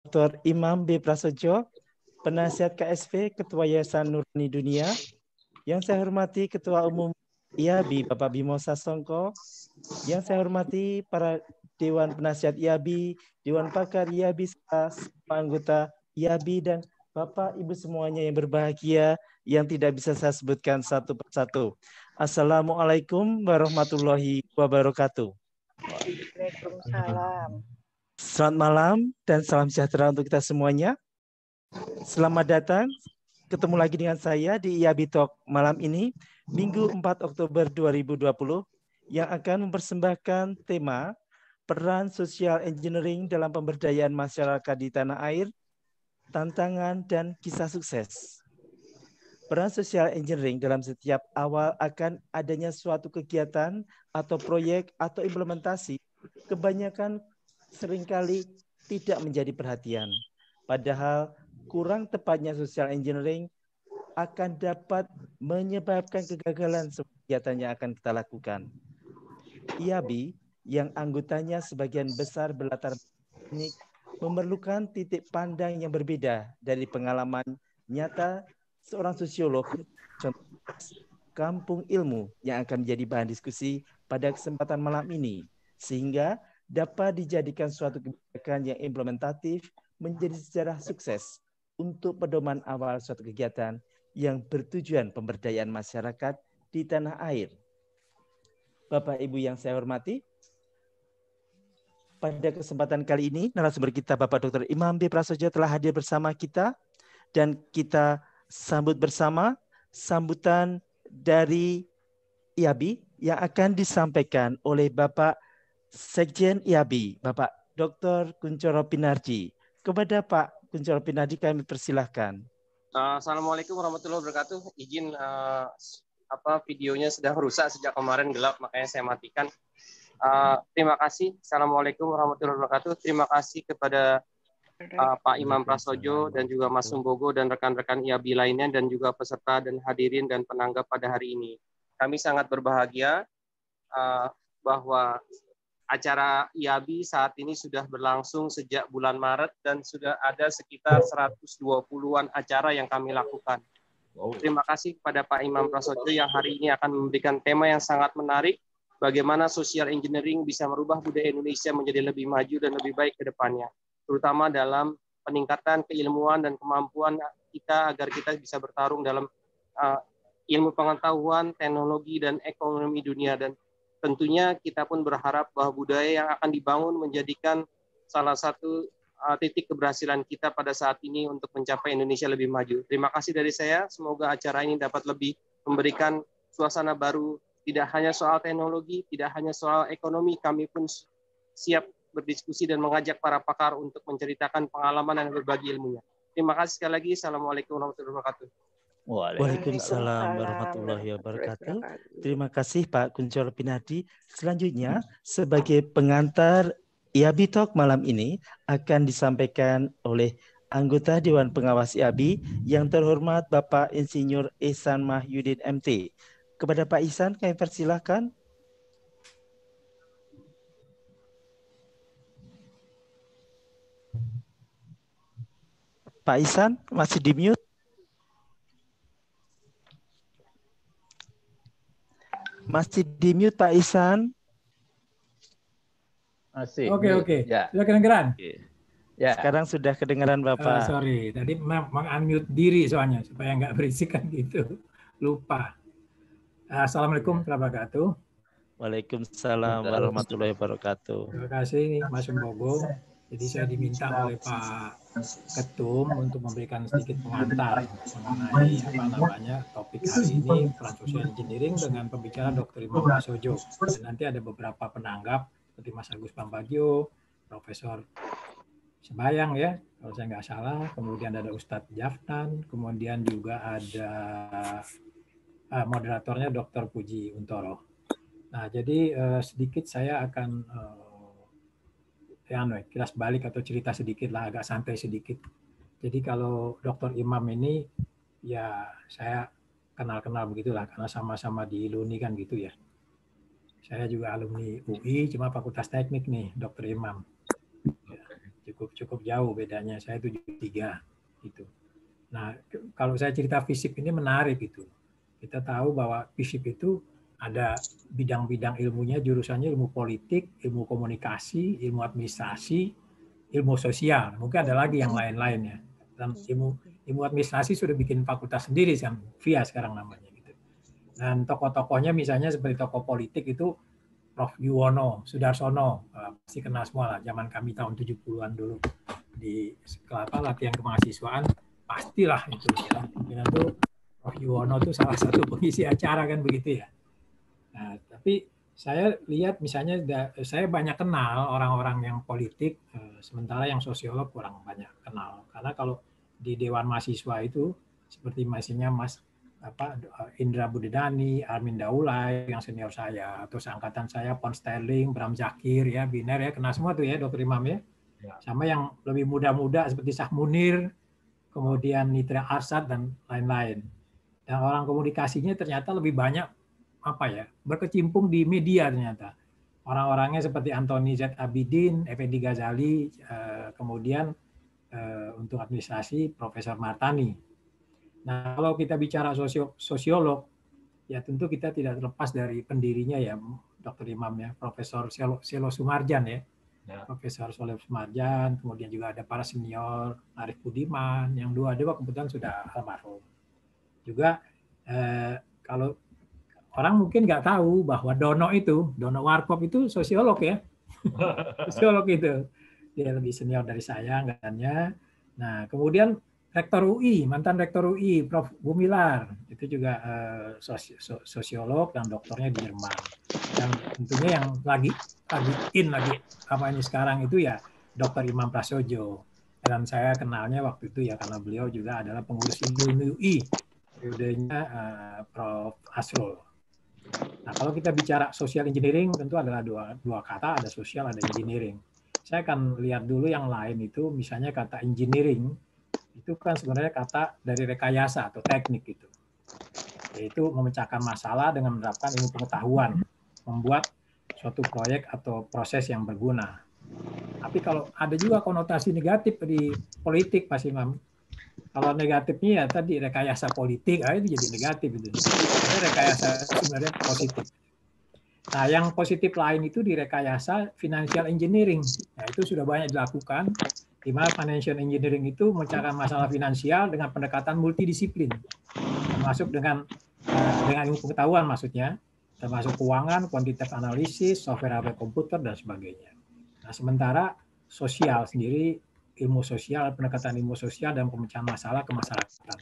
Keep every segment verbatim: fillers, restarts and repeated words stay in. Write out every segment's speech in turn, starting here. Doktor Imam B. Prasodjo, Penasihat K S P, Ketua Yayasan Nurani Dunia. Yang saya hormati Ketua Umum I A B I E, Bapak Bimo Sasongko. Yang saya hormati para Dewan Penasihat I A B I E, Dewan Pakar I A B I E, semua anggota I A B I E, dan Bapak, Ibu semuanya yang berbahagia, yang tidak bisa saya sebutkan satu persatu. Assalamualaikum warahmatullahi wabarakatuh. Waalaikumsalam. Selamat malam dan salam sejahtera untuk kita semuanya. Selamat datang, ketemu lagi dengan saya di I A B I E Talks malam ini, Minggu empat Oktober dua ribu dua puluh, yang akan mempersembahkan tema Peran Social Engineering dalam Pemberdayaan Masyarakat di Tanah Air, Tantangan dan Kisah Sukses. Peran Social Engineering dalam setiap awal akan adanya suatu kegiatan atau proyek atau implementasi, kebanyakan seringkali tidak menjadi perhatian. Padahal kurang tepatnya social engineering akan dapat menyebabkan kegagalan kegiatan yang akan kita lakukan. I A B I E yang anggotanya sebagian besar berlatar teknik memerlukan titik pandang yang berbeda dari pengalaman nyata seorang sosiolog, contoh Kampung Ilmu, yang akan menjadi bahan diskusi pada kesempatan malam ini, sehingga dapat dijadikan suatu kebijakan yang implementatif menjadi sejarah sukses untuk pedoman awal suatu kegiatan yang bertujuan pemberdayaan masyarakat di tanah air. Bapak Ibu yang saya hormati, pada kesempatan kali ini narasumber kita Bapak Doktor Imam B. Prasodjo telah hadir bersama kita dan kita sambut bersama sambutan dari I A B I E yang akan disampaikan oleh Bapak Sekjen I A B I E, Bapak Doktor Kuncoro Pinardi. Kepada Pak Kuncoro Pinardi kami persilahkan. Uh, Assalamualaikum warahmatullahi wabarakatuh. Izin uh, apa videonya sedang rusak sejak kemarin gelap, makanya saya matikan. Uh, terima kasih. Assalamualaikum warahmatullahi wabarakatuh. Terima kasih kepada uh, Pak Imam Prasodjo dan juga Mas Sumbogo dan rekan-rekan I A B I E lainnya dan juga peserta dan hadirin dan penanggap pada hari ini. Kami sangat berbahagia uh, bahwa acara I A B I E saat ini sudah berlangsung sejak bulan Maret dan sudah ada sekitar seratus dua puluhan acara yang kami lakukan. Terima kasih kepada Pak Imam Prasodjo yang hari ini akan memberikan tema yang sangat menarik, bagaimana social engineering bisa merubah budaya Indonesia menjadi lebih maju dan lebih baik ke depannya, terutama dalam peningkatan keilmuan dan kemampuan kita agar kita bisa bertarung dalam uh, ilmu pengetahuan, teknologi, dan ekonomi dunia. Dan tentunya kita pun berharap bahwa budaya yang akan dibangun menjadikan salah satu titik keberhasilan kita pada saat ini untuk mencapai Indonesia lebih maju. Terima kasih dari saya. Semoga acara ini dapat lebih memberikan suasana baru, tidak hanya soal teknologi, tidak hanya soal ekonomi. Kami pun siap berdiskusi dan mengajak para pakar untuk menceritakan pengalaman dan berbagi ilmunya. Terima kasih sekali lagi. Assalamualaikum warahmatullahi wabarakatuh. Waalaikumsalam warahmatullahi wabarakatuh. Terima kasih Pak Kuncoro Pinardi. Selanjutnya sebagai pengantar I A B I E Talks malam ini akan disampaikan oleh anggota Dewan Pengawas I A B I E yang terhormat Bapak Insinyur Ihsan Mahyudin M T. Kepada Pak Ihsan kami persilahkan. Pak Ihsan masih di mute. Masih di mute Pak Ihsan. Masih. Oke, oke. Ya. Sudah kedengeran? Ya. Sekarang sudah kedengeran Bapak. Uh, sorry, tadi memang unmute diri soalnya supaya nggak berisikan gitu. Lupa. Uh, Assalamualaikum warahmatullahi wabarakatuh. Waalaikumsalam warahmatullahi wabarakatuh. Terima kasih Mas Sumbogo. Jadi saya diminta oleh Pak Ketum untuk memberikan sedikit pengantar mengenai apa namanya topik hari ini, peran social engineering, dengan pembicara Doktor Imam Prasodjo. Dan nanti ada beberapa penanggap seperti Mas Agus Pambagio, Profesor Sebayang ya, kalau saya nggak salah, kemudian ada Ustadz Djafnan, kemudian juga ada ah, moderatornya Doktor Pudji Untoro. Nah, jadi eh, sedikit saya akan eh, ya, kilas balik atau cerita sedikit lah, agak santai sedikit. Jadi kalau Doktor Imam ini, ya saya kenal-kenal begitulah, karena sama-sama di L U N I kan gitu ya. Saya juga alumni U I, cuma Fakultas Teknik nih, Doktor Imam. Ya, cukup cukup jauh bedanya, saya tujuh puluh tiga gitu. Nah, kalau saya cerita fisip ini menarik gitu. Kita tahu bahwa fisip itu ada bidang-bidang ilmunya, jurusannya ilmu politik, ilmu komunikasi, ilmu administrasi, ilmu sosial, mungkin ada lagi yang lain-lainnya. Dan ilmu ilmu administrasi sudah bikin fakultas sendiri kan, V I A sekarang namanya gitu. Dan tokoh-tokohnya misalnya seperti tokoh politik itu Profesor Yuwono, Sudarsono, pasti kenal semua lah, zaman kami tahun tujuh puluhan dulu di sekolah latihan kemahasiswaan, pastilah itu. Mungkin itu Profesor Yuwono itu salah satu pengisi acara kan begitu ya. Nah, tapi saya lihat misalnya saya banyak kenal orang-orang yang politik, sementara yang sosiolog kurang banyak kenal. Karena kalau di Dewan Mahasiswa itu seperti misalnya Mas apa Indra Budedani, Armin Daulay yang senior saya, atau seangkatan saya Pon Sterling, Bram Zakir ya, Binar ya, kena semua tuh ya Dokter Imam ya. Ya. Sama yang lebih muda-muda seperti Syah Munir, kemudian Nitra Arsad dan lain-lain. Dan orang komunikasinya ternyata lebih banyak apa ya, berkecimpung di media ternyata. Orang-orangnya seperti Antoni Z Abidin, Effendi Ghazali, kemudian untuk administrasi Profesor Martani. Nah, kalau kita bicara sosio sosiolog, ya tentu kita tidak terlepas dari pendirinya ya, Dokter Imam ya, Profesor Selo Sumarjan ya, ya. Profesor Soleh Sumarjan, kemudian juga ada para senior, Arif Budiman, yang dua dua kebetulan sudah almarhum. Juga eh, kalau orang mungkin nggak tahu bahwa Dono itu, Dono Warkop itu sosiolog ya, sosiolog itu. Dia lebih senior dari saya angkatannya. Nah, kemudian Rektor U I, mantan Rektor U I, Profesor Gumilar, itu juga eh, sosi sosiolog dan doktornya di Jerman. Dan tentunya yang lagi lagi in lagi apa ini sekarang itu ya Dokter Imam Prasodjo. Dan saya kenalnya waktu itu ya karena beliau juga adalah pengurus ilmu U I, periodenya eh, Profesor Asrul. Nah, kalau kita bicara social engineering tentu adalah dua dua kata, ada social, ada engineering. Saya akan lihat dulu yang lain itu, misalnya kata engineering, itu kan sebenarnya kata dari rekayasa atau teknik gitu. Yaitu memecahkan masalah dengan menerapkan ilmu pengetahuan, membuat suatu proyek atau proses yang berguna. Tapi kalau ada juga konotasi negatif di politik, Mas Imam. Kalau negatifnya ya tadi rekayasa politik, ah, itu jadi negatif itu. Rekayasa sebenarnya positif. Nah, yang positif lain itu direkayasa financial engineering. Nah, itu sudah banyak dilakukan, di mana financial engineering itu mencari masalah finansial dengan pendekatan multidisiplin, termasuk dengan dengan ilmu pengetahuan maksudnya, termasuk keuangan, quantitative analysis, software hardware komputer, dan sebagainya. Nah, sementara sosial sendiri, ilmu sosial, pendekatan ilmu sosial, dan pemecahan masalah kemasyarakatan.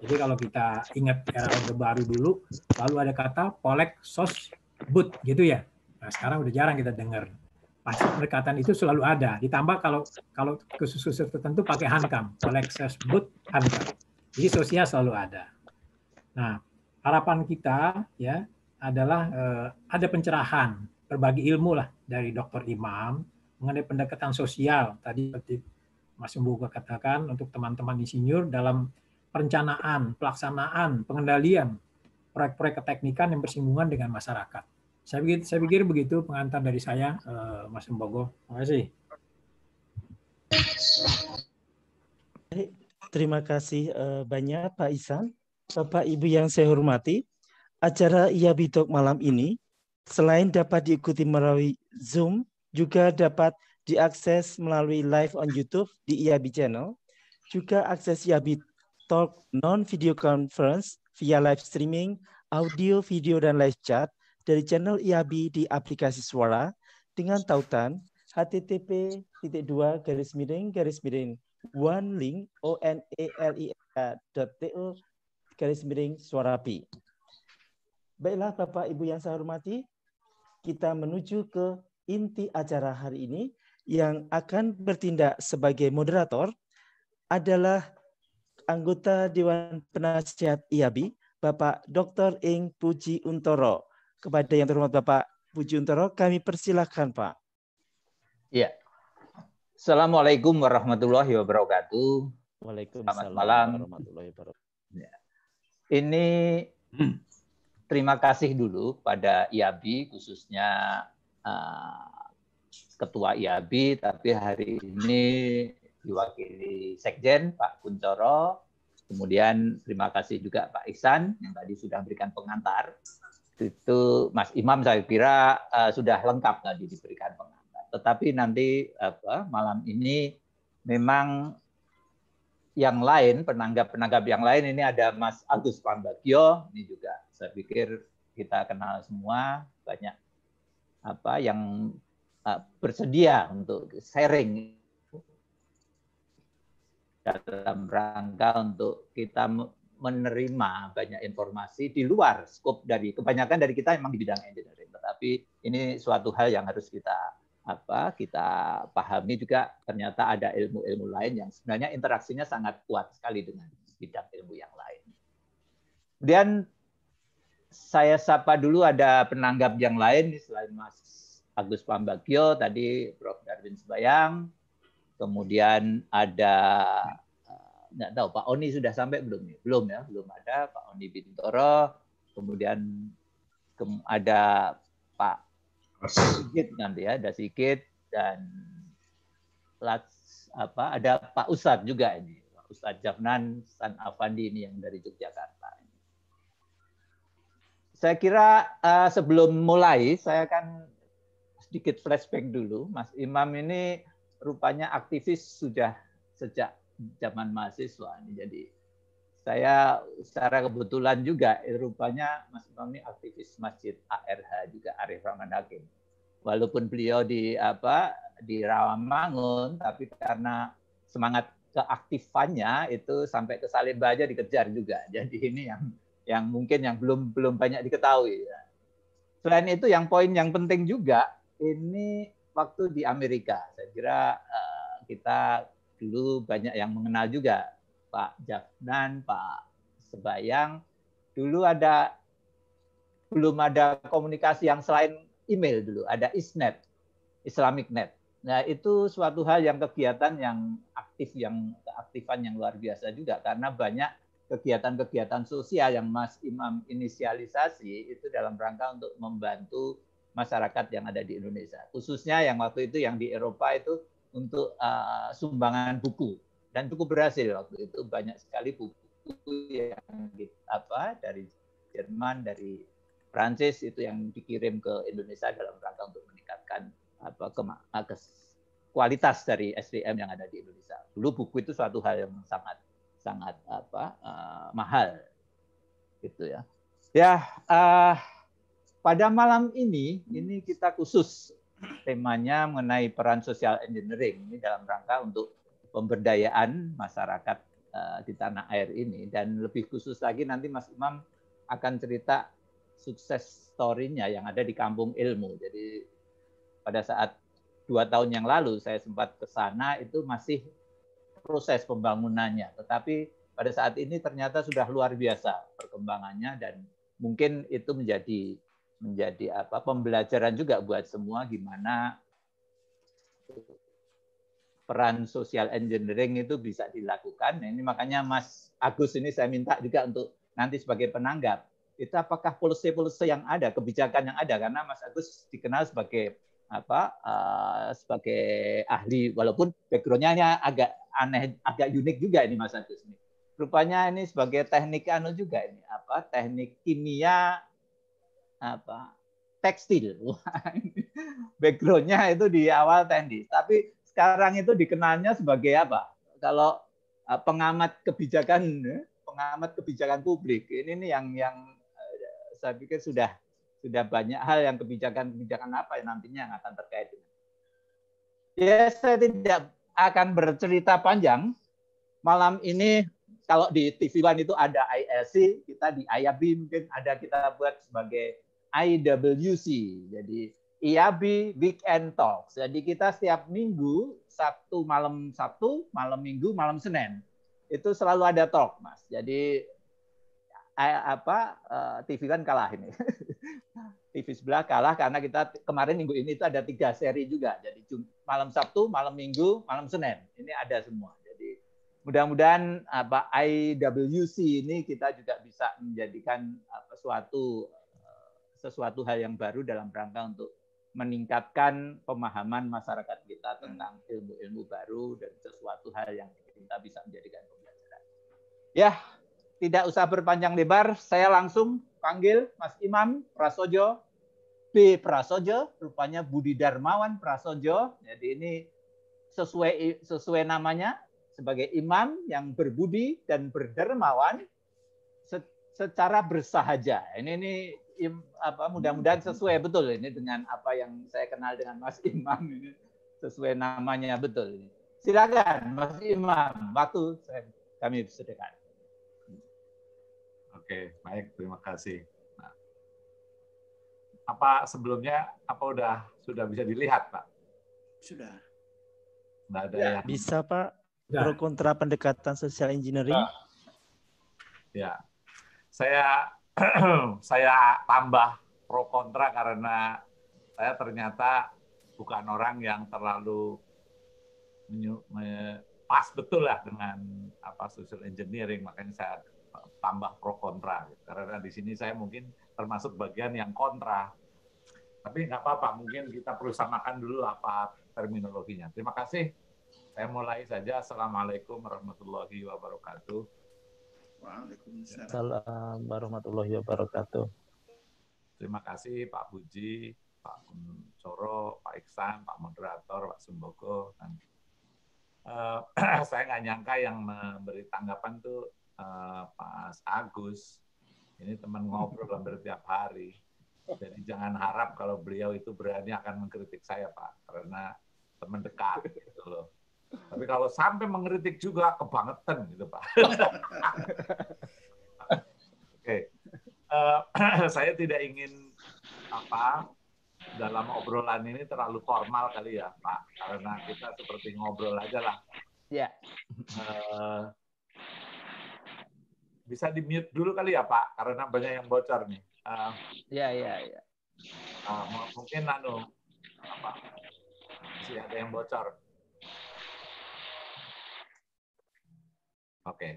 Jadi kalau kita ingat era Orde Baru dulu, lalu ada kata polek sos, but gitu ya. Nah, sekarang udah jarang kita dengar. Pasti pendekatan itu selalu ada. Ditambah kalau kalau khusus-khusus tertentu pakai hankam, kolekses but hankam. Jadi sosial selalu ada. Nah, harapan kita ya adalah eh, ada pencerahan, berbagi ilmu lah dari Dokter Imam mengenai pendekatan sosial. Tadi seperti Mas Mbuka katakan untuk teman-teman insinyur dalam perencanaan, pelaksanaan, pengendalian proyek-proyek keteknikan yang bersinggungan dengan masyarakat. Saya pikir, saya pikir begitu pengantar dari saya, uh, Mas Mbogo. Terima kasih. Terima kasih uh, banyak Pak Ihsan. Bapak Ibu yang saya hormati, acara I A B I E Talks malam ini selain dapat diikuti melalui Zoom, juga dapat diakses melalui live on YouTube di I A B I E channel, juga akses I A B I E Talks non-video conference via live streaming, audio, video, dan live chat dari channel I A B I E di aplikasi suara dengan tautan h t t p dua garis miring garis miring one link o n e l i a dot t o garis miring suara p. Baiklah Bapak Ibu yang saya hormati, kita menuju ke inti acara hari ini yang akan bertindak sebagai moderator adalah anggota Dewan Penasihat I A B I E, Bapak Doktor Ing Pudji Untoro. Kepada yang terhormat Bapak Pudji Untoro, kami persilahkan Pak. Ya, Assalamualaikum warahmatullahi wabarakatuh. Waalaikumsalam warahmatullahi wabarakatuh. Ya. Ini terima kasih dulu pada I A B I E, khususnya uh, ketua I A B I E, tapi hari ini diwakili Sekjen Pak Kuncoro. Kemudian terima kasih juga Pak Ihsan yang tadi sudah berikan pengantar. Itu Mas Imam saya kira uh, sudah lengkap tadi diberikan pengantar. Tetapi nanti apa, malam ini memang yang lain, penanggap-penanggap yang lain ini ada Mas Agus Pambagio. Ini juga saya pikir kita kenal semua, banyak apa yang uh, bersedia untuk sharing dalam rangka untuk kita menerima banyak informasi di luar skop dari kebanyakan dari kita memang di bidang engineering, tetapi ini suatu hal yang harus kita apa kita pahami juga, ternyata ada ilmu-ilmu lain yang sebenarnya interaksinya sangat kuat sekali dengan bidang ilmu yang lain. Kemudian saya sapa dulu ada penanggap yang lain selain Mas Agus Pambagio tadi, Profesor Darwin Sebayang. Kemudian ada, nggak tahu Pak Oni sudah sampai belum nih? Belum ya, belum ada Pak Oni Bintoro. Kemudian ke, ada Pak Sigit nanti ya, ada Sigit dan Lats, apa ada Pak Ustadz juga ini, Pak Ustadz Djafnan Tsan Affandie ini yang dari Yogyakarta. Saya kira uh, sebelum mulai saya akan sedikit flashback dulu. Mas Imam ini rupanya aktivis sudah sejak zaman mahasiswa. Jadi saya secara kebetulan juga rupanya Mas Imam ini aktivis Masjid A R H juga, Arief Rahman Hakim. Walaupun beliau di apa di Rawamangun, tapi karena semangat keaktifannya itu sampai ke Salemba aja dikejar juga. Jadi ini yang yang mungkin yang belum belum banyak diketahui. Selain itu yang poin yang penting juga ini waktu di Amerika, saya kira uh, kita dulu banyak yang mengenal juga Pak Djafnan, Pak Sebayang. Dulu ada belum ada komunikasi yang selain email dulu, ada ISNET, Islamic Net. Nah itu suatu hal yang kegiatan yang aktif, yang keaktifan yang luar biasa juga karena banyak kegiatan-kegiatan sosial yang Mas Imam inisialisasi itu dalam rangka untuk membantu masyarakat yang ada di Indonesia, khususnya yang waktu itu yang di Eropa itu untuk uh, sumbangan buku, dan cukup berhasil waktu itu banyak sekali buku yang apa dari Jerman, dari Prancis itu yang dikirim ke Indonesia dalam rangka untuk meningkatkan apa kualitas dari S D M yang ada di Indonesia. Dulu buku itu suatu hal yang sangat sangat apa uh, mahal, gitu ya. Ya. Uh, Pada malam ini, ini kita khusus temanya mengenai peran social engineering ini dalam rangka untuk pemberdayaan masyarakat uh, di tanah air ini, dan lebih khusus lagi nanti Mas Imam akan cerita sukses story-nya yang ada di Kampung Ilmu. Jadi pada saat dua tahun yang lalu saya sempat ke sana itu masih proses pembangunannya, tetapi pada saat ini ternyata sudah luar biasa perkembangannya dan mungkin itu menjadi menjadi apa pembelajaran juga buat semua gimana peran social engineering itu bisa dilakukan. Nah, ini makanya Mas Agus ini saya minta juga untuk nanti sebagai penanggap itu apakah polisi-polisi yang ada, kebijakan yang ada, karena Mas Agus dikenal sebagai apa uh, sebagai ahli walaupun background-nya agak aneh, agak unik juga ini Mas Agus ini. Rupanya ini sebagai teknik anu juga ini apa teknik kimia apa tekstil. Backgroundnya itu di awal teknis, tapi sekarang itu dikenalnya sebagai apa? Kalau pengamat kebijakan, pengamat kebijakan publik. Ini nih yang yang saya pikir sudah sudah banyak hal yang kebijakan-kebijakan apa yang nantinya akan terkait dengan. Ya, saya tidak akan bercerita panjang. Malam ini kalau di T V One itu ada I L C, kita di I A B I E mungkin ada kita buat sebagai I W C, jadi I A B I E Weekend Talks. Jadi kita setiap minggu, Sabtu malam Sabtu, malam Minggu, malam Senin, itu selalu ada talk, Mas. Jadi apa T V kan kalah ini. T V sebelah kalah karena kita kemarin minggu ini itu ada tiga seri juga. Jadi malam Sabtu, malam Minggu, malam Senin. Ini ada semua. Jadi mudah-mudahan apa I W C ini kita juga bisa menjadikan apa, suatu sesuatu hal yang baru dalam rangka untuk meningkatkan pemahaman masyarakat kita tentang ilmu-ilmu baru dan sesuatu hal yang kita bisa menjadikan pembelajaran. Ya, tidak usah berpanjang lebar, saya langsung panggil Mas Imam Prasodjo, B. Prasodjo, rupanya Budi Darmawan Prasodjo. Jadi ini sesuai sesuai namanya, sebagai imam yang berbudi dan berdermawan se secara bersahaja. Ini ini Im, apa mudah-mudahan sesuai betul ini dengan apa yang saya kenal dengan Mas Imam, ini sesuai namanya betul ini. Silakan Mas Imam, waktu saya, kami sediakan. Oke, baik, terima kasih. Nah, apa sebelumnya apa udah sudah bisa dilihat, Pak? Sudah. Nggak ada ya, yang... Bisa, Pak. Pro kontra pendekatan social engineering. Nah, ya. Saya saya tambah pro kontra karena saya ternyata bukan orang yang terlalu pas betul lah dengan apa social engineering, makanya saya tambah pro kontra karena di sini saya mungkin termasuk bagian yang kontra, tapi nggak apa-apa, mungkin kita perlu samakan dulu apa terminologinya. Terima kasih, saya mulai saja. Assalamualaikum warahmatullahi wabarakatuh. Waalaikumsalam warahmatullahi wabarakatuh. Terima kasih Pak Pudji, Pak Untoro, Pak Ihsan, Pak Moderator, Pak Sumbogo. Dan, uh, saya nggak nyangka yang memberi tanggapan tuh uh, Pak Agus. Ini teman ngobrol hampir tiap hari. Jadi jangan harap kalau beliau itu berani akan mengkritik saya, Pak, karena teman dekat gitu loh. Tapi kalau sampai mengkritik juga kebangetan gitu Pak. Oke, uh, saya tidak ingin apa dalam obrolan ini terlalu formal kali ya Pak, karena kita seperti ngobrol aja lah. Ya. Uh, bisa di mute dulu kali ya Pak, karena banyak yang bocor nih. Uh, ya ya ya. Uh, mungkin anu apa sih ada yang bocor. Oke, okay.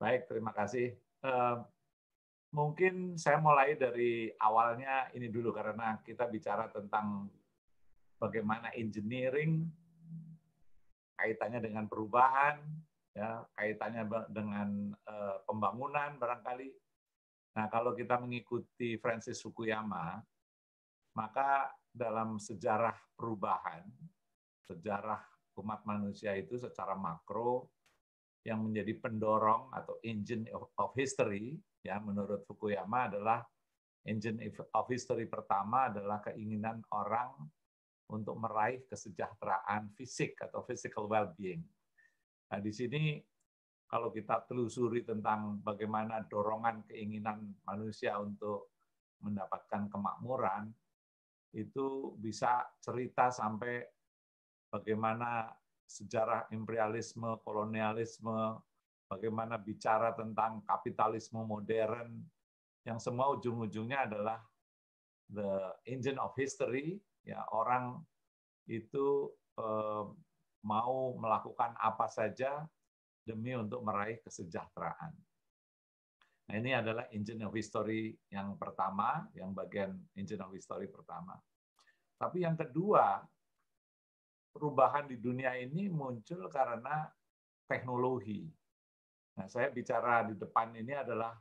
Baik, terima kasih. Uh, mungkin saya mulai dari awalnya ini dulu karena kita bicara tentang bagaimana engineering kaitannya dengan perubahan, ya, kaitannya dengan uh, pembangunan barangkali. Nah, kalau kita mengikuti Francis Fukuyama, maka dalam sejarah perubahan, sejarah umat manusia itu secara makro yang menjadi pendorong atau engine of history, ya menurut Fukuyama adalah engine of history pertama adalah keinginan orang untuk meraih kesejahteraan fisik atau physical well-being. Nah, di sini kalau kita telusuri tentang bagaimana dorongan keinginan manusia untuk mendapatkan kemakmuran, itu bisa cerita sampai bagaimana sejarah imperialisme, kolonialisme, bagaimana bicara tentang kapitalisme modern, yang semua ujung-ujungnya adalah the engine of history, ya orang itu eh, mau melakukan apa saja demi untuk meraih kesejahteraan. Nah, ini adalah engine of history yang pertama, yang bagian engine of history pertama. Tapi yang kedua, perubahan di dunia ini muncul karena teknologi. Nah, saya bicara di depan ini adalah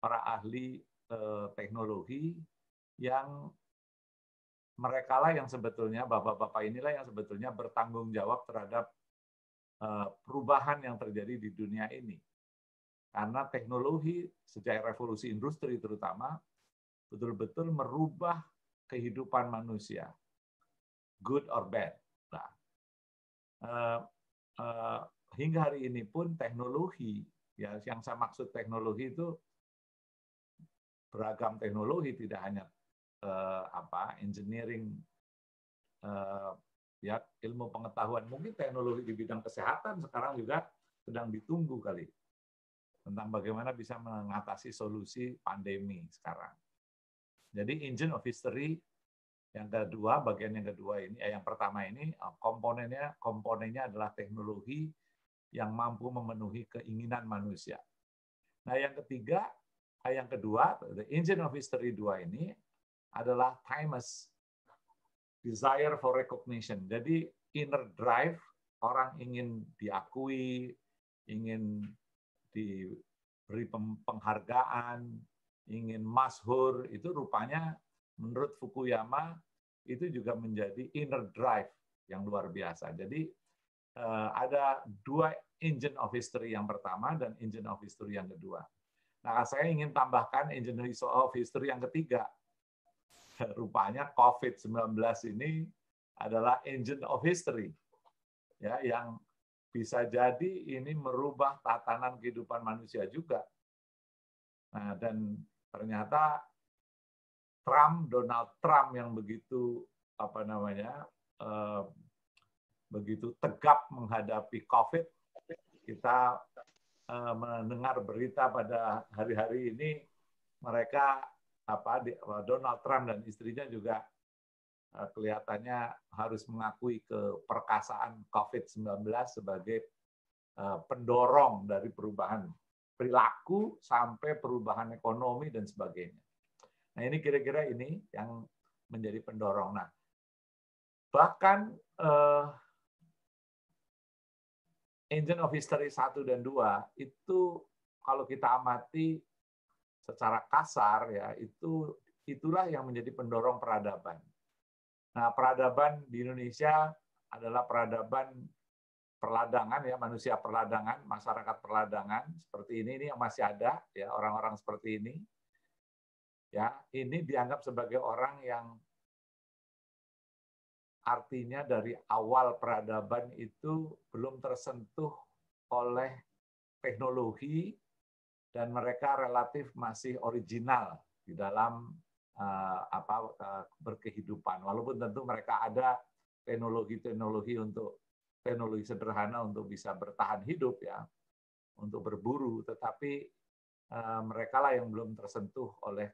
para ahli eh, teknologi yang mereka lah yang sebetulnya, bapak-bapak inilah yang sebetulnya bertanggung jawab terhadap eh, perubahan yang terjadi di dunia ini. Karena teknologi sejak revolusi industri terutama, betul-betul merubah kehidupan manusia. Good or bad. Nah, uh, uh, hingga hari ini pun teknologi, ya yang saya maksud teknologi itu beragam teknologi, tidak hanya uh, apa engineering, uh, ya ilmu pengetahuan, mungkin teknologi di bidang kesehatan sekarang juga sedang ditunggu kali tentang bagaimana bisa mengatasi solusi pandemi sekarang. Jadi engine of history yang kedua, bagian yang kedua ini, eh, yang pertama ini komponennya, komponennya adalah teknologi yang mampu memenuhi keinginan manusia. Nah, yang ketiga, eh, yang kedua, the engine of history dua ini adalah timeless, desire for recognition. Jadi inner drive, orang ingin diakui, ingin diberi penghargaan, ingin masyhur, itu rupanya menurut Fukuyama itu juga menjadi inner drive yang luar biasa. Jadi ada dua engine of history, yang pertama dan engine of history yang kedua. Nah, saya ingin tambahkan engine of history yang ketiga. Rupanya COVID sembilan belas ini adalah engine of history, ya, yang bisa jadi ini merubah tatanan kehidupan manusia juga. Nah, dan ternyata Trump, Donald Trump yang begitu apa namanya, eh, begitu tegap menghadapi COVID, kita eh, mendengar berita pada hari-hari ini mereka apa Donald Trump dan istrinya juga kelihatannya harus mengakui keperkasaan COVID sembilan belas sebagai pendorong dari perubahan perilaku sampai perubahan ekonomi dan sebagainya. Nah, ini kira-kira ini yang menjadi pendorong. Nah, bahkan eh, engine of history satu dan dua itu kalau kita amati secara kasar, ya, itu itulah yang menjadi pendorong peradaban. Nah, peradaban di Indonesia adalah peradaban perladangan, ya, manusia perladangan, masyarakat perladangan seperti ini ini yang masih ada, ya, orang-orang seperti ini. Ya, ini dianggap sebagai orang yang artinya dari awal peradaban itu belum tersentuh oleh teknologi dan mereka relatif masih original di dalam uh, apa uh, berkehidupan, walaupun tentu mereka ada teknologi-teknologi untuk teknologi sederhana untuk bisa bertahan hidup, ya, untuk berburu, tetapi uh, mereka lah yang belum tersentuh oleh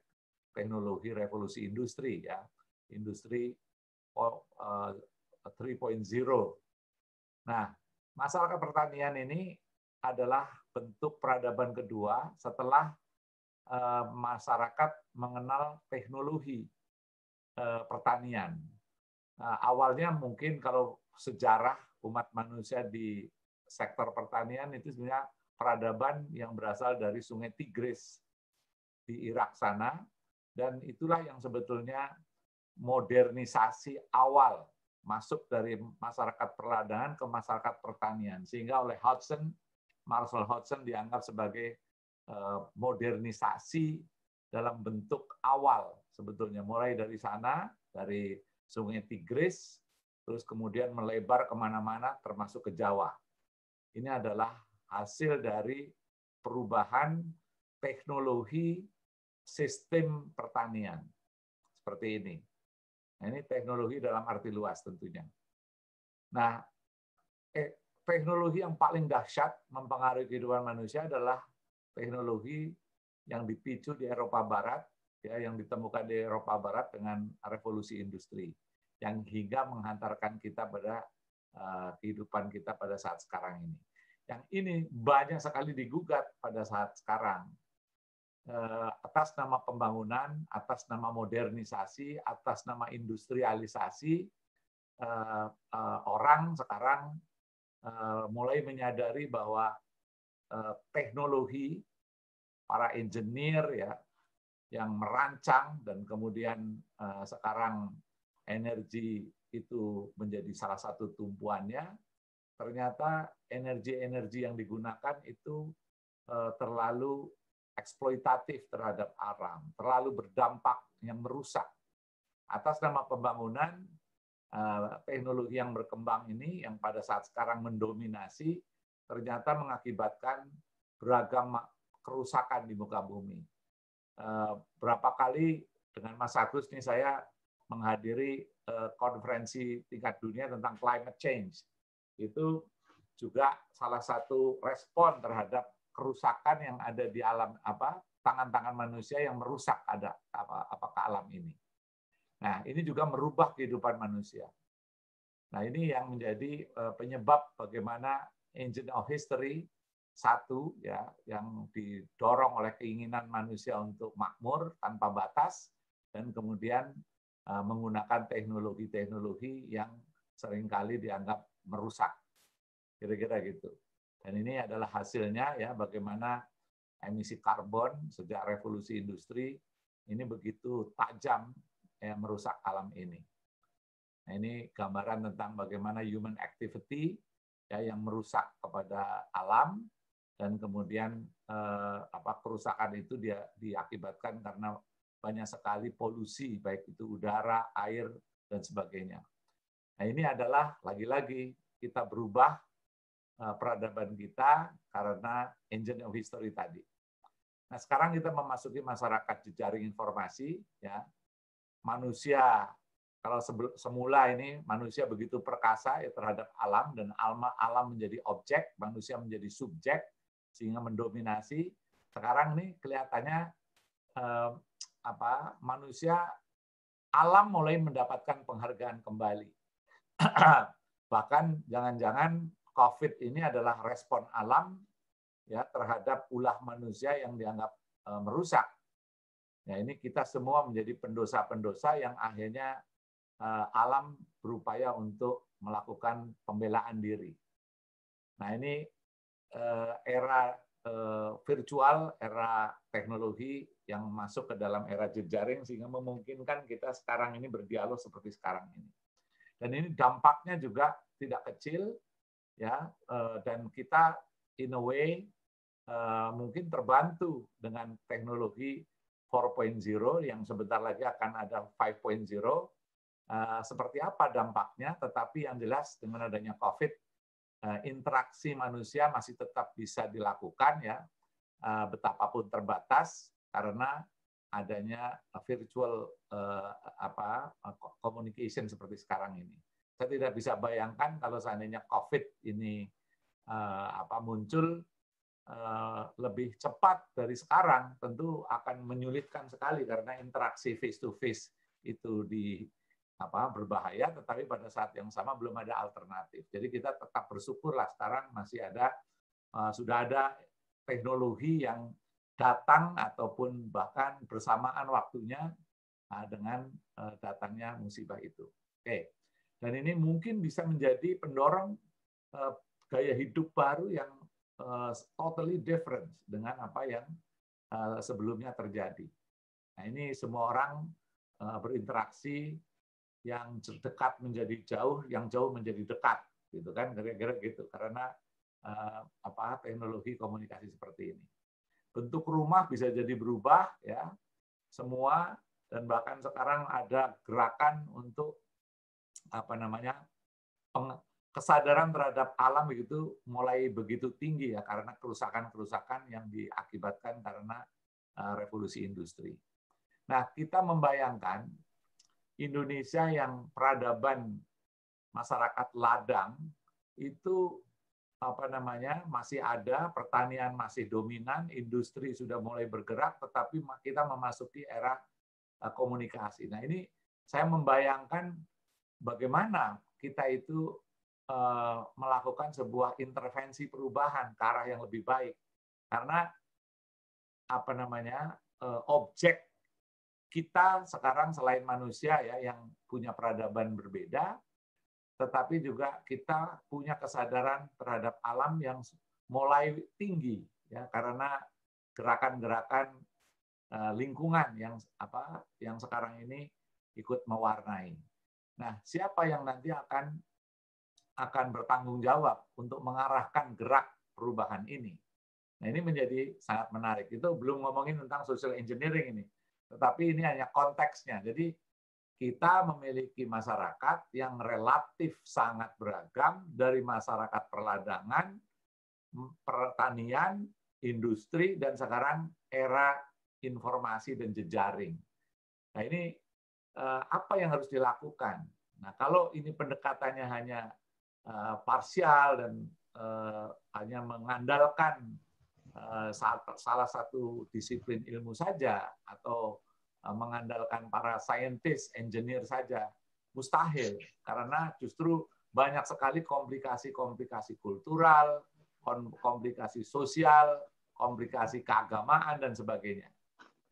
teknologi revolusi industri, ya, industri tiga titik nol. Nah, masyarakat pertanian ini adalah bentuk peradaban kedua setelah eh, masyarakat mengenal teknologi eh, pertanian. Nah, awalnya mungkin kalau sejarah umat manusia di sektor pertanian itu sebenarnya peradaban yang berasal dari Sungai Tigris di Irak sana, dan itulah yang sebetulnya modernisasi awal masuk dari masyarakat perladangan ke masyarakat pertanian, sehingga oleh Hudson Marcel Hodgson dianggap sebagai modernisasi dalam bentuk awal sebetulnya, mulai dari sana, dari Sungai Tigris, terus kemudian melebar kemana-mana termasuk ke Jawa. Ini adalah hasil dari perubahan teknologi sistem pertanian seperti ini. Nah, ini teknologi dalam arti luas tentunya. Nah, eh, teknologi yang paling dahsyat mempengaruhi kehidupan manusia adalah teknologi yang dipicu di Eropa Barat, ya, yang ditemukan di Eropa Barat dengan revolusi industri, yang hingga menghantarkan kita pada uh, kehidupan kita pada saat sekarang ini. Yang ini banyak sekali digugat pada saat sekarang, uh, atas nama pembangunan, atas nama modernisasi, atas nama industrialisasi, uh, uh, orang sekarang mulai menyadari bahwa teknologi, para engineer, ya, yang merancang, dan kemudian sekarang energi itu menjadi salah satu tumpuannya, ternyata energi-energi yang digunakan itu terlalu eksploitatif terhadap alam, terlalu berdampak yang merusak. Atas nama pembangunan, teknologi yang berkembang ini yang pada saat sekarang mendominasi ternyata mengakibatkan beragam kerusakan di muka bumi. Berapa kali dengan Mas Agus nih saya menghadiri konferensi tingkat dunia tentang climate change. Itu juga salah satu respon terhadap kerusakan yang ada di alam, apa tangan-tangan manusia yang merusak ada apa, apa ke alam ini. Nah, ini juga merubah kehidupan manusia. Nah, ini yang menjadi penyebab bagaimana engine of history satu, ya, yang didorong oleh keinginan manusia untuk makmur tanpa batas, dan kemudian uh, menggunakan teknologi-teknologi yang seringkali dianggap merusak, kira-kira gitu. Dan ini adalah hasilnya ya, bagaimana emisi karbon sejak revolusi industri ini begitu tajam ya, merusak alam ini. Nah, ini gambaran tentang bagaimana human activity ya, yang merusak kepada alam, dan kemudian eh, apa kerusakan itu dia diakibatkan karena banyak sekali polusi, baik itu udara, air, dan sebagainya. Nah, ini adalah lagi-lagi kita berubah eh, peradaban kita karena engine of history tadi. Nah, sekarang kita memasuki masyarakat jejaring informasi ya. Manusia kalau semula ini manusia begitu perkasa ya terhadap alam, dan alma alam menjadi objek, manusia menjadi subjek sehingga mendominasi. Sekarang nih kelihatannya eh, apa manusia alam mulai mendapatkan penghargaan kembali. Bahkan jangan-jangan COVID ini adalah respon alam ya terhadap ulah manusia yang dianggap eh, merusak. Ya ini kita semua menjadi pendosa-pendosa yang akhirnya alam berupaya untuk melakukan pembelaan diri. Nah ini era virtual, era teknologi yang masuk ke dalam era jejaring sehingga memungkinkan kita sekarang ini berdialog seperti sekarang ini. Dan ini dampaknya juga tidak kecil, ya. Dan kita in a way mungkin terbantu dengan teknologi empat titik nol yang sebentar lagi akan ada lima titik nol. Uh, seperti apa dampaknya, tetapi yang jelas dengan adanya COVID, uh, interaksi manusia masih tetap bisa dilakukan ya, uh, betapapun terbatas karena adanya virtual uh, apa communication seperti sekarang ini. Saya tidak bisa bayangkan kalau seandainya COVID ini uh, apa muncul uh, lebih cepat dari sekarang, tentu akan menyulitkan sekali karena interaksi face to face itu di apa berbahaya, tetapi pada saat yang sama belum ada alternatif. Jadi kita tetap bersyukurlah sekarang masih ada uh, sudah ada teknologi yang datang ataupun bahkan bersamaan waktunya uh, dengan uh, datangnya musibah itu. Oke. Okay. Dan ini mungkin bisa menjadi pendorong uh, gaya hidup baru yang uh, totally different dengan apa yang uh, sebelumnya terjadi. Nah, ini semua orang uh, berinteraksi yang dekat menjadi jauh, yang jauh menjadi dekat, gitu kan, kira-kira gitu, karena eh, apa teknologi komunikasi seperti ini. Bentuk rumah bisa jadi berubah, ya, semua, dan bahkan sekarang ada gerakan untuk apa namanya kesadaran terhadap alam begitu mulai begitu tinggi ya, karena kerusakan-kerusakan yang diakibatkan karena eh, revolusi industri. Nah, kita membayangkan Indonesia yang peradaban masyarakat ladang itu apa namanya masih ada, pertanian masih dominan, industri sudah mulai bergerak, tetapi kita memasuki era komunikasi. Nah ini saya membayangkan bagaimana kita itu eh, melakukan sebuah intervensi perubahan ke arah yang lebih baik, karena apa namanya eh, objek kita sekarang selain manusia ya yang punya peradaban berbeda, tetapi juga kita punya kesadaran terhadap alam yang mulai tinggi ya, karena gerakan-gerakan eh, lingkungan yang apa yang sekarang ini ikut mewarnai. Nah, siapa yang nanti akan akan bertanggung jawab untuk mengarahkan gerak perubahan ini? Nah, ini menjadi sangat menarik. Itu belum ngomongin tentang social engineering ini. Tetapi ini hanya konteksnya. Jadi kita memiliki masyarakat yang relatif sangat beragam, dari masyarakat perladangan, pertanian, industri, dan sekarang era informasi dan jejaring. Nah ini apa yang harus dilakukan? Nah kalau ini pendekatannya hanya parsial dan hanya mengandalkan salah satu disiplin ilmu saja atau mengandalkan para saintis, engineer saja, mustahil, karena justru banyak sekali komplikasi-komplikasi kultural, komplikasi sosial, komplikasi keagamaan, dan sebagainya.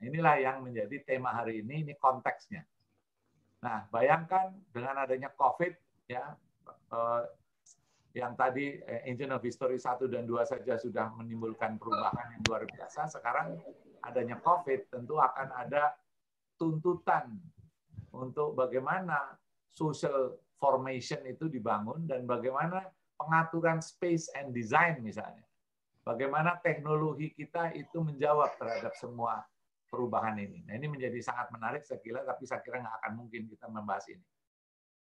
Inilah yang menjadi tema hari ini, ini konteksnya. Nah, bayangkan dengan adanya COVID, ya, eh, yang tadi eh, Engine of History satu dan dua saja sudah menimbulkan perubahan yang luar biasa, sekarang adanya COVID tentu akan ada tuntutan untuk bagaimana social formation itu dibangun dan bagaimana pengaturan space and design misalnya. Bagaimana teknologi kita itu menjawab terhadap semua perubahan ini. Nah, ini menjadi sangat menarik saya kira, tapi saya kira nggak akan mungkin kita membahas ini.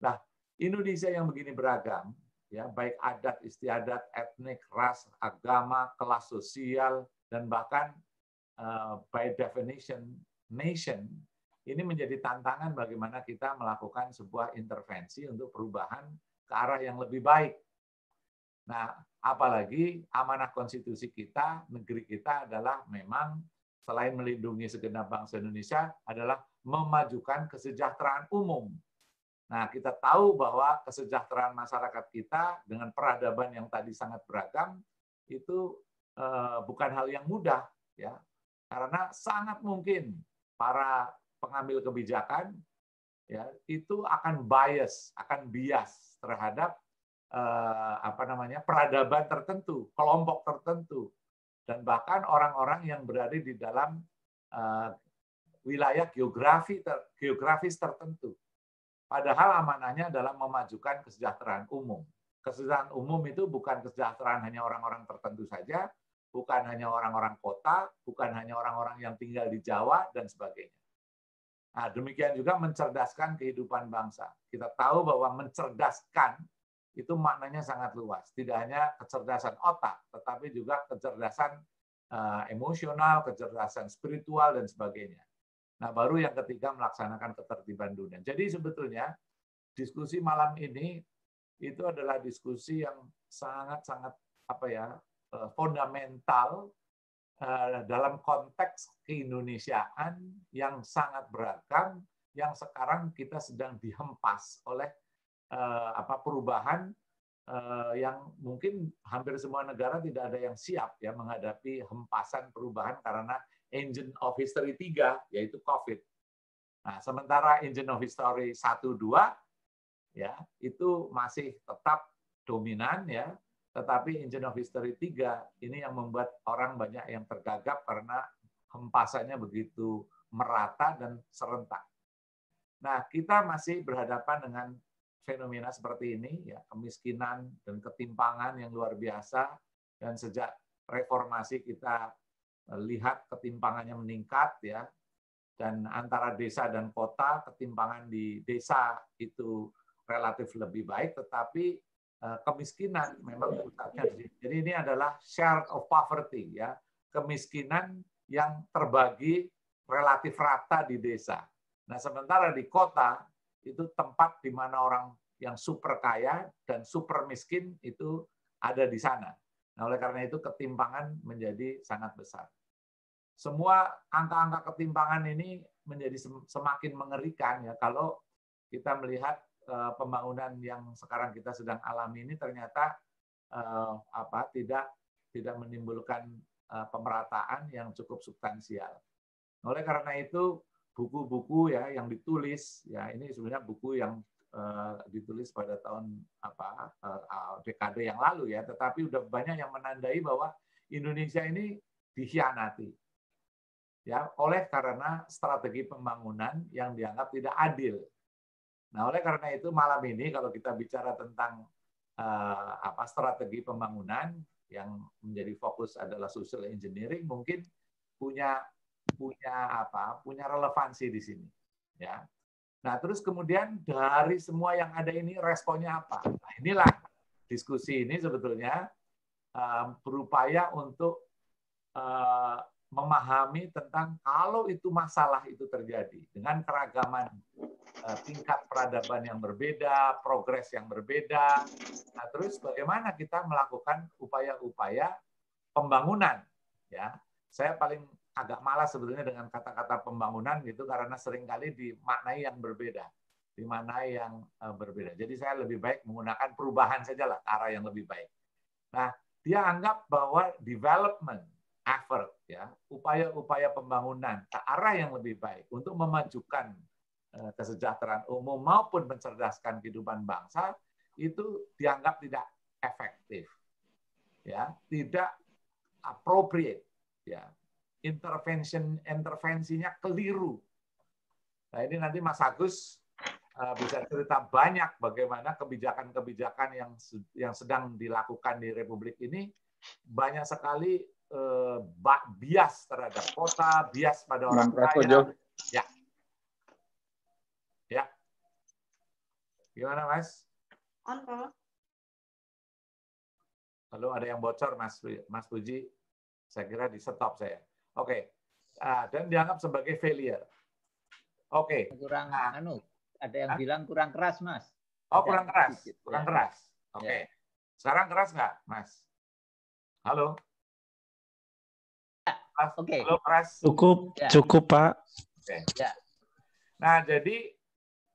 Nah, Indonesia yang begini beragam, ya, baik adat, istiadat, etnik, ras, agama, kelas sosial, dan bahkan uh, by definition nation, ini menjadi tantangan bagaimana kita melakukan sebuah intervensi untuk perubahan ke arah yang lebih baik. Nah, apalagi amanah konstitusi kita, negeri kita adalah memang selain melindungi segenap bangsa Indonesia, adalah memajukan kesejahteraan umum. Nah, kita tahu bahwa kesejahteraan masyarakat kita dengan peradaban yang tadi sangat beragam, itu eh, bukan hal yang mudah, ya, karena sangat mungkin para pengambil kebijakan, ya, itu akan bias, akan bias terhadap eh, apa namanya peradaban tertentu, kelompok tertentu, dan bahkan orang-orang yang berada di dalam uh, wilayah geografi ter, geografis tertentu. Padahal amanahnya adalah memajukan kesejahteraan umum. Kesejahteraan umum itu bukan kesejahteraan hanya orang-orang tertentu saja, bukan hanya orang-orang kota, bukan hanya orang-orang yang tinggal di Jawa, dan sebagainya. Nah, demikian juga mencerdaskan kehidupan bangsa. Kita tahu bahwa mencerdaskan itu maknanya sangat luas. Tidak hanya kecerdasan otak, tetapi juga kecerdasan uh, emosional, kecerdasan spiritual, dan sebagainya. Nah, baru yang ketiga melaksanakan ketertiban dunia. Jadi sebetulnya diskusi malam ini itu adalah diskusi yang sangat-sangat apa ya fundamental uh, dalam konteks keindonesiaan yang sangat beragam, yang sekarang kita sedang dihempas oleh Uh, apa perubahan uh, yang mungkin hampir semua negara tidak ada yang siap, ya, menghadapi hempasan perubahan karena engine of history tiga, yaitu COVID. Nah, sementara engine of history satu dua, ya, itu masih tetap dominan, ya, tetapi engine of history tiga ini yang membuat orang banyak yang tergagap karena hempasannya begitu merata dan serentak. Nah, kita masih berhadapan dengan fenomena seperti ini, ya, kemiskinan dan ketimpangan yang luar biasa, dan sejak reformasi kita lihat ketimpangannya meningkat, ya, dan antara desa dan kota ketimpangan di desa itu relatif lebih baik, tetapi kemiskinan memang pusatnya. Jadi ini adalah share of poverty, ya, kemiskinan yang terbagi relatif rata di desa. Nah, sementara di kota itu tempat di mana orang yang super kaya dan super miskin itu ada di sana. Nah, oleh karena itu ketimpangan menjadi sangat besar. Semua angka-angka ketimpangan ini menjadi semakin mengerikan, ya, kalau kita melihat uh, pembangunan yang sekarang kita sedang alami ini ternyata uh, apa tidak tidak menimbulkan uh, pemerataan yang cukup substansial. Nah, oleh karena itu buku-buku, ya, yang ditulis, ya, ini sebenarnya buku yang uh, ditulis pada tahun apa uh, dekade yang lalu, ya, tetapi udah banyak yang menandai bahwa Indonesia ini dikhianati, ya, oleh karena strategi pembangunan yang dianggap tidak adil. Nah, oleh karena itu malam ini kalau kita bicara tentang uh, apa strategi pembangunan yang menjadi fokus adalah social engineering, mungkin punya punya apa punya relevansi di sini, ya. Nah, terus kemudian dari semua yang ada ini responnya apa? Nah, inilah diskusi ini sebetulnya um, berupaya untuk uh, memahami tentang kalau itu masalah itu terjadi dengan keragaman uh, tingkat peradaban yang berbeda, progres yang berbeda. Nah, terus bagaimana kita melakukan upaya-upaya pembangunan, ya. Saya paling agak malas sebetulnya dengan kata-kata pembangunan gitu karena seringkali dimaknai yang berbeda, dimaknai yang berbeda. Jadi saya lebih baik menggunakan perubahan sajalah, arah yang lebih baik. Nah, dia anggap bahwa development effort, ya, upaya-upaya pembangunan ke arah yang lebih baik untuk memajukan kesejahteraan umum maupun mencerdaskan kehidupan bangsa itu dianggap tidak efektif, ya, tidak appropriate, ya, intervention intervensinya keliru. Nah ini nanti Mas Agus bisa cerita banyak bagaimana kebijakan-kebijakan yang yang sedang dilakukan di Republik ini banyak sekali bias terhadap kota, bias pada orang kaya. Ya, ya, gimana Mas? On Pak. Lalu ada yang bocor Mas Mas Pudji, saya kira di stop saya. Oke, okay. Dan dianggap sebagai failure. Oke. Okay. Kurang, nah, anu, ada yang nah, bilang kurang keras Mas. Oh kurang keras, kurang keras. Oke, okay. Ya. Sekarang keras nggak Mas? Halo. Oke. Okay. Cukup, ya. Cukup Pak. Okay. Ya. Nah jadi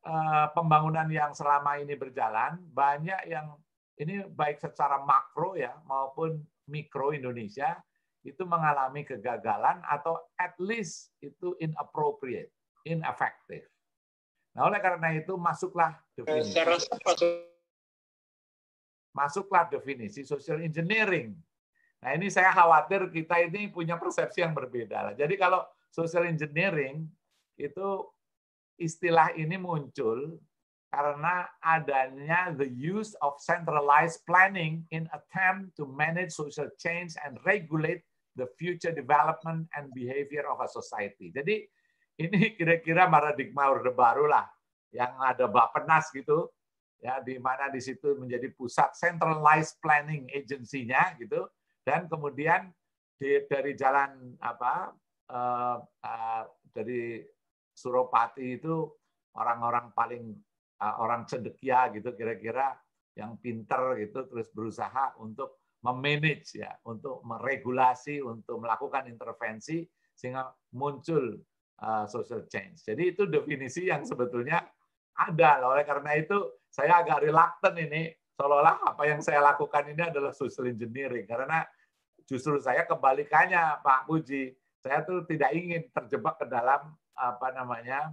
eh, pembangunan yang selama ini berjalan banyak yang ini baik secara makro ya maupun mikro Indonesia itu mengalami kegagalan atau at least itu inappropriate, ineffective. Nah oleh karena itu masuklah definisi. Masuklah definisi social engineering. Nah, ini saya khawatir kita ini punya persepsi yang berbeda. Jadi kalau social engineering itu istilah ini muncul karena adanya the use of centralized planning in attempt to manage social change and regulate the future development and behavior of a society. Jadi ini kira-kira paradigma orde baru lah yang ada Bappenas gitu ya, di mana di situ menjadi pusat centralized planning agensinya gitu. Dan kemudian di, dari jalan apa uh, uh, dari Suropati itu orang-orang paling uh, orang cendekia gitu kira-kira yang pinter gitu terus berusaha untuk memanage ya, untuk meregulasi, untuk melakukan intervensi sehingga muncul uh, social change. Jadi itu definisi yang sebetulnya ada. Oleh karena itu saya agak reluctant ini. Seolah-olah apa yang saya lakukan ini adalah social engineering. Karena justru saya kebalikannya, Pak Pudji. Saya tuh tidak ingin terjebak ke dalam apa namanya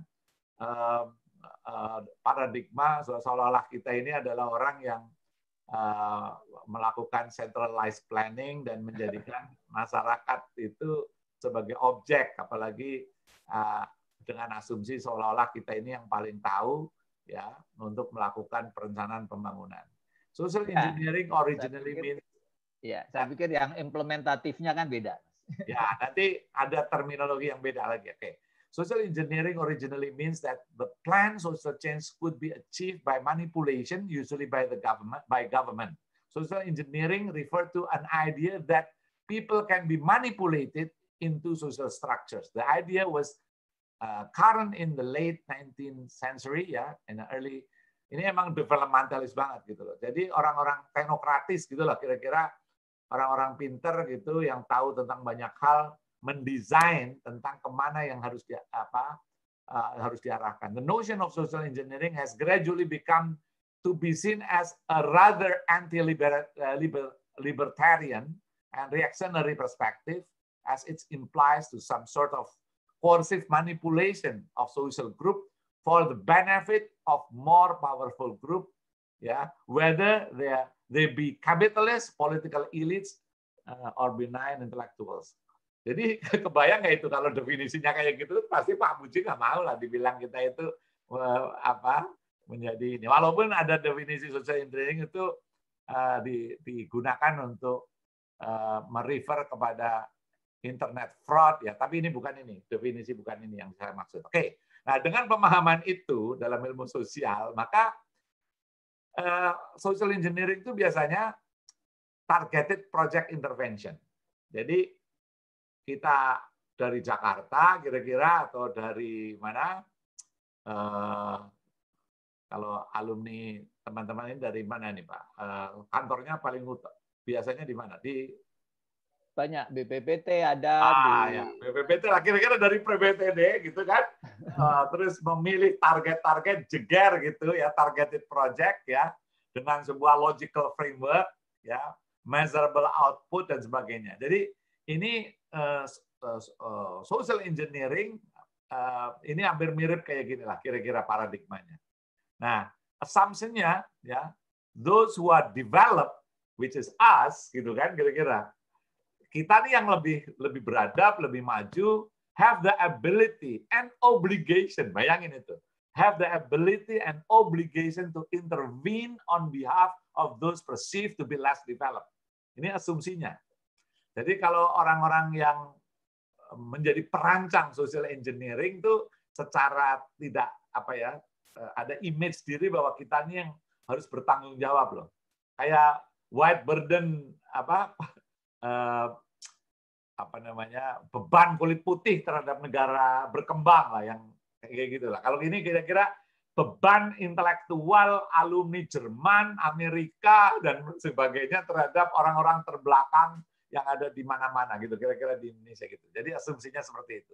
eh, eh, paradigma seolah-olah kita ini adalah orang yang eh, melakukan centralized planning dan menjadikan masyarakat itu sebagai objek. Apalagi eh, dengan asumsi seolah-olah kita ini yang paling tahu ya untuk melakukan perencanaan pembangunan. Social engineering ya, originally saya pikir, means... Ya, saya pikir yang implementatifnya kan beda. Ya, nanti ada terminologi yang beda lagi. Oke. Social engineering originally means that the planned social change could be achieved by manipulation, usually by the government. By government, social engineering refer to an idea that people can be manipulated into social structures. The idea was uh, current in the late nineteenth century, ya, in the early. Ini emang developmentalis banget gitu loh. Jadi orang-orang teknokratis gitu loh, kira-kira orang-orang pinter gitu yang tahu tentang banyak hal mendesain tentang kemana yang harus di, apa uh, harus diarahkan. The notion of social engineering has gradually become to be seen as a rather anti-libertarian and reactionary perspective as it implies to some sort of coercive manipulation of social group for the benefit of more powerful group, ya, whether they are, they be capitalists, political elites, uh, or benign intellectuals. Jadi kebayang nggak itu kalau definisinya kayak gitu, pasti Pak Pudji nggak mau lah dibilang kita itu uh, apa menjadi ini. Walaupun ada definisi social engineering itu uh, di, digunakan untuk uh, merefer kepada internet fraud, ya. Tapi ini bukan ini, definisi bukan ini yang saya maksud. Oke. Okay. Nah, dengan pemahaman itu dalam ilmu sosial, maka uh, social engineering itu biasanya targeted project intervention. Jadi kita dari Jakarta kira-kira atau dari mana? Uh, kalau alumni teman-teman ini dari mana nih Pak? Uh, kantornya paling utama, biasanya di mana? Di banyak B P P T ada ah, di... ya. B P P T lah kira-kira dari P B T D gitu kan uh, terus memilih target-target jeger gitu ya, targeted project ya dengan sebuah logical framework ya, measurable output dan sebagainya. Jadi ini uh, uh, social engineering uh, ini hampir mirip kayak gini lah kira-kira paradigmanya. Nah, assumption-nya ya, those who are developed, which is us, gitu kan kira-kira. Kita nih yang lebih lebih beradab, lebih maju, have the ability and obligation. Bayangin itu. Have the ability and obligation to intervene on behalf of those perceived to be less developed. Ini asumsinya. Jadi kalau orang-orang yang menjadi perancang social engineering itu secara tidak apa ya, ada image diri bahwa kita ini yang harus bertanggung jawab loh. Kayak white burden apa eh, apa namanya beban kulit putih terhadap negara berkembang lah yang kayak gitulah. Kalau ini kira-kira beban intelektual alumni Jerman, Amerika dan sebagainya terhadap orang-orang terbelakang yang ada di mana-mana gitu. Kira-kira di Indonesia gitu. Jadi asumsinya seperti itu.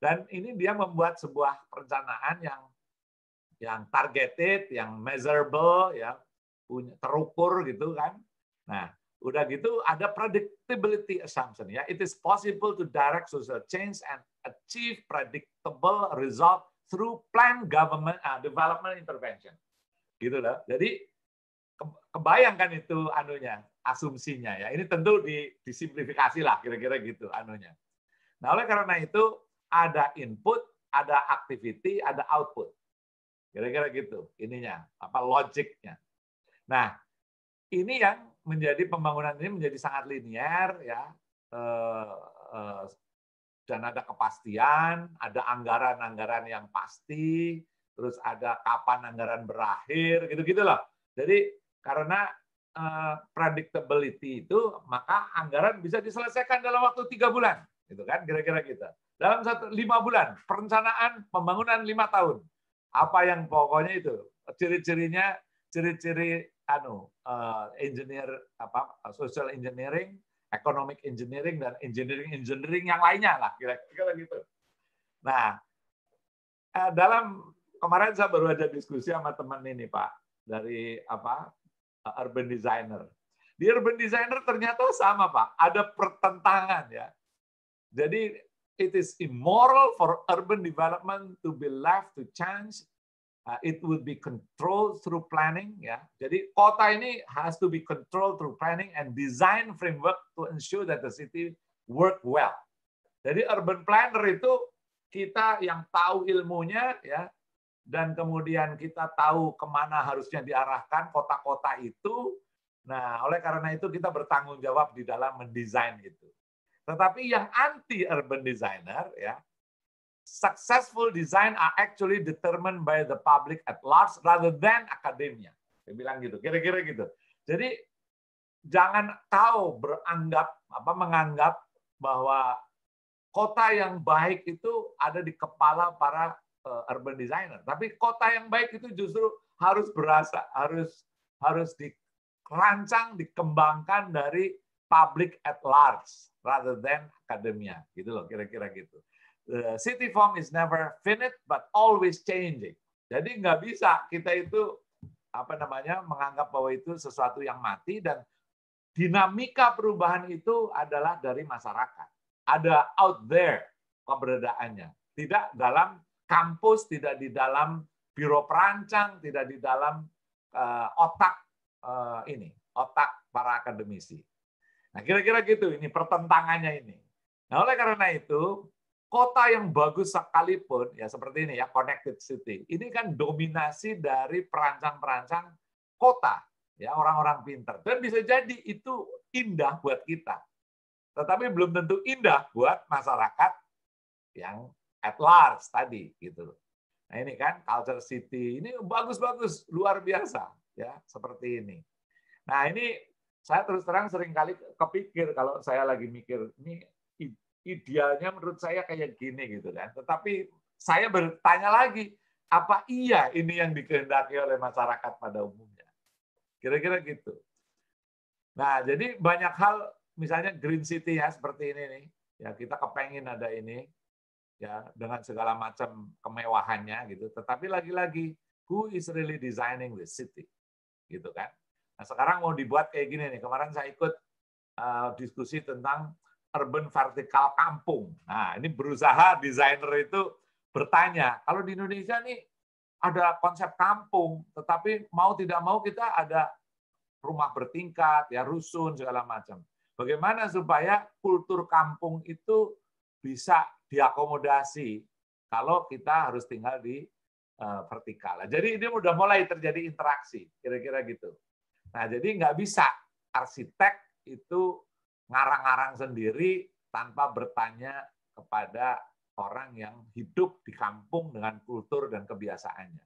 Dan ini dia membuat sebuah perencanaan yang yang targeted, yang measurable, yang punya terukur gitu kan. Nah, udah gitu ada predictability assumption ya. It is possible to direct social change and achieve predictable result through planned government uh, development intervention. Gitu loh. Jadi kebayangkan itu anunya, asumsinya ya. Ini tentu di, disimplifikasi lah kira-kira gitu anunya. Nah, oleh karena itu ada input, ada activity, ada output. Kira-kira gitu ininya, apa logiknya. Nah, ini yang menjadi pembangunan ini menjadi sangat linier ya. Eh, eh, dan ada kepastian, ada anggaran-anggaran yang pasti, terus ada kapan anggaran berakhir, gitu-gitu loh. Jadi karena uh, predictability itu, maka anggaran bisa diselesaikan dalam waktu tiga bulan, gitu kan? Kira-kira kita dalam satu lima bulan perencanaan pembangunan lima tahun, apa yang pokoknya itu ciri-cirinya, ciri-ciri anu uh, engineer apa social engineering, economic engineering, dan engineering-engineering yang lainnya lah, kira-kira gitu. Nah, dalam kemarin saya baru ada diskusi sama teman ini, Pak, dari apa urban designer. Di urban designer ternyata sama, Pak, ada pertentangan ya. Jadi, it is immoral for urban development to be left to chance. Uh, it would be controlled through planning, ya. Jadi kota ini has to be controlled through planning and design framework to ensure that the city work well. Jadi urban planner itu kita yang tahu ilmunya, ya, dan kemudian kita tahu kemana harusnya diarahkan kota-kota itu. Nah, oleh karena itu kita bertanggung jawab di dalam mendesain itu. Tetapi yang anti urban designer, ya. Successful design are actually determined by the public at large rather than academia. Dia bilang gitu, kira-kira gitu. Jadi jangan kau beranggap apa menganggap bahwa kota yang baik itu ada di kepala para uh, urban designer. Tapi kota yang baik itu justru harus berasa, harus harus dirancang, dikembangkan dari public at large rather than academia. Gitu loh, kira-kira gitu. The city form is never finite, but always changing. Jadi nggak bisa kita itu apa namanya menganggap bahwa itu sesuatu yang mati dan dinamika perubahan itu adalah dari masyarakat. Ada out there keberadaannya, tidak dalam kampus, tidak di dalam biro perancang, tidak di dalam uh, otak uh, ini, otak para akademisi. Nah kira-kira gitu ini pertentangannya ini. Nah oleh karena itu kota yang bagus sekalipun, ya seperti ini ya, connected city. Ini kan dominasi dari perancang-perancang kota, ya orang-orang pintar. Dan bisa jadi itu indah buat kita. Tetapi belum tentu indah buat masyarakat yang at large tadi. Gitu. Nah ini kan culture city, ini bagus-bagus, luar biasa. Ya seperti ini. Nah ini saya terus terang seringkali kepikir kalau saya lagi mikir, ini idealnya menurut saya kayak gini gitu kan. Tetapi saya bertanya lagi, apa iya ini yang dikehendaki oleh masyarakat pada umumnya? Kira-kira gitu. Nah, jadi banyak hal misalnya green city ya seperti ini nih. Ya, kita kepengin ada ini ya dengan segala macam kemewahannya gitu. Tetapi lagi-lagi who is really designing the city? Gitu kan. Nah, sekarang mau dibuat kayak gini nih. Kemarin saya ikut uh, diskusi tentang urban vertikal kampung. Nah, ini berusaha desainer itu bertanya, kalau di Indonesia nih ada konsep kampung, tetapi mau tidak mau kita ada rumah bertingkat, ya rusun segala macam. Bagaimana supaya kultur kampung itu bisa diakomodasi kalau kita harus tinggal di uh, vertikal. Jadi ini udah mulai terjadi interaksi, kira-kira gitu. Nah, jadi nggak bisa arsitek itu ngarang-ngarang sendiri tanpa bertanya kepada orang yang hidup di kampung dengan kultur dan kebiasaannya.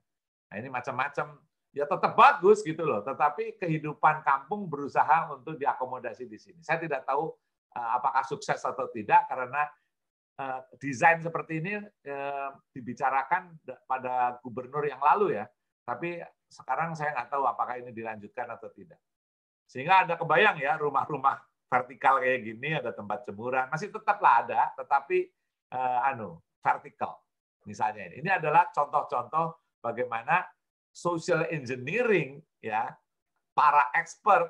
Nah, ini macam-macam. Ya tetap bagus gitu loh, tetapi kehidupan kampung berusaha untuk diakomodasi di sini. Saya tidak tahu apakah sukses atau tidak, karena desain seperti ini dibicarakan pada gubernur yang lalu ya, tapi sekarang saya nggak tahu apakah ini dilanjutkan atau tidak. Sehingga ada kebayang ya, rumah-rumah vertikal kayak gini, ada tempat jemuran, masih tetaplah ada, tetapi anu vertikal misalnya ini. Ini adalah contoh-contoh bagaimana social engineering ya para expert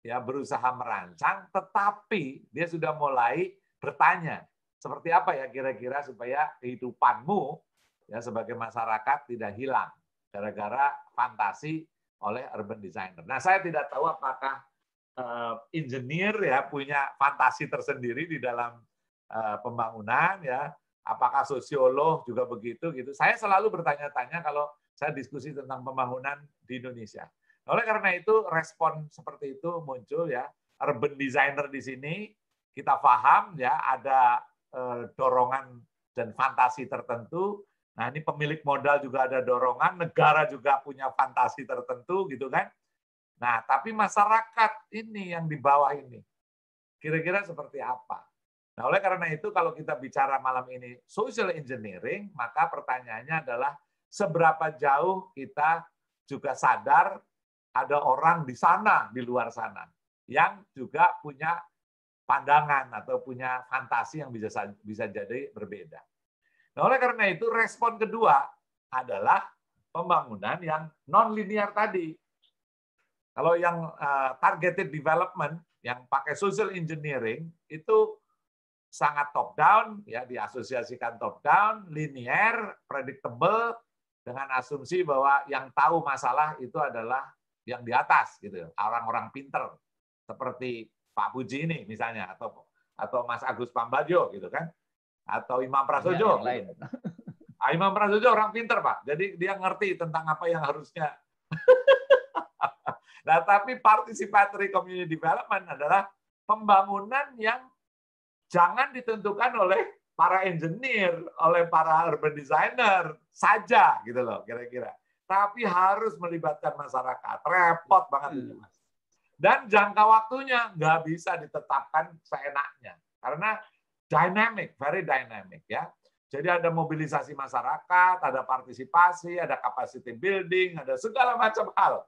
ya berusaha merancang, tetapi dia sudah mulai bertanya seperti apa ya kira-kira supaya kehidupanmu ya sebagai masyarakat tidak hilang gara-gara fantasi oleh urban designer. Nah, saya tidak tahu apakah uh, engineer ya punya fantasi tersendiri di dalam uh, pembangunan ya, apakah sosiolog juga begitu gitu. Saya selalu bertanya-tanya kalau saya diskusi tentang pembangunan di Indonesia. Oleh karena itu, respon seperti itu muncul ya. Urban designer di sini, kita paham ya, ada eh, dorongan dan fantasi tertentu. Nah, ini pemilik modal juga ada dorongan, negara juga punya fantasi tertentu gitu kan. Nah, tapi masyarakat ini yang di bawah ini, kira-kira seperti apa? Nah, oleh karena itu, kalau kita bicara malam ini social engineering, maka pertanyaannya adalah, seberapa jauh kita juga sadar ada orang di sana, di luar sana, yang juga punya pandangan atau punya fantasi yang bisa bisa jadi berbeda. Nah, oleh karena itu, respon kedua adalah pembangunan yang non-linear tadi. Kalau yang uh, targeted development, yang pakai social engineering, itu sangat top-down, ya diasosiasikan top-down, linear, predictable, dengan asumsi bahwa yang tahu masalah itu adalah yang di atas gitu, orang-orang pinter seperti Pak Pudji ini misalnya, atau atau Mas Agus Pambagio gitu kan, atau Imam Prasodjo. Ya, gitu. Ah, Imam Prasodjo orang pinter Pak, jadi dia ngerti tentang apa yang harusnya. Nah, tapi participatory community development adalah pembangunan yang jangan ditentukan oleh para engineer, oleh para urban designer saja gitu loh kira-kira. Tapi harus melibatkan masyarakat. Repot banget hmm. ini, Mas. Dan jangka waktunya nggak bisa ditetapkan seenaknya. Karena dynamic, very dynamic ya. Jadi ada mobilisasi masyarakat, ada partisipasi, ada capacity building, ada segala macam hal.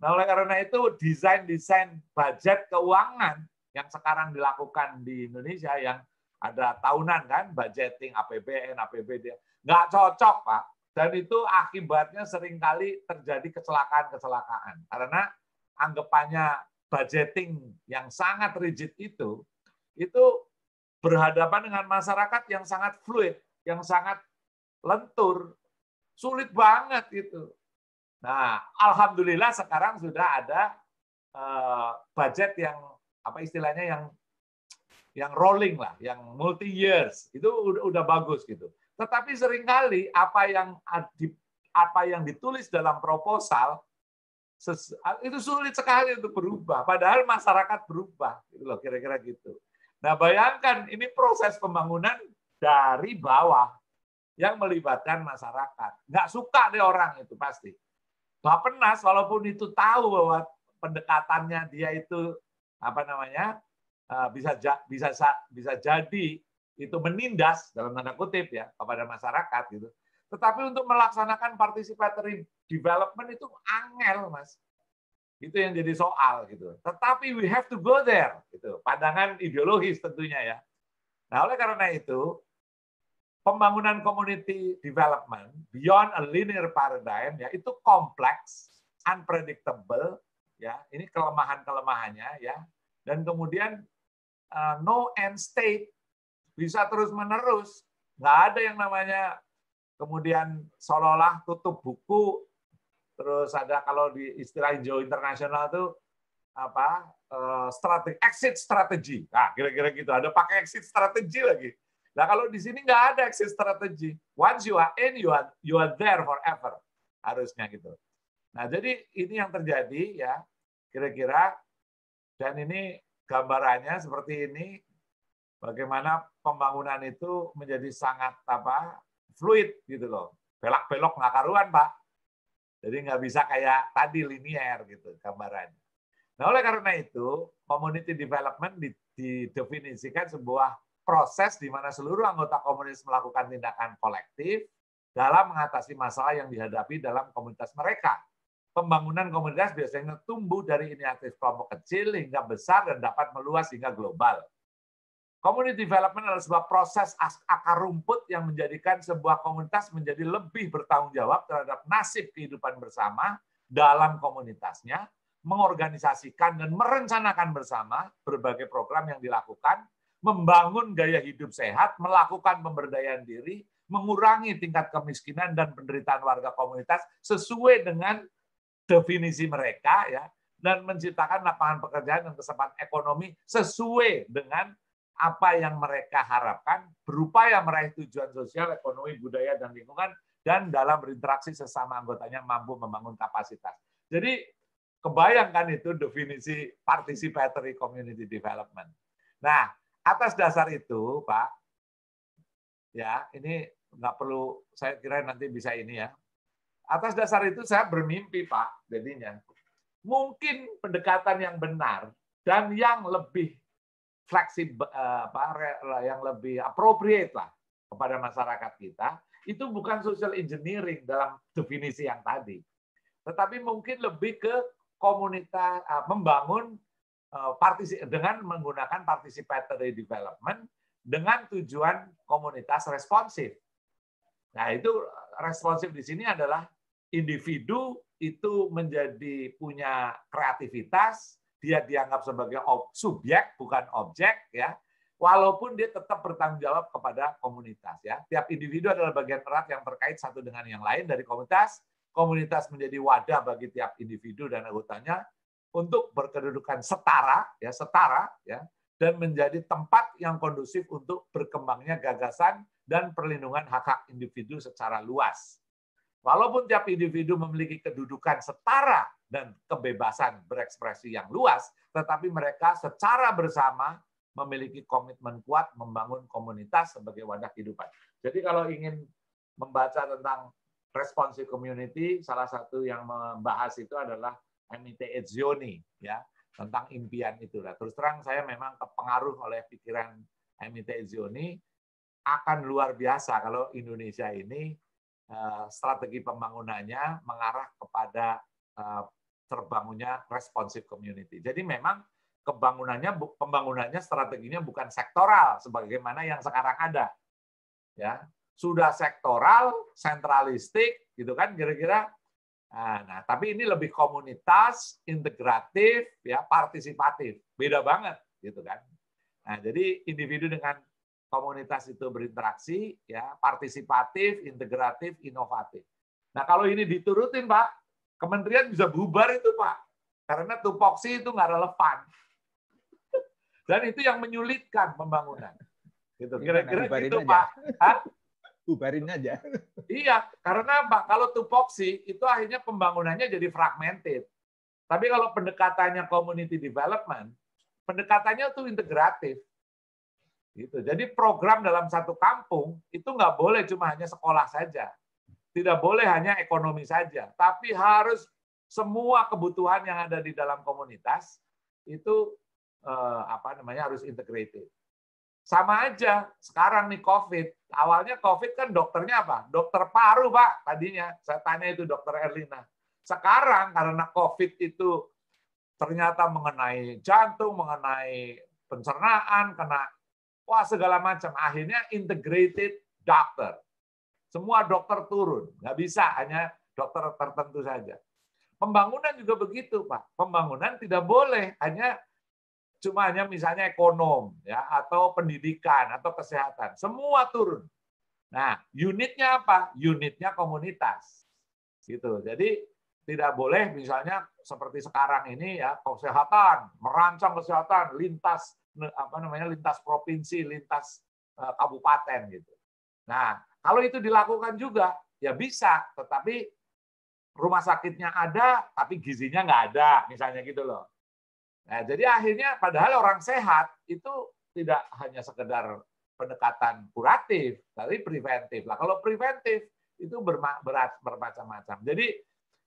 Nah, oleh karena itu desain-desain budget keuangan yang sekarang dilakukan di Indonesia yang ada tahunan kan, budgeting, A P B N, A P B D. Nggak cocok, Pak. Dan itu akibatnya seringkali terjadi kecelakaan-kecelakaan. Karena anggapannya budgeting yang sangat rigid itu, itu berhadapan dengan masyarakat yang sangat fluid, yang sangat lentur. Sulit banget itu. Nah, alhamdulillah sekarang sudah ada uh, budget yang, apa istilahnya, yang yang rolling lah, yang multi years itu udah bagus gitu. Tetapi seringkali apa yang apa yang ditulis dalam proposal itu sulit sekali untuk berubah. Padahal masyarakat berubah gitu loh, kira-kira gitu. Nah, bayangkan ini proses pembangunan dari bawah yang melibatkan masyarakat. Nggak suka deh orang itu pasti. Bappenas walaupun itu tahu bahwa pendekatannya dia itu apa namanya? bisa bisa bisa jadi itu menindas dalam tanda kutip ya kepada masyarakat gitu. Tetapi untuk melaksanakan participatory development itu angel, Mas. Itu yang jadi soal gitu. Tetapi we have to go there gitu. Pandangan ideologis tentunya ya. Nah, oleh karena itu pembangunan community development beyond a linear paradigm ya itu kompleks, unpredictable ya. Ini kelemahan-kelemahannya ya. Dan kemudian uh, no end state, bisa terus-menerus. Nggak ada yang namanya kemudian seolah-olah tutup buku, terus ada kalau di istilah hijau internasional itu apa, uh, strategi, exit strategy. Nah, kira-kira gitu. Ada pakai exit strategy lagi. Nah, kalau di sini nggak ada exit strategy. Once you are in, you are, you are there forever. Harusnya gitu. Nah, jadi ini yang terjadi ya, kira-kira. Dan ini gambarannya seperti ini, bagaimana pembangunan itu menjadi sangat apa, fluid gitu loh. Belok-belok nggak karuan, Pak. Jadi nggak bisa kayak tadi linier gitu gambarannya. Nah, oleh karena itu, community development didefinisikan sebuah proses di mana seluruh anggota komunitas melakukan tindakan kolektif dalam mengatasi masalah yang dihadapi dalam komunitas mereka. Pembangunan komunitas biasanya tumbuh dari inisiatif kelompok kecil hingga besar dan dapat meluas hingga global. Community development adalah sebuah proses akar rumput yang menjadikan sebuah komunitas menjadi lebih bertanggung jawab terhadap nasib kehidupan bersama dalam komunitasnya, mengorganisasikan dan merencanakan bersama berbagai program yang dilakukan, membangun gaya hidup sehat, melakukan pemberdayaan diri, mengurangi tingkat kemiskinan dan penderitaan warga komunitas sesuai dengan definisi mereka ya, dan menciptakan lapangan pekerjaan dan kesempatan ekonomi sesuai dengan apa yang mereka harapkan, berupaya meraih tujuan sosial, ekonomi, budaya, dan lingkungan, dan dalam berinteraksi sesama anggotanya mampu membangun kapasitas. Jadi kebayangkan itu definisi participatory community development. Nah, atas dasar itu, Pak, ya ini nggak perlu, saya kira nanti bisa ini ya. Atas dasar itu saya bermimpi, Pak, jadinya. Mungkin pendekatan yang benar dan yang lebih fleksibel, yang lebih appropriate lah kepada masyarakat kita, itu bukan social engineering dalam definisi yang tadi. Tetapi mungkin lebih ke komunitas, membangun dengan menggunakan participatory development dengan tujuan komunitas responsif. Nah, itu responsif di sini adalah individu itu menjadi punya kreativitas, dia dianggap sebagai subjek bukan objek ya, walaupun dia tetap bertanggung jawab kepada komunitas ya. Tiap individu adalah bagian erat yang terkait satu dengan yang lain dari komunitas. Komunitas menjadi wadah bagi tiap individu dan anggotanya untuk berkedudukan setara ya, setara ya, dan menjadi tempat yang kondusif untuk berkembangnya gagasan dan perlindungan hak-hak individu secara luas. Walaupun tiap individu memiliki kedudukan setara dan kebebasan berekspresi yang luas, tetapi mereka secara bersama memiliki komitmen kuat membangun komunitas sebagai wadah kehidupan. Jadi kalau ingin membaca tentang responsive community, salah satu yang membahas itu adalah Amitai Etzioni ya, tentang impian itu. Terus terang saya memang kepengaruh oleh pikiran Amitai Etzioni. Akan luar biasa kalau Indonesia ini strategi pembangunannya mengarah kepada terbangunnya responsive community. Jadi memang kebangunannya, pembangunannya strateginya bukan sektoral sebagaimana yang sekarang ada. Ya, sudah sektoral, sentralistik gitu kan kira-kira. Nah, nah, tapi ini lebih komunitas, integratif, ya, partisipatif. Beda banget, gitu kan. Nah, jadi individu dengan komunitas itu berinteraksi, ya, partisipatif, integratif, inovatif. Nah, kalau ini diturutin, Pak, kementerian bisa bubar itu, Pak, karena tupoksi itu nggak relevan. Dan itu yang menyulitkan pembangunan. Gitu. Kira-kira gitu, Pak. Hah? Bubarin aja. Iya, karena apa? Kalau tupoksi itu akhirnya pembangunannya jadi fragmented. Tapi kalau pendekatannya community development, pendekatannya itu integratif. Gitu. Jadi program dalam satu kampung itu nggak boleh cuma hanya sekolah saja, tidak boleh hanya ekonomi saja, tapi harus semua kebutuhan yang ada di dalam komunitas itu eh, apa namanya harus integratif. Sama aja sekarang nih COVID. Awalnya COVID kan dokternya apa? Dokter paru, Pak, tadinya. Saya tanya itu dokter Erlina. Sekarang karena COVID itu ternyata mengenai jantung, mengenai pencernaan, kena wah segala macam. Akhirnya integrated doctor. Semua dokter turun. Nggak bisa, hanya dokter tertentu saja. Pembangunan juga begitu, Pak. Pembangunan tidak boleh hanya cuma hanya misalnya ekonom ya atau pendidikan atau kesehatan, semua turun. Nah, unitnya apa? Unitnya komunitas. Gitu. Jadi tidak boleh misalnya seperti sekarang ini ya kesehatan, merancang kesehatan lintas apa namanya? lintas provinsi, lintas uh, kabupaten gitu. Nah, kalau itu dilakukan juga ya bisa, tetapi rumah sakitnya ada tapi gizinya nggak ada, misalnya gitu loh. Nah, jadi akhirnya padahal orang sehat itu tidak hanya sekedar pendekatan kuratif, tapi preventif. Nah, kalau preventif itu berat bermacam-macam. Jadi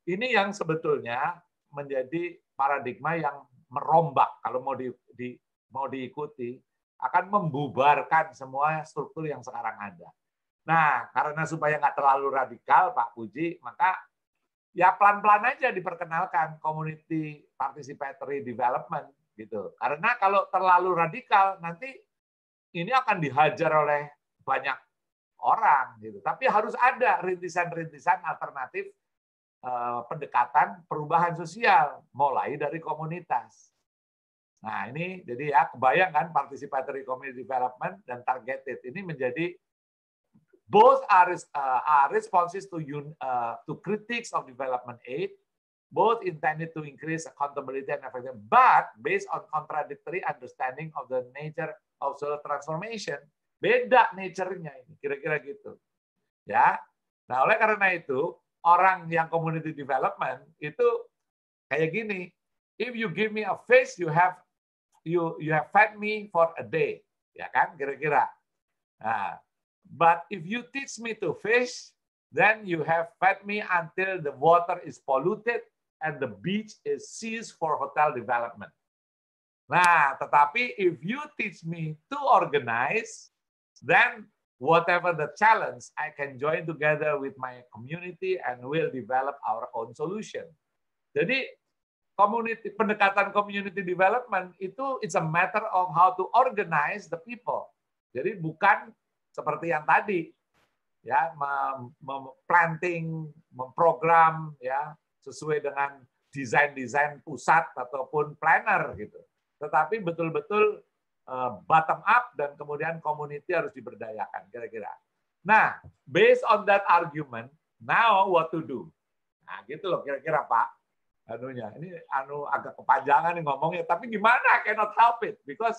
ini yang sebetulnya menjadi paradigma yang merombak kalau mau di, di mau diikuti, akan membubarkan semua struktur yang sekarang ada. Nah, karena supaya nggak terlalu radikal, Pak Pudji, maka ya pelan-pelan aja diperkenalkan community participatory development gitu. Karena kalau terlalu radikal nanti ini akan dihajar oleh banyak orang gitu. Tapi harus ada rintisan-rintisan alternatif eh, pendekatan perubahan sosial mulai dari komunitas. Nah, ini jadi ya kebayangkan participatory community development dan targeted ini menjadi both are, uh, are responses to, un, uh, to critics of development aid, both intended to increase accountability and effectiveness, but based on contradictory understanding of the nature of social transformation. Beda nature-nya ini, kira-kira gitu. Ya. Nah, oleh karena itu, orang yang community development itu kayak gini, if you give me a fish, you have you you have fed me for a day. Ya kan, kira-kira. Nah, but if you teach me to fish, then you have fed me until the water is polluted and the beach is seized for hotel development. Nah, tetapi if you teach me to organize, then whatever the challenge, I can join together with my community and will develop our own solution. Jadi, community, pendekatan community development itu it's a matter of how to organize the people. Jadi bukan seperti yang tadi, ya, mem planting, memprogram, ya, sesuai dengan desain-desain pusat ataupun planner gitu. Tetapi betul-betul uh, bottom up dan kemudian community harus diberdayakan, kira-kira. Nah, based on that argument, now what to do? Nah, gitu loh, kira-kira Pak, anunya. Ini anu agak kepanjangan nih ngomongnya, tapi gimana? Cannot help it because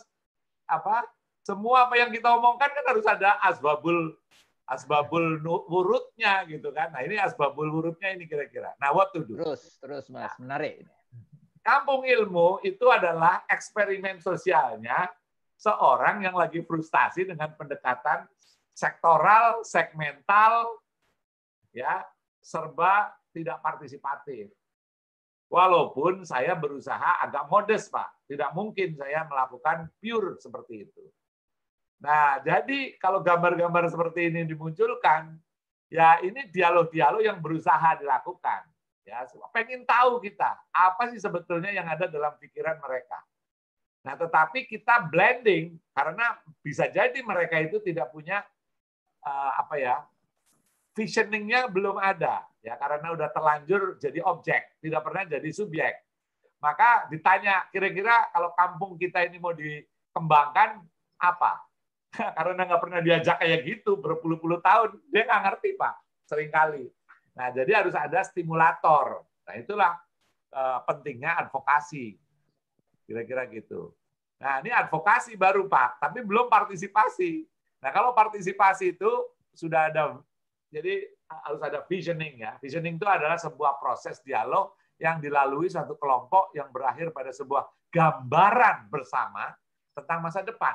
apa? Semua apa yang kita omongkan kan harus ada asbabul asbabul wurudnya gitu kan. Nah, ini asbabul wurudnya ini kira-kira. Nah, what to do? Terus, terus Mas, nah, menarik. Kampung Ilmu itu adalah eksperimen sosialnya seorang yang lagi frustasi dengan pendekatan sektoral, segmental, ya, serba tidak partisipatif. Walaupun saya berusaha agak modest, Pak. Tidak mungkin saya melakukan pure seperti itu. Nah, jadi kalau gambar-gambar seperti ini dimunculkan, ya ini dialog-dialog yang berusaha dilakukan. Ya, pengen tahu kita, apa sih sebetulnya yang ada dalam pikiran mereka. Nah, tetapi kita blending, karena bisa jadi mereka itu tidak punya, uh, apa ya, visioning-nya belum ada. Ya, karena udah terlanjur jadi objek, tidak pernah jadi subjek. Maka ditanya, kira-kira kalau kampung kita ini mau dikembangkan, apa? Karena nggak pernah diajak kayak gitu berpuluh-puluh tahun, dia nggak ngerti Pak, seringkali. Nah, jadi harus ada stimulator. Nah, itulah eh, pentingnya advokasi, kira-kira gitu. Nah, ini advokasi baru Pak, tapi belum partisipasi. Nah, kalau partisipasi itu sudah ada, jadi harus ada visioning ya. Visioning itu adalah sebuah proses dialog yang dilalui suatu kelompok yang berakhir pada sebuah gambaran bersama tentang masa depan.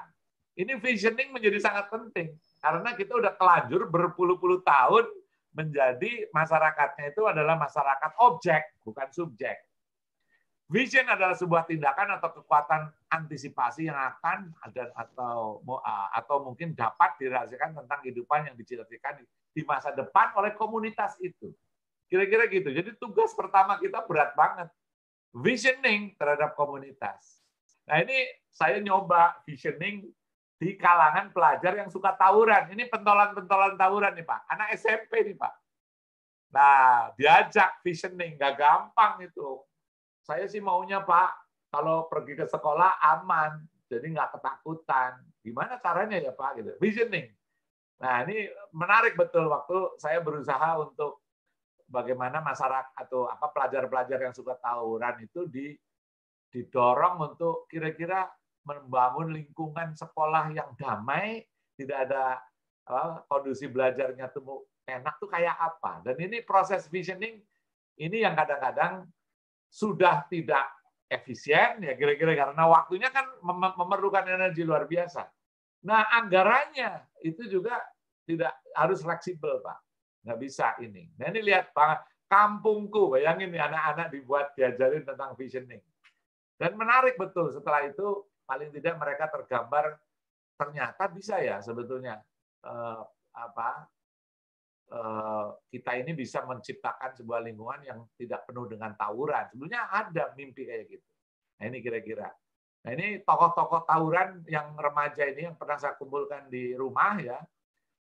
Ini visioning menjadi sangat penting karena kita udah telanjur berpuluh-puluh tahun menjadi masyarakatnya itu adalah masyarakat objek, bukan subjek. Vision adalah sebuah tindakan atau kekuatan antisipasi yang akan ada atau atau mungkin dapat dirasakan tentang kehidupan yang dicita-citakan di masa depan oleh komunitas itu. Kira-kira gitu. Jadi tugas pertama kita berat banget. Visioning terhadap komunitas. Nah, ini saya nyoba visioning di kalangan pelajar yang suka tawuran. Ini pentolan-pentolan tawuran nih, Pak. Anak S M P nih, Pak. Nah, diajak visioning. Nggak gampang itu. Saya sih maunya, Pak, kalau pergi ke sekolah aman, jadi nggak ketakutan. Gimana caranya ya Pak? Gitu. Visioning. Nah ini menarik betul waktu saya berusaha untuk bagaimana masyarakat atau apa pelajar-pelajar yang suka tawuran itu di, didorong untuk kira-kira membangun lingkungan sekolah yang damai, tidak ada apa, kondisi belajarnya tuh enak tuh kayak apa. Dan ini proses visioning ini yang kadang-kadang sudah tidak efisien ya kira-kira karena waktunya kan memerlukan energi luar biasa. Nah anggarannya itu juga tidak harus fleksibel Pak, nggak bisa ini. Nah ini lihat Pak, kampungku, bayangin nih anak-anak dibuat diajarin tentang visioning. Dan menarik betul setelah itu paling tidak mereka tergambar ternyata bisa ya sebetulnya eh, apa eh, kita ini bisa menciptakan sebuah lingkungan yang tidak penuh dengan tawuran. Sebenarnya ada mimpi kayak gitu. Nah ini kira-kira. Nah ini tokoh-tokoh tawuran yang remaja ini yang pernah saya kumpulkan di rumah ya,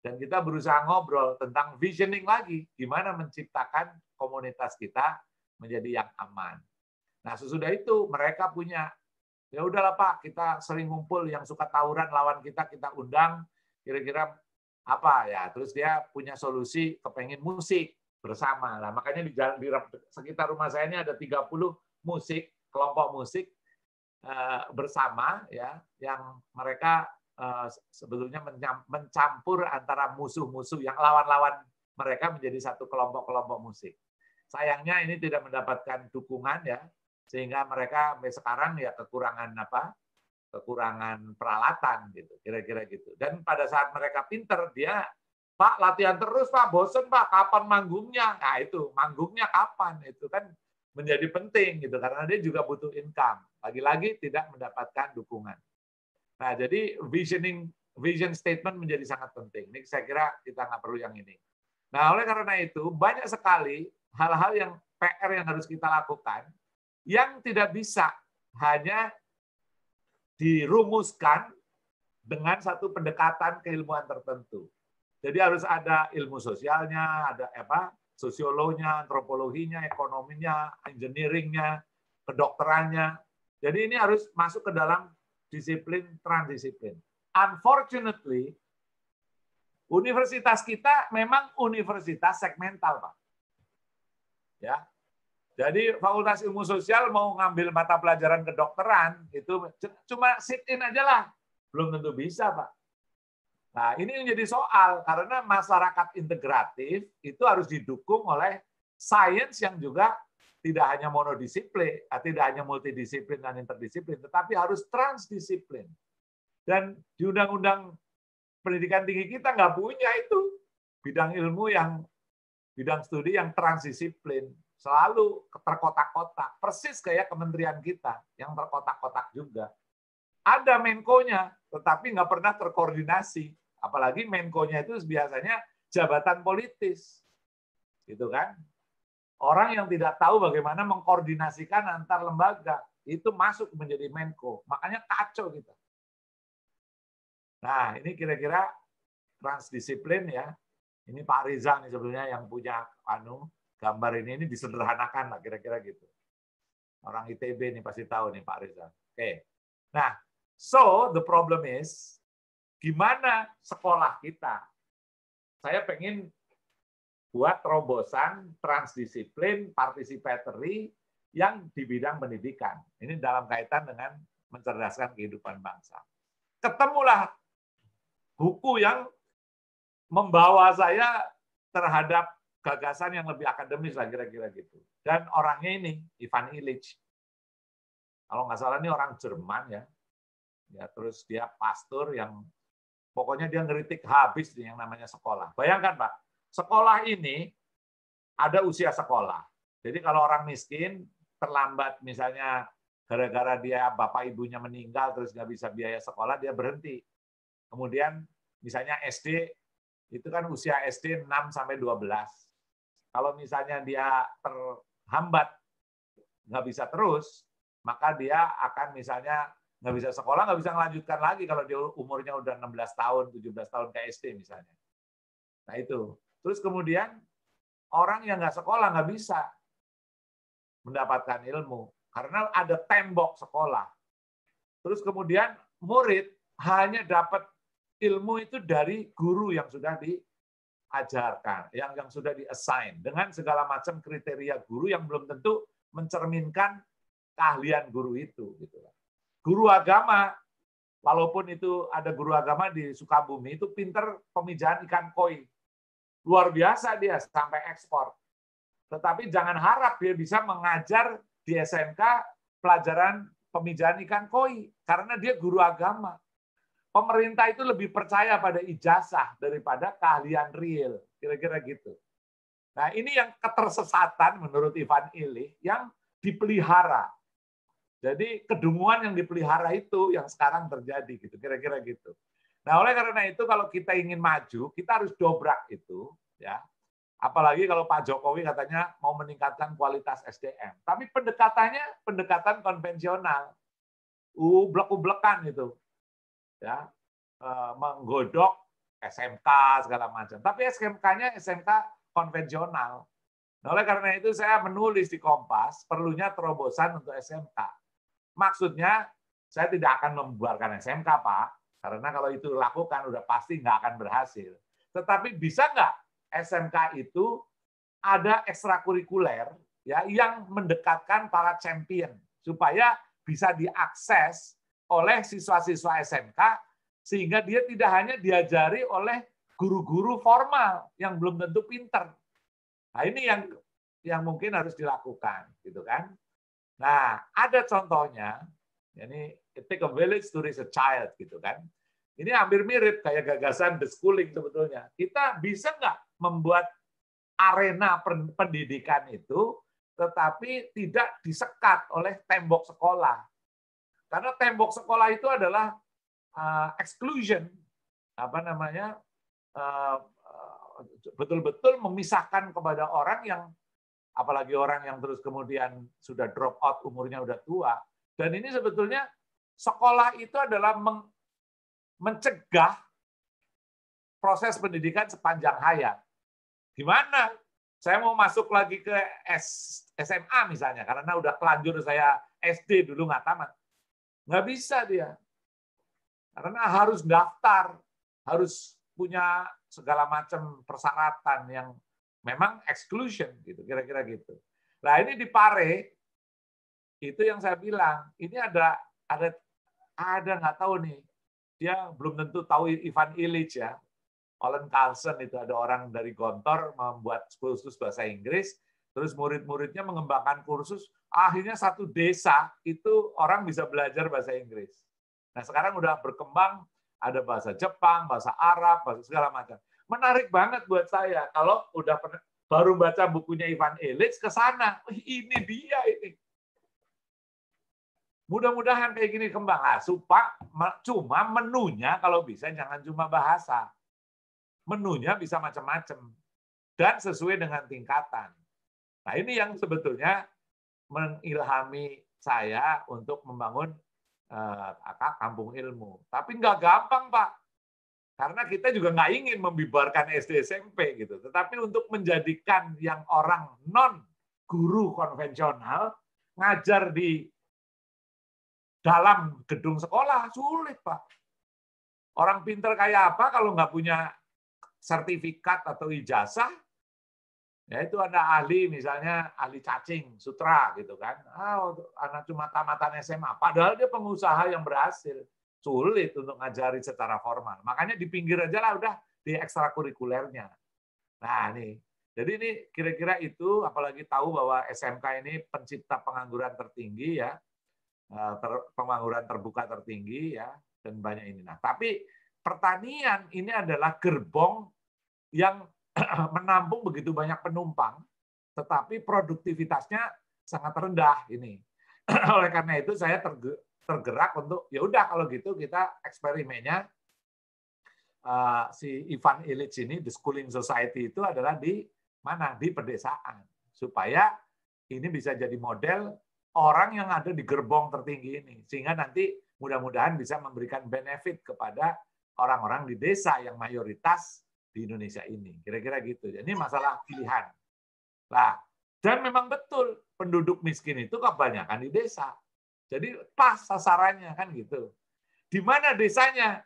dan kita berusaha ngobrol tentang visioning lagi, gimana menciptakan komunitas kita menjadi yang aman. Nah sesudah itu mereka punya, ya udahlah Pak, kita sering ngumpul yang suka tawuran lawan kita, kita undang kira-kira apa ya, terus dia punya solusi kepengen musik bersama. Nah, makanya di, di sekitar rumah saya ini ada tiga puluh musik, kelompok musik, bersama ya, yang mereka uh, sebetulnya mencampur antara musuh-musuh yang lawan-lawan mereka menjadi satu kelompok-kelompok musik. Sayangnya ini tidak mendapatkan dukungan ya, sehingga mereka sampai sekarang ya kekurangan apa? Kekurangan peralatan gitu, kira-kira gitu. Dan pada saat mereka pinter dia, Pak latihan terus Pak, bosen Pak, kapan manggungnya? Nah itu manggungnya kapan itu kan menjadi penting gitu karena dia juga butuh income. Lagi-lagi tidak mendapatkan dukungan. Nah, jadi visioning, vision statement menjadi sangat penting. Ini saya kira kita nggak perlu yang ini. Nah, oleh karena itu banyak sekali hal-hal yang P R yang harus kita lakukan yang tidak bisa hanya dirumuskan dengan satu pendekatan keilmuan tertentu. Jadi harus ada ilmu sosialnya, ada apa? Sosiologinya, antropologinya, ekonominya, engineeringnya, kedokterannya. Jadi ini harus masuk ke dalam disiplin transdisiplin. Unfortunately, universitas kita memang universitas segmental, Pak. Ya. Jadi Fakultas Ilmu Sosial mau ngambil mata pelajaran kedokteran itu cuma sit in aja lah, belum tentu bisa, Pak. Nah, ini yang jadi soal karena masyarakat integratif itu harus didukung oleh sains yang juga tidak hanya monodisiplin, tidak hanya multidisiplin dan interdisiplin, tetapi harus transdisiplin. Dan di undang-undang pendidikan tinggi kita nggak punya itu bidang ilmu yang bidang studi yang transdisiplin, selalu terkotak-kotak, persis kayak kementerian kita yang terkotak-kotak juga. Ada menkonya, tetapi nggak pernah terkoordinasi. Apalagi menkonya itu biasanya jabatan politis, gitu kan? Orang yang tidak tahu bagaimana mengkoordinasikan antar lembaga, itu masuk menjadi menko. Makanya kacau kita. Nah, ini kira-kira transdisiplin ya. Ini Pak Rizal nih sebenarnya yang punya anu gambar ini, ini disederhanakan lah kira-kira gitu. Orang I T B nih pasti tahu nih Pak Rizal. Oke. Nah, so the problem is, gimana sekolah kita? Saya pengen buat terobosan transdisiplin participatory yang di bidang pendidikan. Ini dalam kaitan dengan mencerdaskan kehidupan bangsa. Ketemulah buku yang membawa saya terhadap gagasan yang lebih akademis lah kira-kira gitu. Dan orangnya ini, Ivan Illich. Kalau nggak salah ini orang Jerman ya. Ya terus dia pastor yang pokoknya dia ngeritik habis yang namanya sekolah. Bayangkan Pak, sekolah ini ada usia sekolah. Jadi kalau orang miskin terlambat misalnya gara-gara dia bapak ibunya meninggal terus nggak bisa biaya sekolah dia berhenti. Kemudian misalnya S D itu kan usia S D enam sampai dua belas. Kalau misalnya dia terhambat nggak bisa terus, maka dia akan misalnya nggak bisa sekolah, nggak bisa melanjutkan lagi kalau dia umurnya udah enam belas tahun, tujuh belas tahun ke S D misalnya. Nah itu. Terus kemudian orang yang nggak sekolah nggak bisa mendapatkan ilmu. karena ada tembok sekolah. Terus kemudian murid hanya dapat ilmu itu dari guru yang sudah diajarkan, yang yang sudah di-assign, dengan segala macam kriteria guru yang belum tentu mencerminkan keahlian guru itu. Guru agama, walaupun itu ada guru agama di Sukabumi, itu pinter pemijahan ikan koi. Luar biasa dia, sampai ekspor. Tetapi jangan harap dia bisa mengajar di S M K pelajaran pemijahan ikan koi, karena dia guru agama. Pemerintah itu lebih percaya pada ijazah daripada keahlian real, kira-kira gitu. Nah, ini yang ketersesatan menurut Ivan Illich yang dipelihara. Jadi kedunguan yang dipelihara itu yang sekarang terjadi, gitu, kira-kira gitu. Nah, oleh karena itu kalau kita ingin maju, kita harus dobrak itu, ya. Apalagi kalau Pak Jokowi katanya mau meningkatkan kualitas S D M, tapi pendekatannya pendekatan konvensional, ublek-ublekan gitu. Ya, menggodok S M K segala macam. Tapi S M K-nya S M K konvensional. Nah, oleh karena itu saya menulis di Kompas perlunya terobosan untuk S M K. Maksudnya saya tidak akan membubarkan S M K, Pak, karena kalau itu dilakukan udah pasti nggak akan berhasil. Tetapi bisa nggak S M K itu ada ekstrakurikuler ya yang mendekatkan para champion supaya bisa diakses oleh siswa-siswa S M K, sehingga dia tidak hanya diajari oleh guru-guru formal yang belum tentu pinter. Nah, ini yang yang mungkin harus dilakukan, gitu kan? Nah, ada contohnya, ini it take a village to raise a child, gitu kan? Ini hampir mirip kayak gagasan deschooling sebetulnya. Kita bisa nggak membuat arena pendidikan itu, tetapi tidak disekat oleh tembok sekolah? Karena tembok sekolah itu adalah uh, exclusion, apa namanya, betul-betul uh, memisahkan kepada orang yang, apalagi orang yang terus kemudian sudah drop out, umurnya udah tua. Dan ini sebetulnya sekolah itu adalah meng, mencegah proses pendidikan sepanjang hayat. Gimana? Saya mau masuk lagi ke S M A misalnya, karena udah telanjur saya S D dulu nggak tamat. Nggak bisa dia, karena harus daftar, harus punya segala macam persyaratan yang memang exclusion, gitu, kira-kira gitu. Nah, ini di Pare, itu yang saya bilang, ini ada, ada, ada nggak tahu nih, dia belum tentu tahu Ivan Illich ya, Olen Carlson itu ada orang dari Gontor membuat kursus bahasa Inggris, terus murid-muridnya mengembangkan kursus, akhirnya satu desa itu orang bisa belajar bahasa Inggris. Nah, sekarang udah berkembang, ada bahasa Jepang, bahasa Arab, bahasa segala macam. Menarik banget buat saya kalau udah pernah, baru baca bukunya Ivan Illich ke sana. Ini dia ini. Mudah-mudahan kayak gini kembang. Nah, supaya cuma menunya kalau bisa jangan cuma bahasa. Menunya bisa macam-macam dan sesuai dengan tingkatan. Nah, ini yang sebetulnya mengilhami saya untuk membangun eh, kampung ilmu. Tapi nggak gampang, Pak. Karena kita juga nggak ingin membibarkan S D S M P, gitu. Tetapi untuk menjadikan yang orang non-guru konvensional ngajar di dalam gedung sekolah, sulit, Pak. Orang pintar kayak apa kalau nggak punya sertifikat atau ijazah, ya itu Anda ahli, misalnya ahli cacing, sutra, gitu kan. Ah, anak cuma tamatan S M A. Padahal dia pengusaha yang berhasil. Sulit untuk ngajari secara formal. Makanya di pinggir aja lah udah di ekstrakurikulernya. Nah, nih. Jadi ini kira-kira itu, apalagi tahu bahwa S M K ini pencipta pengangguran tertinggi, ya. Ter, pengangguran terbuka tertinggi, ya. Dan banyak ini. Nah, tapi pertanian ini adalah gerbong yang menampung begitu banyak penumpang, tetapi produktivitasnya sangat rendah ini. Oleh karena itu saya tergerak untuk ya udah kalau gitu kita eksperimennya uh, si Ivan Illich ini, the schooling society itu adalah di mana, di pedesaan, supaya ini bisa jadi model orang yang ada di gerbong tertinggi ini, sehingga nanti mudah-mudahan bisa memberikan benefit kepada orang-orang di desa yang mayoritas di Indonesia ini, kira-kira gitu. Jadi masalah pilihan. Nah, dan memang betul penduduk miskin itu kebanyakan di desa. Jadi pas sasarannya kan gitu. Di mana desanya?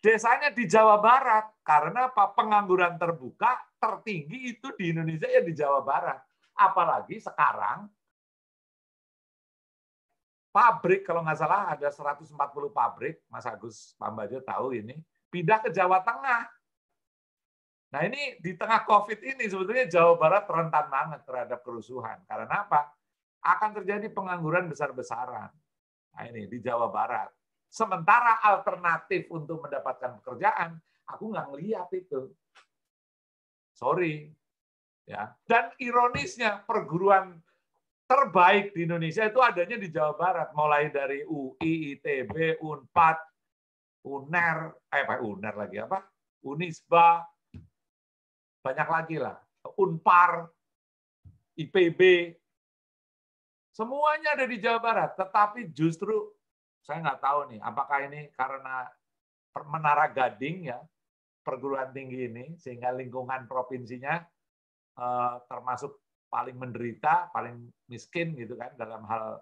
Desanya di Jawa Barat. Karena apa? Pengangguran terbuka tertinggi itu di Indonesia ya di Jawa Barat. Apalagi sekarang pabrik, kalau nggak salah ada seratus empat puluh pabrik, Mas Agus Pambagio tahu ini, pindah ke Jawa Tengah. Nah ini di tengah COVID ini sebetulnya Jawa Barat rentan banget terhadap kerusuhan. Karena apa? Akan terjadi pengangguran besar-besaran. Nah ini di Jawa Barat. Sementara alternatif untuk mendapatkan pekerjaan, aku nggak ngelihat itu. Sorry. Ya. Dan ironisnya perguruan terbaik di Indonesia itu adanya di Jawa Barat, mulai dari U I, I T B, Unpad, UNER, eh apa UNER lagi apa? UNISBA, banyak lagi lah, Unpar, I P B, semuanya ada di Jawa Barat. Tetapi justru saya nggak tahu nih, apakah ini karena Menara Gading ya perguruan tinggi ini sehingga lingkungan provinsinya eh, termasuk paling menderita, paling miskin gitu kan dalam hal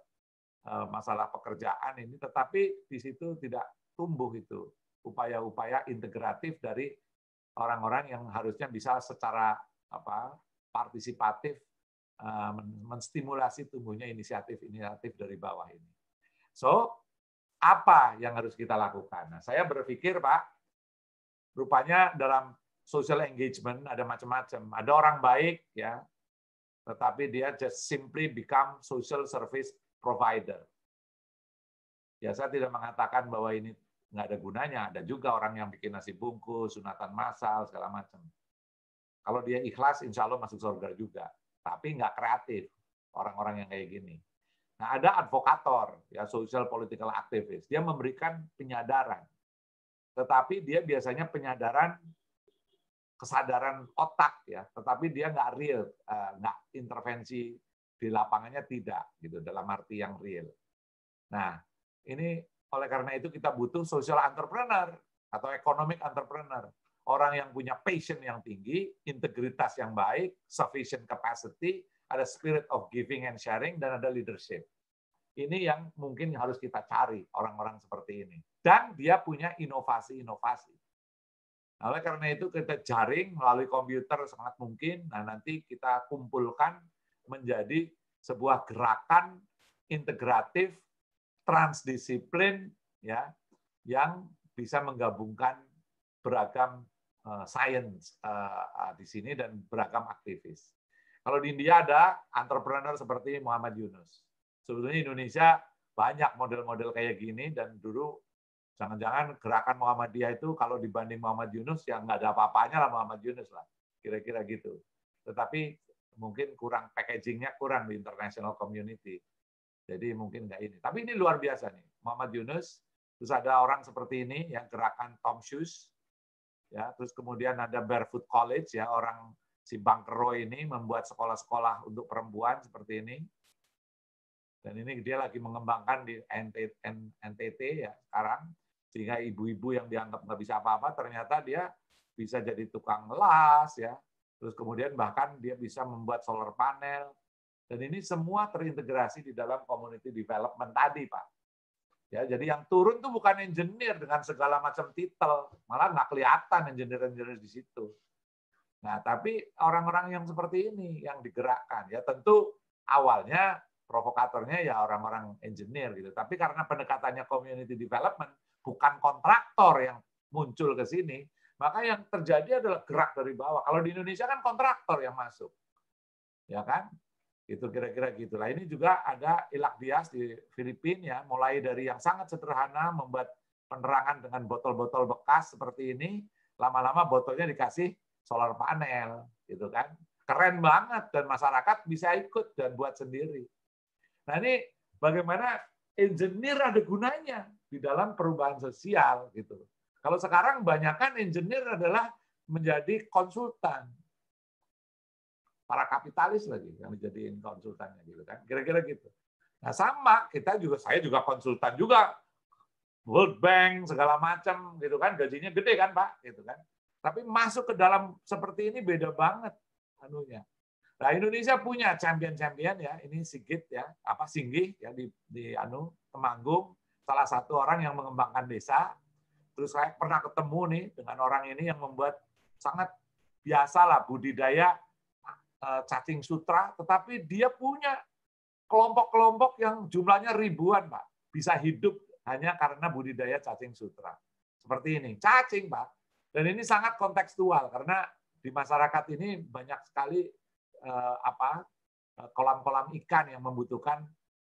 uh, masalah pekerjaan ini, tetapi di situ tidak tumbuh itu upaya-upaya integratif dari orang-orang yang harusnya bisa secara apa partisipatif uh, menstimulasi tumbuhnya inisiatif-inisiatif dari bawah ini. So, apa yang harus kita lakukan? Nah, saya berpikir, Pak, rupanya dalam social engagement ada macam-macam. Ada orang baik ya, tetapi dia just simply become social service provider. Ya, saya tidak mengatakan bahwa ini nggak ada gunanya, ada juga orang yang bikin nasi bungkus, sunatan massal, segala macam. Kalau dia ikhlas, insya Allah masuk surga juga. Tapi nggak kreatif, orang-orang yang kayak gini. Nah, ada advokator, ya social political activist. Dia memberikan penyadaran. Tetapi dia biasanya penyadaran kesadaran otak ya, tetapi dia nggak real, nggak intervensi di lapangannya tidak gitu dalam arti yang real. Nah ini oleh karena itu kita butuh social entrepreneur atau economic entrepreneur, orang yang punya passion yang tinggi, integritas yang baik, sufficient capacity, ada spirit of giving and sharing dan ada leadership. Ini yang mungkin harus kita cari orang-orang seperti ini dan dia punya inovasi-inovasi. Oleh karena itu kita jaring melalui komputer sangat mungkin. Nah nanti kita kumpulkan menjadi sebuah gerakan integratif transdisiplin ya yang bisa menggabungkan beragam uh, sains uh, di sini dan beragam aktivis. Kalau di India ada entrepreneur seperti Muhammad Yunus. Sebetulnya Indonesia banyak model-model kayak gini dan dulu. Jangan-jangan gerakan Muhammadiyah itu kalau dibanding Muhammad Yunus, ya nggak ada apa-apanya lah Muhammad Yunus lah. Kira-kira gitu. Tetapi mungkin kurang packaging-nya kurang di international community. Jadi mungkin nggak ini. Tapi ini luar biasa nih. Muhammad Yunus, terus ada orang seperti ini yang gerakan Tom Shoes. Ya, terus kemudian ada Barefoot College, ya orang si Bang Kero ini membuat sekolah-sekolah untuk perempuan seperti ini. Dan ini dia lagi mengembangkan di N T T ya sekarang. Sehingga ibu-ibu yang dianggap nggak bisa apa-apa, ternyata dia bisa jadi tukang las, ya. Terus kemudian bahkan dia bisa membuat solar panel. Dan ini semua terintegrasi di dalam community development tadi, Pak. Ya, jadi yang turun tuh bukan engineer dengan segala macam titel, malah nggak kelihatan engineer-engineer di situ. Nah, tapi orang-orang yang seperti ini yang digerakkan, ya tentu awalnya provokatornya ya orang-orang engineer gitu. Tapi karena pendekatannya community development, bukan kontraktor yang muncul ke sini, maka yang terjadi adalah gerak dari bawah. Kalau di Indonesia kan kontraktor yang masuk, ya kan? Itu kira-kira gitulah. Ini juga ada Ilak Dias di Filipina, ya, mulai dari yang sangat sederhana membuat penerangan dengan botol-botol bekas seperti ini, lama-lama botolnya dikasih solar panel, gitu kan? Keren banget dan masyarakat bisa ikut dan buat sendiri. Nah ini bagaimana engineer ada gunanya di dalam perubahan sosial gitu. Kalau sekarang banyakkan engineer adalah menjadi konsultan. Para kapitalis lagi yang dijadiin konsultannya gitu kan. Kira-kira gitu. Nah, sama kita juga saya juga konsultan juga World Bank segala macam gitu kan, gajinya gede kan, Pak, gitu kan. Tapi masuk ke dalam seperti ini beda banget anunya. Nah, Indonesia punya champion-champion ya, ini Sigit ya, apa Singgih ya di, di anu Temanggung, salah satu orang yang mengembangkan desa. Terus saya pernah ketemu nih dengan orang ini yang membuat sangat biasalah budidaya cacing sutra, tetapi dia punya kelompok-kelompok yang jumlahnya ribuan, Pak. Bisa hidup hanya karena budidaya cacing sutra. Seperti ini, cacing, Pak. Dan ini sangat kontekstual karena di masyarakat ini banyak sekali Eh, apa kolam-kolam ikan yang membutuhkan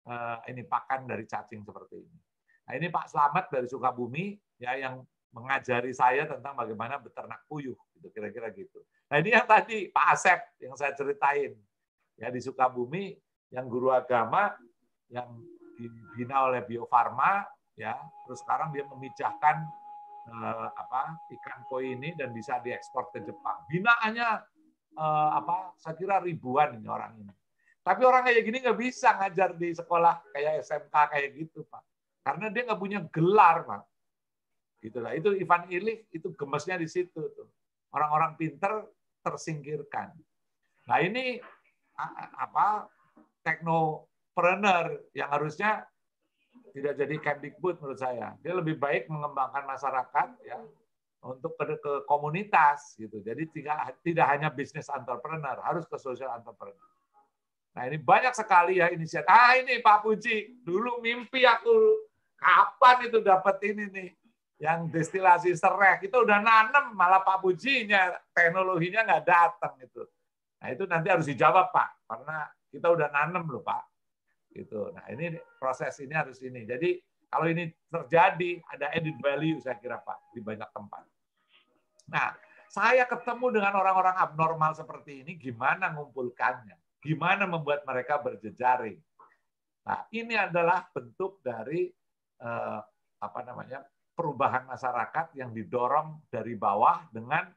eh, ini pakan dari cacing seperti ini. Nah, ini Pak Slamet dari Sukabumi ya yang mengajari saya tentang bagaimana beternak puyuh gitu, kira-kira gitu. Nah, ini yang tadi Pak Asep yang saya ceritain ya di Sukabumi yang guru agama yang dibina oleh Bio Farma ya, terus sekarang dia memijahkan eh, apa ikan koi ini dan bisa diekspor ke Jepang. Binaannya Eh, apa saya kira ribuan ini orang ini, tapi orang kayak gini nggak bisa ngajar di sekolah kayak S M K kayak gitu, Pak, karena dia nggak punya gelar, Pak. Gitulah, itu Ivan Illich itu gemesnya di situ tuh, orang-orang pinter tersingkirkan. Nah, ini apa teknopreneur yang harusnya tidak jadi Kemdikbud menurut saya, dia lebih baik mengembangkan masyarakat ya untuk ke, ke komunitas gitu. Jadi tidak tidak hanya bisnis entrepreneur, harus ke social entrepreneur. Nah, ini banyak sekali ya inisiatif. Ah, ini Pak Pudji, dulu mimpi aku kapan itu dapat ini nih yang destilasi serai. Kita udah nanem, malah Pak Pudjinya teknologinya nggak datang gitu. Nah, itu nanti harus dijawab, Pak, karena kita udah nanem loh, Pak. Gitu. Nah, ini proses ini harus ini. Jadi kalau ini terjadi ada added value saya kira, Pak, di banyak tempat. Nah, saya ketemu dengan orang-orang abnormal seperti ini, gimana ngumpulkannya? Gimana membuat mereka berjejaring? Nah, ini adalah bentuk dari eh, apa namanya perubahan masyarakat yang didorong dari bawah dengan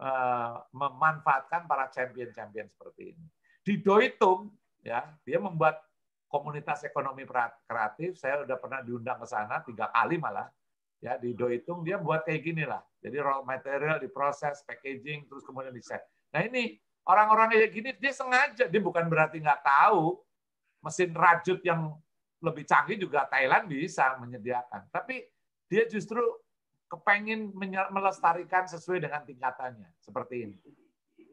eh, memanfaatkan para champion-champion seperti ini. Di Doi Tung, ya, dia membuat komunitas ekonomi kreatif. Saya udah pernah diundang ke sana tiga kali malah. Ya, di Doi Tung dia buat kayak gini lah. Jadi raw material diproses, packaging, terus kemudian desain. Nah, ini orang-orang kayak gini dia sengaja, dia bukan berarti nggak tahu mesin rajut yang lebih canggih juga Thailand bisa menyediakan. Tapi dia justru kepengen melestarikan sesuai dengan tingkatannya seperti ini.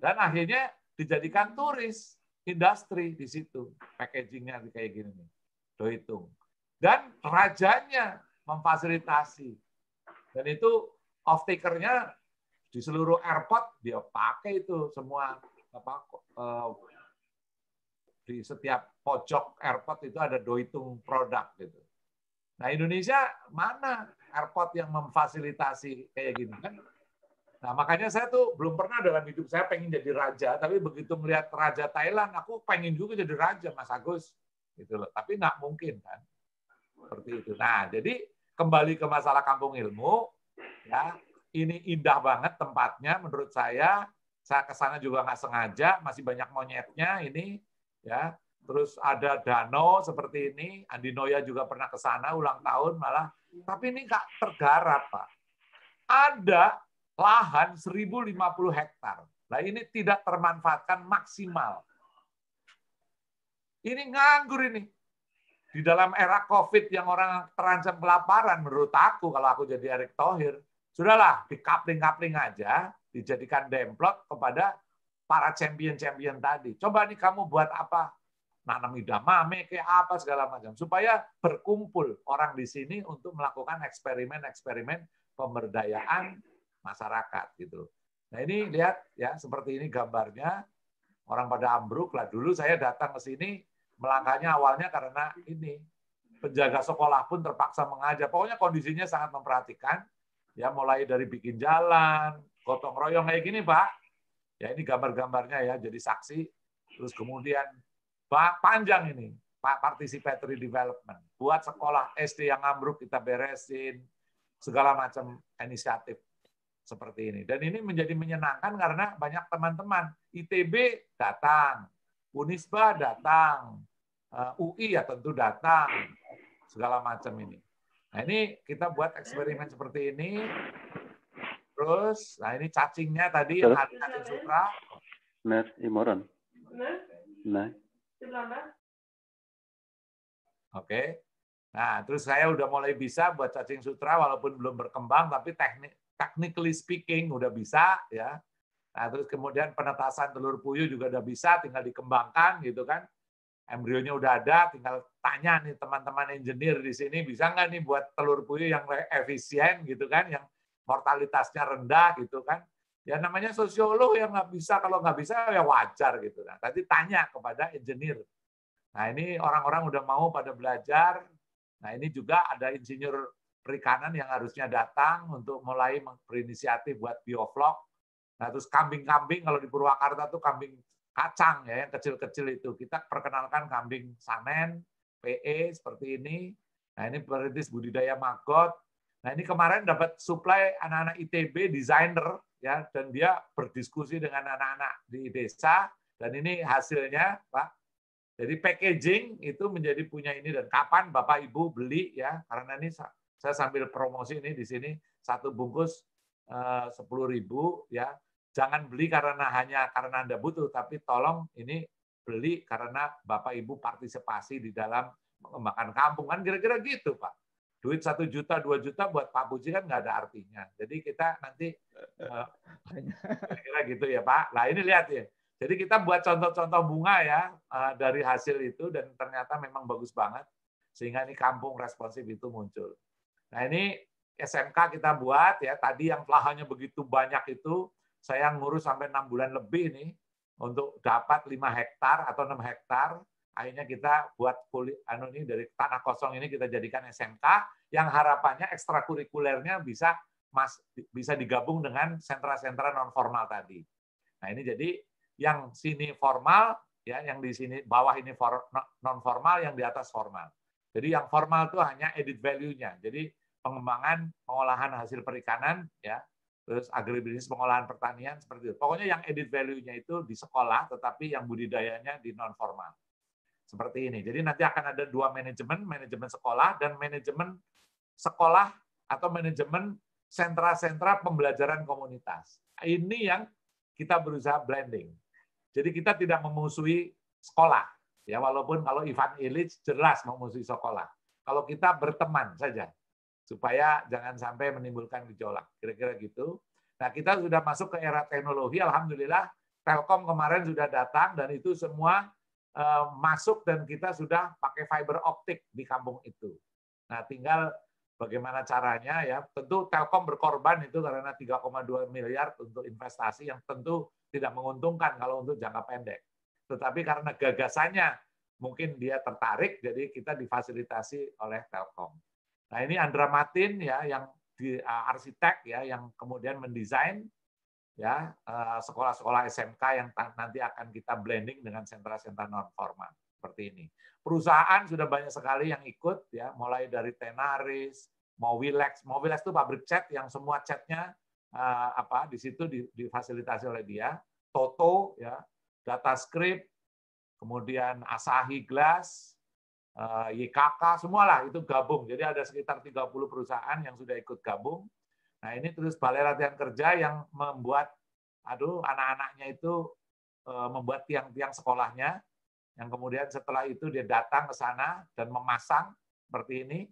Dan akhirnya dijadikan turis industri di situ, packagingnya kayak gini nih, Doi Tung. Dan rajanya memfasilitasi. Dan itu off-takernya di seluruh airport dia pakai itu semua apa eh, di setiap pojok airport itu ada Doi Tung produk gitu. Nah, Indonesia mana airport yang memfasilitasi kayak gini kan? Nah, makanya saya tuh belum pernah dalam hidup saya pengen jadi raja, tapi begitu melihat raja Thailand aku pengen juga jadi raja, Mas Agus gitu loh. Tapi nggak mungkin kan. Seperti itu. Nah, jadi kembali ke masalah Kampung Ilmu, ya ini indah banget tempatnya menurut saya. Saya ke sana juga nggak sengaja, masih banyak monyetnya ini, ya. Terus ada danau seperti ini. Andi Noya juga pernah ke sana ulang tahun malah. Tapi ini nggak tergarap, Pak. Ada lahan seribu lima puluh hektar. Nah, ini tidak termanfaatkan maksimal. Ini nganggur ini. Di dalam era COVID yang orang terancam kelaparan, menurut aku, kalau aku jadi Erick Thohir, sudahlah, dikapling-kapling aja, dijadikan demplot kepada para champion-champion tadi. Coba nih kamu buat apa? Nanam edamame, kayak apa, segala macam. Supaya berkumpul orang di sini untuk melakukan eksperimen-eksperimen pemberdayaan masyarakat. Gitu. Nah, ini lihat ya, seperti ini gambarnya. Orang pada ambruk lah. Dulu saya datang ke sini, melangkahnya awalnya karena ini penjaga sekolah pun terpaksa mengajar. Pokoknya kondisinya sangat memperhatikan. Ya, mulai dari bikin jalan, gotong royong kayak gini, Pak. Ya, ini gambar-gambarnya ya, jadi saksi. Terus kemudian Pak panjang ini, Pak participatory development. Buat sekolah S D yang ambruk kita beresin, segala macam inisiatif seperti ini. Dan ini menjadi menyenangkan karena banyak teman-teman I T B datang, UNISBA datang, U I ya tentu datang, segala macam ini. Nah, ini kita buat eksperimen seperti ini. Terus, nah ini cacingnya tadi yang ada cacing sutra. Nah, Nah. Oke. Nah, terus saya udah mulai bisa buat cacing sutra walaupun belum berkembang, tapi teknik technically speaking udah bisa ya. Nah, terus kemudian penetasan telur puyuh juga udah bisa, tinggal dikembangkan gitu kan. Embrionya udah ada, tinggal tanya nih teman-teman engineer di sini, bisa nggak nih buat telur puyuh yang efisien gitu kan, yang mortalitasnya rendah gitu kan. Ya namanya sosiolog yang nggak bisa, kalau nggak bisa ya wajar gitu. Nah, tadi tanya kepada engineer. Nah, ini orang-orang udah mau pada belajar. Nah, ini juga ada insinyur perikanan yang harusnya datang untuk mulai berinisiatif buat biovlog. Nah, terus kambing-kambing, kalau di Purwakarta tuh kambing kacang ya, yang kecil-kecil itu. Kita perkenalkan kambing sanen, P E, seperti ini. Nah, ini perintis budidaya maggot. Nah, ini kemarin dapat suplai anak-anak I T B, desainer, ya, dan dia berdiskusi dengan anak-anak di desa, dan ini hasilnya, Pak. Jadi packaging itu menjadi punya ini, dan kapan Bapak Ibu beli ya, karena ini saya sambil promosi ini di sini, satu bungkus sepuluh ribu ya. Jangan beli karena hanya karena Anda butuh, tapi tolong ini beli karena Bapak Ibu partisipasi di dalam mengembangkan kampung kan, kira-kira gitu Pak. Duit satu juta, dua juta buat Pak Puji kan nggak ada artinya. Jadi kita nanti kira-kira gitu ya Pak. Nah ini lihat ya. Jadi kita buat contoh-contoh bunga ya dari hasil itu, dan ternyata memang bagus banget sehingga ini kampung responsif itu muncul. Nah ini S M K kita buat ya, tadi yang lahannya begitu banyak itu saya ngurus sampai enam bulan lebih nih untuk dapat lima hektar atau enam hektar. Akhirnya kita buat kulit anu ini dari tanah kosong ini kita jadikan S M K yang harapannya ekstrakurikulernya bisa mas bisa digabung dengan sentra-sentra non formal tadi. Nah ini jadi yang sini formal, ya, yang di sini bawah ini for, non formal, yang di atas formal. Jadi yang formal itu hanya added value-nya. Jadi pengembangan pengolahan hasil perikanan, ya, terus agribisnis pengolahan pertanian seperti itu. Pokoknya yang added value-nya itu di sekolah, tetapi yang budidayanya di non formal. Seperti ini. Jadi nanti akan ada dua manajemen, manajemen sekolah dan manajemen sekolah atau manajemen sentra-sentra pembelajaran komunitas. Ini yang kita berusaha blending. Jadi kita tidak memusuhi sekolah, ya walaupun kalau Ivan Illich jelas memusuhi sekolah. Kalau kita berteman saja, supaya jangan sampai menimbulkan gejolak, kira-kira gitu. Nah kita sudah masuk ke era teknologi, alhamdulillah Telkom kemarin sudah datang dan itu semua eh, masuk dan kita sudah pakai fiber optik di kampung itu. Nah tinggal bagaimana caranya ya, tentu Telkom berkorban itu karena tiga koma dua miliar untuk investasi yang tentu tidak menguntungkan kalau untuk jangka pendek. Tetapi karena gagasannya mungkin dia tertarik, jadi kita difasilitasi oleh Telkom. Nah ini Andra Martin ya yang di arsitek ya yang kemudian mendesain ya sekolah-sekolah S M K yang nanti akan kita blending dengan sentra-sentra non formal seperti ini. Perusahaan sudah banyak sekali yang ikut ya, mulai dari Tenaris, Mowilex. Mowilex itu pabrik cat yang semua catnya Uh, apa di situ difasilitasi oleh dia, Toto ya, DataScript, kemudian Asahi Glass, uh, Y K K, semualah itu gabung. Jadi ada sekitar tiga puluh perusahaan yang sudah ikut gabung. Nah, ini terus balai latihan kerja yang membuat aduh anak-anaknya itu uh, membuat tiang-tiang sekolahnya yang kemudian setelah itu dia datang ke sana dan memasang seperti ini.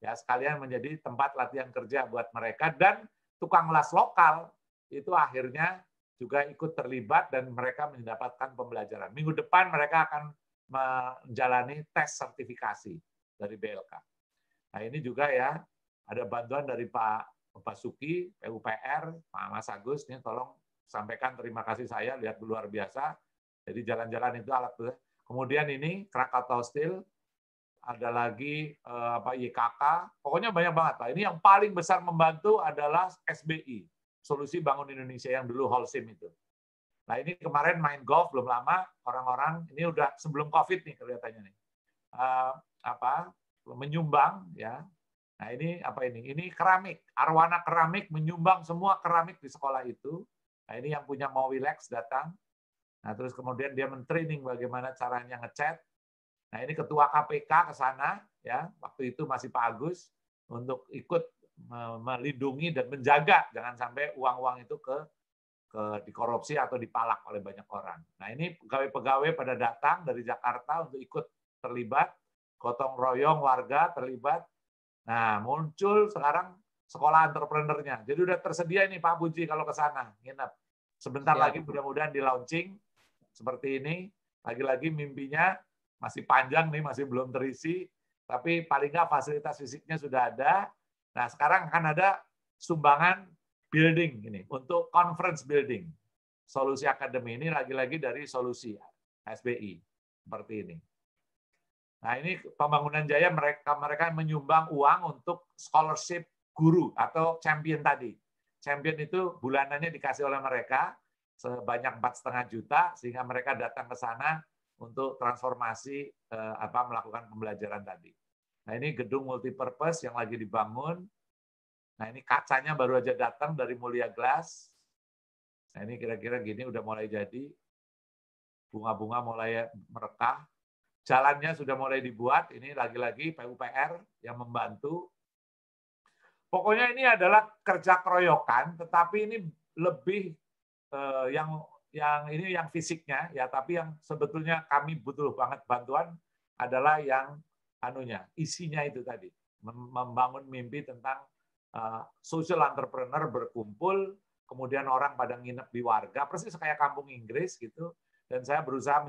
Ya, sekalian menjadi tempat latihan kerja buat mereka, dan tukang las lokal itu akhirnya juga ikut terlibat dan mereka mendapatkan pembelajaran. Minggu depan mereka akan menjalani tes sertifikasi dari B L K. Nah ini juga ya, ada bantuan dari Pak Basuki, P U P R, Pak Mas Agus, ini tolong sampaikan terima kasih saya, lihat luar biasa. Jadi jalan-jalan itu alat. Kemudian ini Krakatau Steel, ada lagi eh, apa Y K K, pokoknya banyak banget lah. Ini yang paling besar membantu adalah S B I, Solusi Bangun Indonesia yang dulu Holcim itu. Nah ini kemarin main golf belum lama, orang-orang ini udah sebelum COVID nih kelihatannya nih, eh, apa menyumbang ya. Nah ini apa ini? Ini keramik, Arwana Keramik menyumbang semua keramik di sekolah itu. Nah ini yang punya Mowilex datang. Nah terus kemudian dia mentraining bagaimana caranya ngecat. Nah ini ketua K P K ke sana ya, waktu itu masih Pak Agus, untuk ikut melindungi dan menjaga jangan sampai uang-uang itu ke ke dikorupsi atau dipalak oleh banyak orang. Nah, ini pegawai-pegawai pada datang dari Jakarta untuk ikut terlibat, gotong royong warga terlibat. Nah, muncul sekarang sekolah entrepreneurnya. Jadi udah tersedia ini Pak Pudji kalau ke sana nginep. Sebentar ya, lagi mudah-mudahan di launching seperti ini. Lagi-lagi mimpinya masih panjang nih, masih belum terisi, tapi paling nggak fasilitas fisiknya sudah ada. Nah, sekarang akan ada sumbangan building ini untuk conference building. Solusi Akademi ini lagi-lagi dari Solusi S B I seperti ini. Nah, ini Pembangunan Jaya mereka mereka menyumbang uang untuk scholarship guru atau champion tadi. Champion itu bulanannya dikasih oleh mereka sebanyak empat koma lima juta sehingga mereka datang ke sana untuk transformasi eh, apa melakukan pembelajaran tadi. Nah, ini gedung multipurpose yang lagi dibangun. Nah, ini kacanya baru aja datang dari Mulia Glass. Nah, ini kira-kira gini udah mulai jadi. Bunga-bunga mulai merekah. Jalannya sudah mulai dibuat. Ini lagi-lagi P U P R yang membantu. Pokoknya ini adalah kerja keroyokan, tetapi ini lebih eh, yang yang ini yang fisiknya ya, tapi yang sebetulnya kami butuh banget bantuan adalah yang anunya, isinya itu tadi, membangun mimpi tentang uh, social entrepreneur berkumpul, kemudian orang pada nginep di warga, persis kayak kampung Inggris gitu. Dan saya berusaha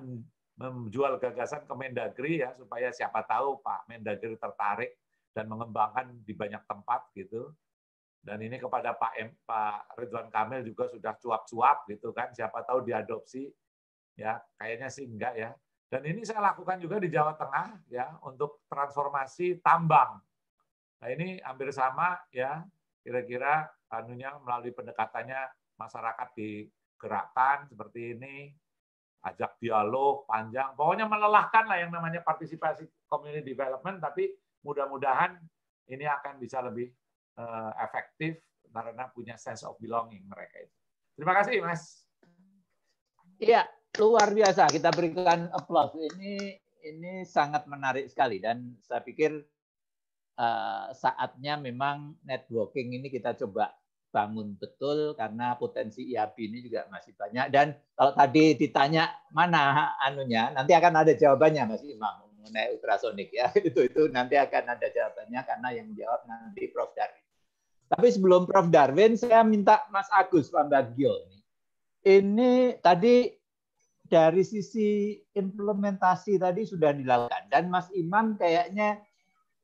menjual gagasan ke Mendagri ya, supaya siapa tahu Pak Mendagri tertarik dan mengembangkan di banyak tempat gitu. Dan ini kepada Pak M, Pak Ridwan Kamil juga sudah cuap-cuap gitu kan, siapa tahu diadopsi ya, kayaknya sih enggak ya. Dan ini saya lakukan juga di Jawa Tengah ya untuk transformasi tambang. Nah, ini hampir sama ya, kira-kira anunya melalui pendekatannya masyarakat digerakkan seperti ini, ajak dialog panjang, pokoknya melelahkan lah yang namanya partisipasi community development, tapi mudah-mudahan ini akan bisa lebih efektif karena punya sense of belonging mereka itu. Terima kasih, Mas. Iya, luar biasa. Kita berikan applause. Ini ini sangat menarik sekali dan saya pikir uh, saatnya memang networking ini kita coba bangun betul karena potensi I A B ini juga masih banyak. Dan kalau tadi ditanya mana anunya, nanti akan ada jawabannya, Mas Imam, mengenai ultrasonik ya. Itu itu nanti akan ada jawabannya karena yang jawab nanti Prof Darwin. Tapi sebelum Prof Darwin, saya minta Mas Agus Pambagio ini. Ini tadi dari sisi implementasi tadi sudah dilakukan dan Mas Imam kayaknya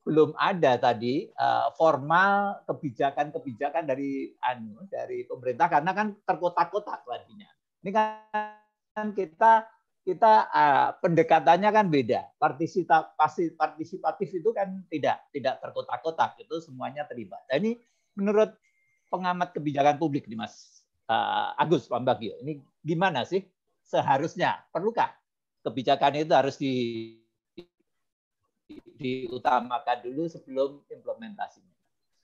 belum ada tadi uh, formal kebijakan-kebijakan dari anu dari pemerintah karena kan terkotak-kotak tadinya. Ini kan kita kita uh, pendekatannya kan beda. Partisipasi partisipatif itu kan tidak tidak terkotak-kotak, itu semuanya terlibat. Dan ini menurut pengamat kebijakan publik nih Mas uh, Agus Pambagio, ini gimana sih seharusnya? Perlukah kebijakan itu harus di, di, diutamakan dulu sebelum implementasinya?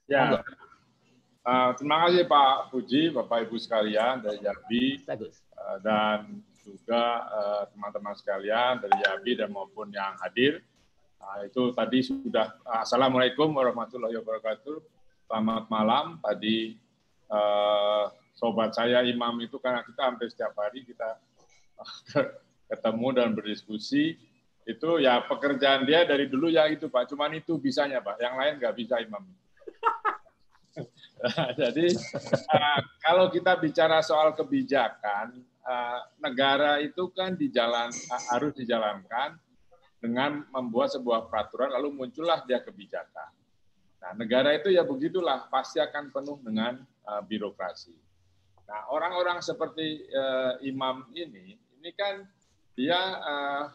Ya, uh, terima kasih Pak Pudji, Bapak Ibu sekalian dari I A B I E uh, dan juga teman-teman uh, sekalian dari I A B I E dan maupun yang hadir. Nah, itu tadi sudah Assalamualaikum warahmatullahi wabarakatuh. Selamat malam. Tadi eh, sobat saya Imam itu karena kita hampir setiap hari kita ketemu dan berdiskusi, itu ya pekerjaan dia dari dulu ya itu Pak. Cuman itu bisanya Pak, yang lain nggak bisa Imam. Jadi eh, kalau kita bicara soal kebijakan, eh, negara itu kan dijalan, harus dijalankan dengan membuat sebuah peraturan lalu muncullah dia kebijakan. Nah, negara itu ya begitulah, pasti akan penuh dengan uh, birokrasi. Nah, orang-orang seperti uh, Imam ini, ini kan dia uh,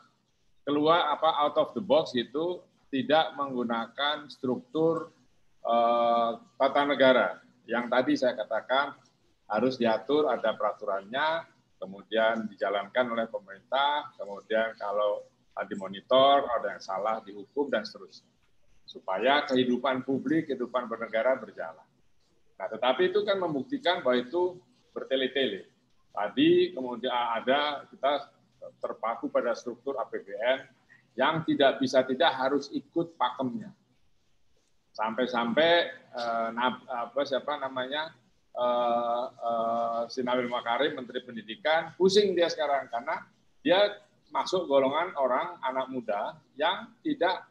keluar apa out of the box gitu, tidak menggunakan struktur uh, tata negara yang tadi saya katakan harus diatur, ada peraturannya, kemudian dijalankan oleh pemerintah, kemudian kalau dimonitor, ada yang salah dihukum dan seterusnya, supaya kehidupan publik, kehidupan bernegara berjalan. Nah, tetapi itu kan membuktikan bahwa itu bertele-tele. Tadi kemudian ada kita terpaku pada struktur A P B N yang tidak bisa tidak harus ikut pakemnya. Sampai-sampai eh, apa siapa namanya eh, eh, Sinawil Makarim, Menteri Pendidikan, pusing dia sekarang karena dia masuk golongan orang anak muda yang tidak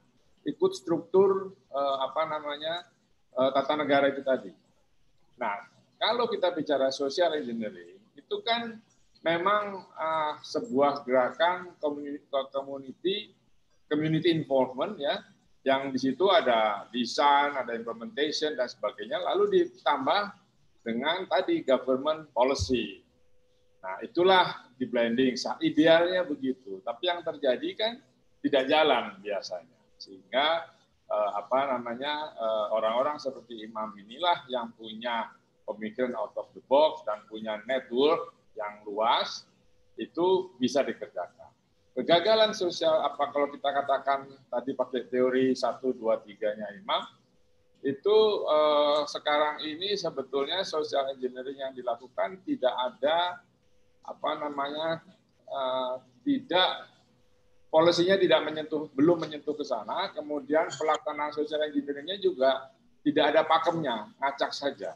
ikut struktur eh, apa namanya eh, tata negara itu tadi. Nah, kalau kita bicara social engineering itu kan memang eh, sebuah gerakan community community involvement ya, yang di situ ada desain, ada implementation dan sebagainya, lalu ditambah dengan tadi government policy. Nah, itulah di blending. Idealnya begitu, tapi yang terjadi kan tidak jalan biasanya. Sehingga eh, apa namanya eh, orang-orang seperti Imam inilah yang punya pemikiran out of the box dan punya network yang luas itu bisa dikerjakan. Kegagalan sosial apa kalau kita katakan tadi pakai teori satu dua tiga-nya Imam itu eh, sekarang ini sebetulnya social engineering yang dilakukan tidak ada apa namanya eh, tidak polisinya tidak menyentuh belum menyentuh ke sana, kemudian pelaksanaan social engineeringnya juga tidak ada pakemnya, ngacak saja.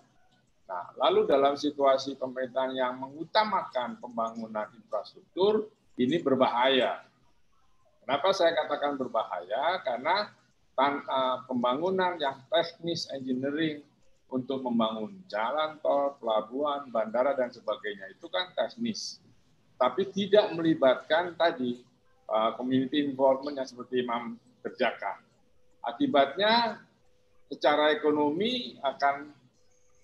Nah, lalu dalam situasi pemerintahan yang mengutamakan pembangunan infrastruktur ini berbahaya. Kenapa saya katakan berbahaya? Karena pembangunan yang teknis engineering untuk membangun jalan tol, pelabuhan, bandara, dan sebagainya itu kan teknis. Tapi tidak melibatkan tadi community involvement yang seperti Imam kerjakan. Akibatnya secara ekonomi akan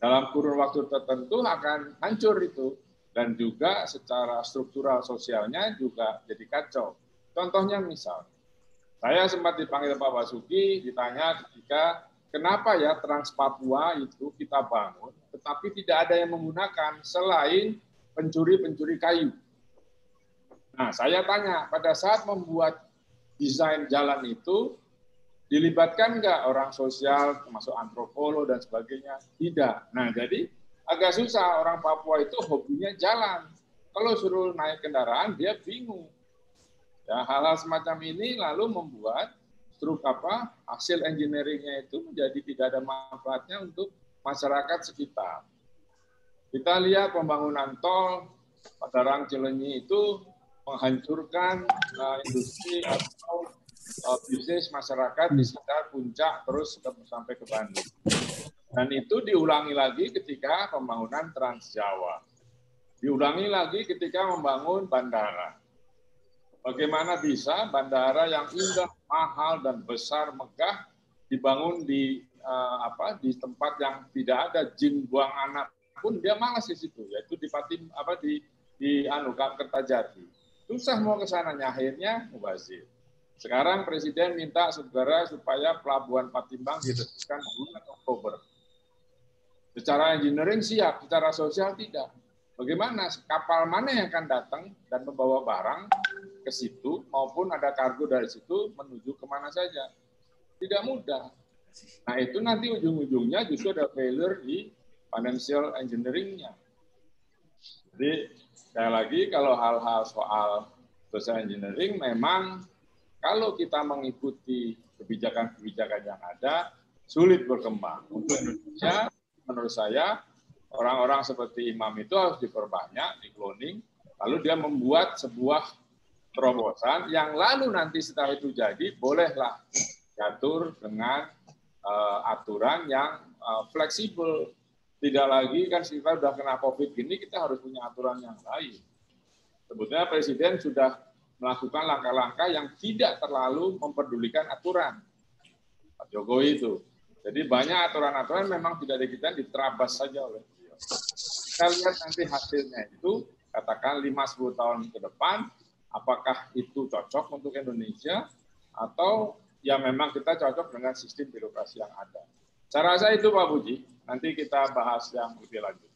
dalam kurun waktu tertentu akan hancur itu. Dan juga secara struktural sosialnya juga jadi kacau. Contohnya misal, saya sempat dipanggil Pak Basuki, ditanya ketika kenapa ya Trans Papua itu kita bangun, tetapi tidak ada yang menggunakan selain pencuri-pencuri kayu. Nah, saya tanya, pada saat membuat desain jalan itu, dilibatkan nggak orang sosial, termasuk antropolog dan sebagainya? Tidak. Nah, jadi agak susah orang Papua itu hobinya jalan. Kalau suruh naik kendaraan, dia bingung. Ya, hal-hal semacam ini lalu membuat struk apa hasil engineeringnya itu menjadi tidak ada manfaatnya untuk masyarakat sekitar. Kita lihat pembangunan tol Padang Cilenyi itu menghancurkan uh, industri atau uh, bisnis masyarakat di sekitar puncak terus sampai ke Bandung. Dan itu diulangi lagi ketika pembangunan Trans Jawa, diulangi lagi ketika membangun bandara. Bagaimana bisa bandara yang indah, mahal dan besar megah dibangun di eh, apa di tempat yang tidak ada jin buang anak pun dia malas di situ, yaitu di Patim apa di di anu Kertajati. Susah mau ke sananya, akhirnya mubazir. Sekarang presiden minta segera supaya pelabuhan Patimbang diresmikan bulan Oktober. Secara engineering siap, secara sosial tidak. Bagaimana kapal mana yang akan datang dan membawa barang ke situ maupun ada kargo dari situ menuju kemana saja? Tidak mudah. Nah, itu nanti ujung-ujungnya justru ada failure di financial engineering-nya. Jadi, sekali lagi kalau hal-hal soal social engineering memang kalau kita mengikuti kebijakan-kebijakan yang ada sulit berkembang. Untuk Indonesia menurut saya orang-orang seperti Imam itu harus diperbanyak, di-cloning, lalu dia membuat sebuah terobosan yang lalu nanti setelah itu jadi, bolehlah diatur dengan uh, aturan yang uh, fleksibel. Tidak lagi, kan kita sudah kena COVID gini, kita harus punya aturan yang lain. Sebetulnya Presiden sudah melakukan langkah-langkah yang tidak terlalu memperdulikan aturan. Pak Jokowi itu. Jadi banyak aturan-aturan memang tidak dikitakan, diterabas saja oleh kita lihat nanti hasilnya itu katakan lima sampai sepuluh tahun ke depan apakah itu cocok untuk Indonesia atau ya memang kita cocok dengan sistem birokrasi yang ada. Cara saya itu Pak Pudji, nanti kita bahas yang lebih lanjut.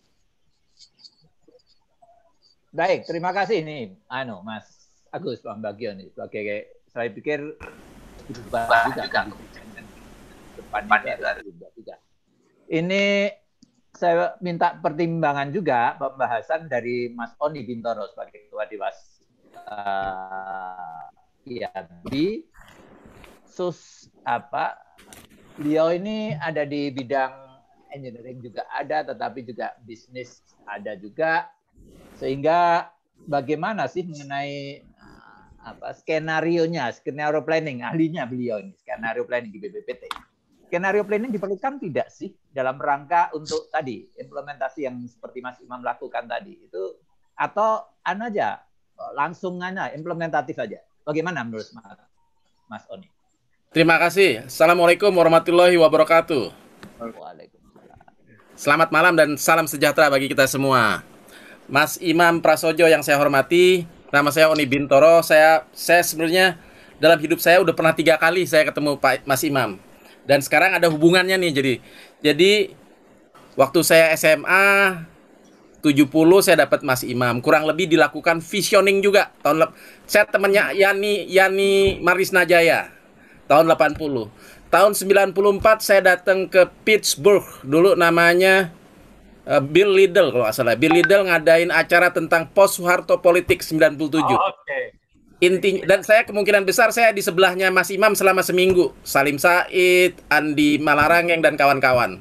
Baik, terima kasih nih Anu Mas Agus Pambagio nih sebagai saya pikir berubah juga depannya itu juga. Ini saya minta pertimbangan juga pembahasan dari Mas Oni Bintoro sebagai Ketua Dewas uh, I A B I E. Sus apa? Beliau ini ada di bidang engineering juga ada, tetapi juga bisnis ada juga, Sehingga bagaimana sih mengenai apa skenarionya, skenario planning, ahlinya beliau ini, skenario planning di B P P T. Skenario planning diperlukan tidak sih dalam rangka untuk tadi implementasi yang seperti Mas Imam lakukan tadi itu, atau anu aja langsungannya implementatif aja? Bagaimana menurut Mas, Mas Oni? Terima kasih. Assalamualaikum warahmatullahi wabarakatuh. Waalaikumsalam. Selamat malam dan salam sejahtera bagi kita semua. Mas Imam Prasodjo yang saya hormati, nama saya Oni Bintoro. Saya saya sebenarnya dalam hidup saya udah pernah tiga kali saya ketemu Pak Mas Imam. Dan sekarang ada hubungannya nih, jadi jadi waktu saya S M A tujuh puluh saya dapat Mas Imam. Kurang lebih dilakukan visioning juga tahun lep, saya temannya Yani Yani Marisna Jaya tahun delapan puluh. Tahun sembilan puluh empat saya datang ke Pittsburgh, dulu namanya uh, Bill Liddell kalau nggak salah. Bill Liddell ngadain acara tentang Pos Soeharto Politik sembilan puluh tujuh. Oh, okay. Inti, dan saya kemungkinan besar saya di sebelahnya Mas Imam selama seminggu. Salim Said, Andi Malarangeng, dan kawan-kawan.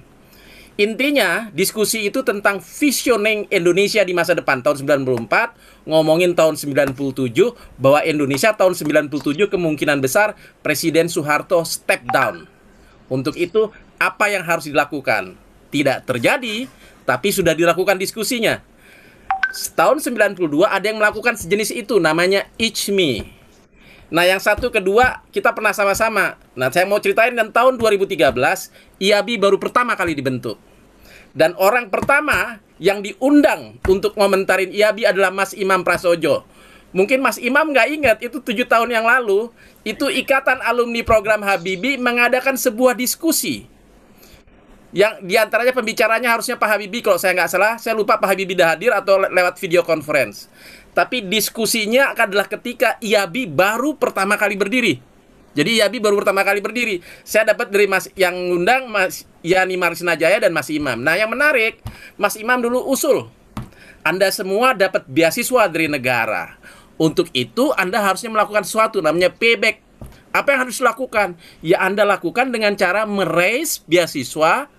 Intinya diskusi itu tentang visioning Indonesia di masa depan. Tahun sembilan puluh empat, ngomongin tahun sembilan puluh tujuh, bahwa Indonesia tahun sembilan puluh tujuh kemungkinan besar Presiden Soeharto step down. Untuk itu, apa yang harus dilakukan? Tidak terjadi, tapi sudah dilakukan diskusinya. Tahun sembilan puluh dua ada yang melakukan sejenis itu, namanya I C M I. Nah, yang satu kedua kita pernah sama-sama. Nah, saya mau ceritain, dan tahun dua ribu tiga belas I A B I E baru pertama kali dibentuk. Dan orang pertama yang diundang untuk ngomentarin I A B I E adalah Mas Imam Prasodjo. Mungkin Mas Imam nggak ingat, itu tujuh tahun yang lalu. Itu Ikatan Alumni Program Habibie mengadakan sebuah diskusi yang diantaranya pembicaranya harusnya Pak Habibie, kalau saya nggak salah. Saya lupa Pak Habibie dah hadir atau le lewat video conference. Tapi diskusinya adalah ketika I A B I E baru pertama kali berdiri. Jadi I A B I E baru pertama kali berdiri. Saya dapat dari Mas yang ngundang, Mas Yani Marisna Jaya dan Mas Imam. Nah, yang menarik, Mas Imam dulu usul, Anda semua dapat beasiswa dari negara. Untuk itu Anda harusnya melakukan sesuatu namanya payback. Apa yang harus dilakukan? Ya, Anda lakukan dengan cara meraise beasiswa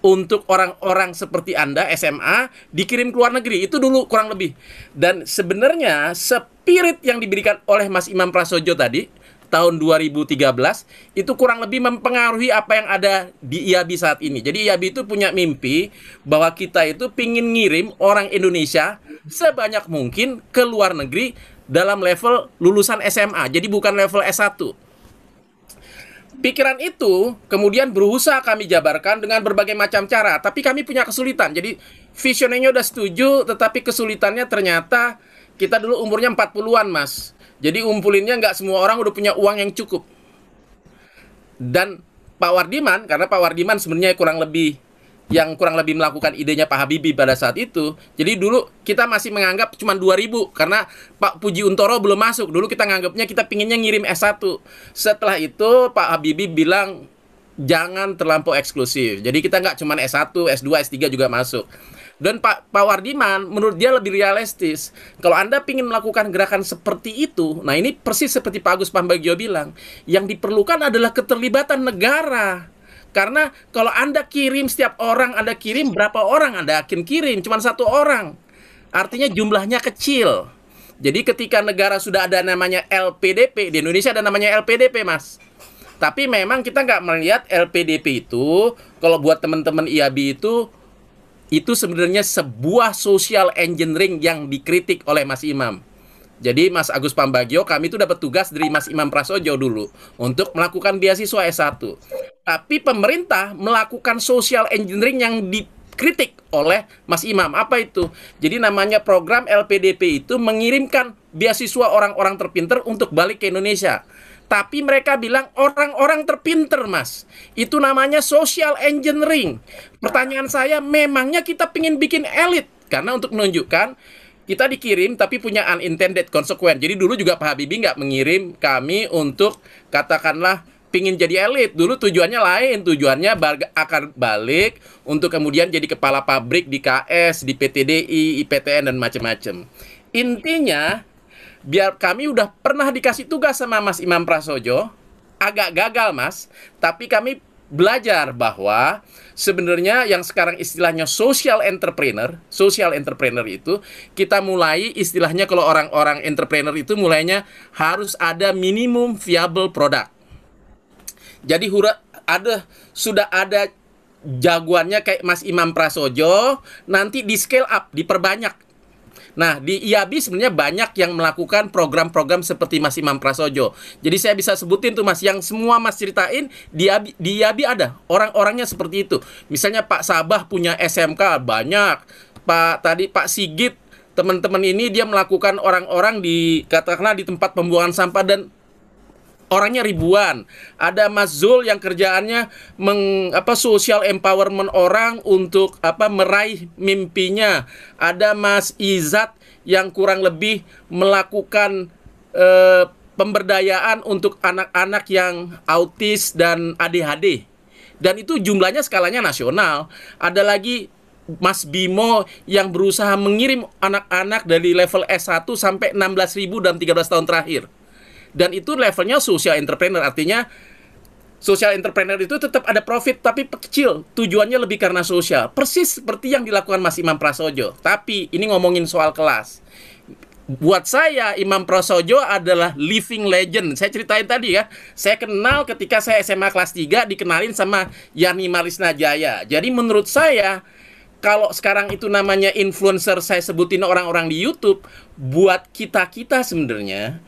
untuk orang-orang seperti Anda, S M A, dikirim ke luar negeri. Itu dulu kurang lebih. Dan sebenarnya spirit yang diberikan oleh Mas Imam Prasodjo tadi, tahun dua ribu tiga belas, itu kurang lebih mempengaruhi apa yang ada di I A B I E saat ini. Jadi I A B I E itu punya mimpi bahwa kita itu pingin ngirim orang Indonesia sebanyak mungkin ke luar negeri dalam level lulusan S M A. Jadi bukan level S satu. Pikiran itu kemudian berusaha kami jabarkan dengan berbagai macam cara, tapi kami punya kesulitan. Jadi visionnya udah setuju, tetapi kesulitannya ternyata kita dulu umurnya empat puluhan, Mas. Jadi umpulinnya nggak semua orang udah punya uang yang cukup. Dan Pak Wardiman, karena Pak Wardiman sebenarnya kurang lebih yang kurang lebih melakukan idenya Pak Habibie pada saat itu. Jadi dulu kita masih menganggap cuma dua ribu, karena Pak Pudji Untoro belum masuk. Dulu kita nganggapnya kita pinginnya ngirim S satu. Setelah itu Pak Habibie bilang jangan terlampau eksklusif. Jadi kita nggak cuma S satu, S dua, S tiga juga masuk. Dan Pak, Pak Wardiman menurut dia lebih realistis. Kalau Anda pingin melakukan gerakan seperti itu, nah ini persis seperti Pak Agus Pambagio bilang, yang diperlukan adalah keterlibatan negara. Karena kalau Anda kirim, setiap orang Anda kirim, berapa orang Anda akan kirim? Cuma satu orang. Artinya jumlahnya kecil. Jadi ketika negara sudah ada namanya L P D P, di Indonesia ada namanya L P D P, Mas. Tapi memang kita nggak melihat L P D P itu, kalau buat teman-teman I A B I E itu, itu sebenarnya sebuah social engineering yang dikritik oleh Mas Imam. Jadi Mas Agus Pambagio, kami itu dapat tugas dari Mas Imam Prasodjo dulu untuk melakukan beasiswa S satu. Tapi pemerintah melakukan social engineering yang dikritik oleh Mas Imam. Apa itu? Jadi namanya program L P D P itu mengirimkan beasiswa orang-orang terpinter untuk balik ke Indonesia. Tapi mereka bilang orang-orang terpinter, Mas. Itu namanya social engineering. Pertanyaan saya, memangnya kita pingin bikin elit? Karena untuk menunjukkan kita dikirim tapi punya unintended consequence. Jadi dulu juga Pak Habibie nggak mengirim kami untuk katakanlah pingin jadi elit. Dulu tujuannya lain, tujuannya akan balik untuk kemudian jadi kepala pabrik di K S, di P T D I, I P T N, dan macam-macam. Intinya, biar kami udah pernah dikasih tugas sama Mas Imam Prasodjo, agak gagal, Mas, tapi kami belajar bahwa sebenarnya yang sekarang istilahnya social entrepreneur, social entrepreneur itu kita mulai istilahnya kalau orang-orang entrepreneur itu mulainya harus ada minimum viable product. Jadi hura, ada sudah ada jagoannya kayak Mas Imam Prasodjo, nanti di scale up, diperbanyak. Nah, di I A B I E sebenarnya banyak yang melakukan program-program seperti Mas Imam Prasodjo. Jadi saya bisa sebutin tuh Mas, yang semua Mas ceritain di I A B I E, di I A B I E ada orang-orangnya seperti itu. Misalnya Pak Sabah punya S M K banyak. Pak tadi Pak Sigit, teman-teman ini dia melakukan orang-orang di katakanlah di tempat pembuangan sampah dan orangnya ribuan. Ada Mas Zul yang kerjaannya meng, apa social empowerment orang untuk apa meraih mimpinya. Ada Mas Izat yang kurang lebih melakukan eh, pemberdayaan untuk anak-anak yang autis dan A D H D. Dan itu jumlahnya skalanya nasional. Ada lagi Mas Bimo yang berusaha mengirim anak-anak dari level S satu sampai enam belas ribu dalam tiga belas tahun terakhir. Dan itu levelnya social entrepreneur, artinya social entrepreneur itu tetap ada profit tapi kecil, tujuannya lebih karena sosial. Persis seperti yang dilakukan Mas Imam Prasodjo, tapi ini ngomongin soal kelas. Buat saya Imam Prasodjo adalah living legend. Saya ceritain tadi ya, saya kenal ketika saya S M A kelas tiga dikenalin sama Yani Marisna Jaya. Jadi menurut saya kalau sekarang itu namanya influencer, saya sebutin orang-orang di YouTube, buat kita-kita sebenarnya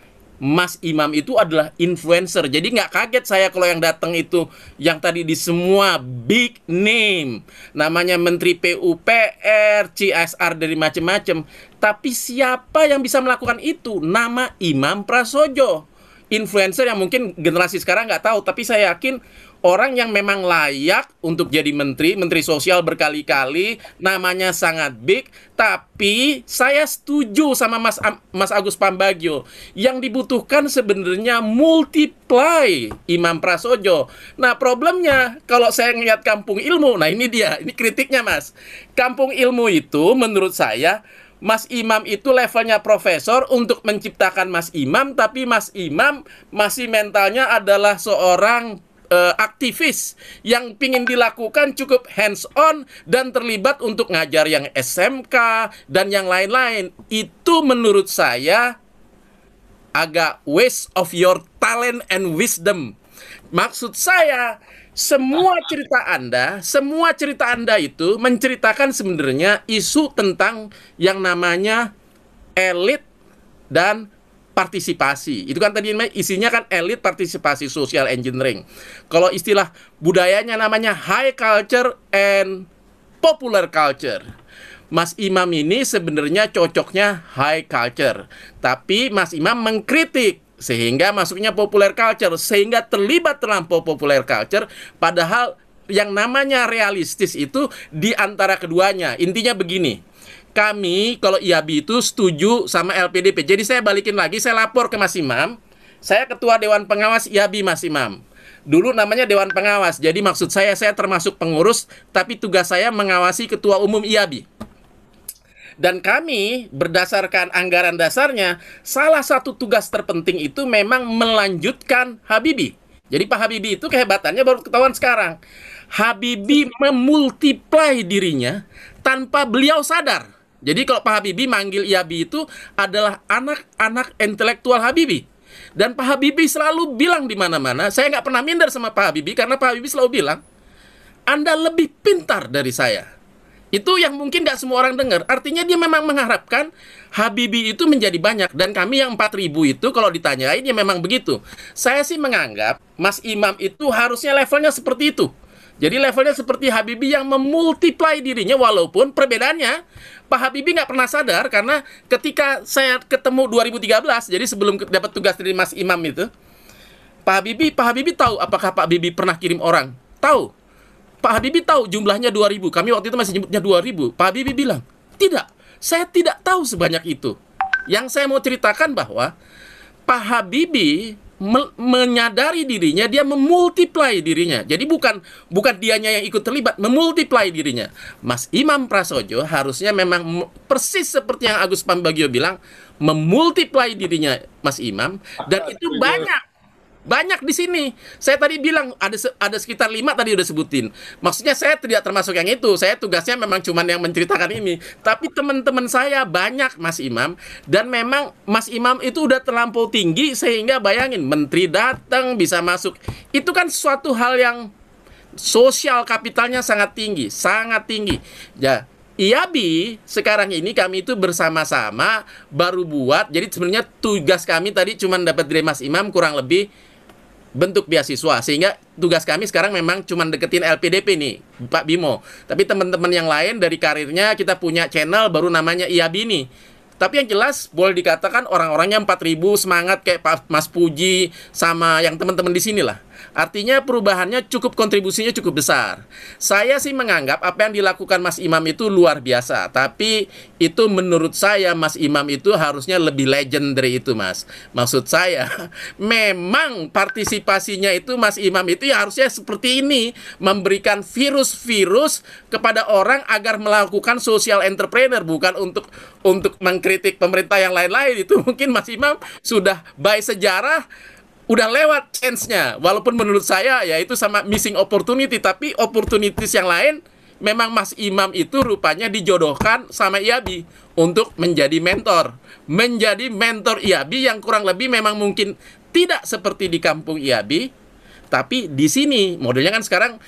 Mas Imam itu adalah influencer. Jadi nggak kaget saya kalau yang datang itu yang tadi di semua big name, namanya Menteri P U P R, C S R dari macam-macam. Tapi siapa yang bisa melakukan itu? Nama Imam Prasodjo. Influencer yang mungkin generasi sekarang nggak tahu, tapi saya yakin orang yang memang layak untuk jadi menteri, menteri sosial berkali-kali, namanya sangat big. Tapi saya setuju sama Mas, Mas Agus Pambagio, yang dibutuhkan sebenarnya multiply Imam Prasodjo. Nah problemnya, kalau saya ngelihat Kampung Ilmu, nah ini dia, ini kritiknya Mas. Kampung Ilmu itu menurut saya, Mas Imam itu levelnya profesor untuk menciptakan Mas Imam, tapi Mas Imam masih mentalnya adalah seorang uh, aktivis yang pingin dilakukan cukup hands on dan terlibat untuk ngajar yang S M K dan yang lain-lain. Itu menurut saya agak waste of your talent and wisdom. Maksud saya, semua cerita Anda, semua cerita Anda itu menceritakan sebenarnya isu tentang yang namanya elit dan partisipasi. Itu kan tadi isinya kan elit, partisipasi, social engineering. Kalau istilah budayanya namanya high culture and popular culture. Mas Imam ini sebenarnya cocoknya high culture. Tapi Mas Imam mengkritik, sehingga masuknya popular culture, sehingga terlibat terlampau popular culture, padahal yang namanya realistis itu di antara keduanya. Intinya begini, kami kalau I A B I E itu setuju sama L P D P. Jadi saya balikin lagi, saya lapor ke Mas Imam, saya ketua Dewan Pengawas I A B I E Mas Imam. Dulu namanya Dewan Pengawas, jadi maksud saya, saya termasuk pengurus, tapi tugas saya mengawasi ketua umum I A B I E. Dan kami berdasarkan anggaran dasarnya, salah satu tugas terpenting itu memang melanjutkan Habibie. Jadi Pak Habibie itu kehebatannya baru ketahuan sekarang. Habibie memultiply dirinya tanpa beliau sadar. Jadi kalau Pak Habibie manggil I A B I E itu adalah anak-anak intelektual Habibie. Dan Pak Habibie selalu bilang di mana-mana, saya nggak pernah minder sama Pak Habibie karena Pak Habibie selalu bilang, Anda lebih pintar dari saya. Itu yang mungkin nggak semua orang dengar. Artinya dia memang mengharapkan Habibie itu menjadi banyak. Dan kami yang empat ribu itu kalau ditanyain ya memang begitu. Saya sih menganggap Mas Imam itu harusnya levelnya seperti itu. Jadi levelnya seperti Habibie yang memultiply dirinya. Walaupun perbedaannya Pak Habibie nggak pernah sadar. Karena ketika saya ketemu dua ribu tiga belas, jadi sebelum dapat tugas dari Mas Imam itu, Pak Habibie, Pak Habibie tahu apakah Pak Habibie pernah kirim orang? Tahu. Pak Habibie tahu jumlahnya dua ribu. Kami waktu itu masih nyebutnya dua ribu. Pak Habibie bilang, tidak, saya tidak tahu sebanyak itu. Yang saya mau ceritakan bahwa Pak Habibie me menyadari dirinya, dia memultiply dirinya. Jadi bukan bukan dianya yang ikut terlibat, memultiply dirinya. Mas Imam Prasodjo harusnya memang persis seperti yang Agus Pambagio bilang, memultiply dirinya Mas Imam, dan itu banyak. Banyak di sini. Saya tadi bilang ada ada sekitar lima tadi udah sebutin. Maksudnya saya tidak termasuk yang itu. Saya tugasnya memang cuman yang menceritakan ini. Tapi teman-teman saya banyak, Mas Imam, dan memang Mas Imam itu udah terlampau tinggi sehingga bayangin menteri datang bisa masuk. Itu kan suatu hal yang sosial kapitalnya sangat tinggi, sangat tinggi. Ya. I A B I E sekarang ini kami itu bersama-sama baru buat. Jadi sebenarnya tugas kami tadi cuma dapat dari Mas Imam kurang lebih bentuk beasiswa. Sehingga tugas kami sekarang memang cuma deketin L P D P nih, Pak Bimo. Tapi teman-teman yang lain dari karirnya kita punya channel baru namanya I A B I E nih. Tapi yang jelas boleh dikatakan orang-orangnya empat ribu semangat kayak Pak Mas Pudji sama yang teman-teman di sini lah. Artinya perubahannya cukup, kontribusinya cukup besar. Saya sih menganggap apa yang dilakukan Mas Imam itu luar biasa. Tapi itu menurut saya Mas Imam itu harusnya lebih legendary itu, Mas. Maksud saya memang partisipasinya itu Mas Imam itu ya harusnya seperti ini, memberikan virus-virus kepada orang agar melakukan social entrepreneur, bukan untuk untuk mengkritik pemerintah yang lain-lain. Itu mungkin Mas Imam sudah by sejarah udah lewat chance-nya. Walaupun menurut saya ya itu sama missing opportunity, tapi opportunities yang lain memang Mas Imam itu rupanya dijodohkan sama I A B I E untuk menjadi mentor. Menjadi mentor I A B I E yang kurang lebih memang mungkin tidak seperti di kampung I A B I E, tapi di sini modelnya kan sekarang.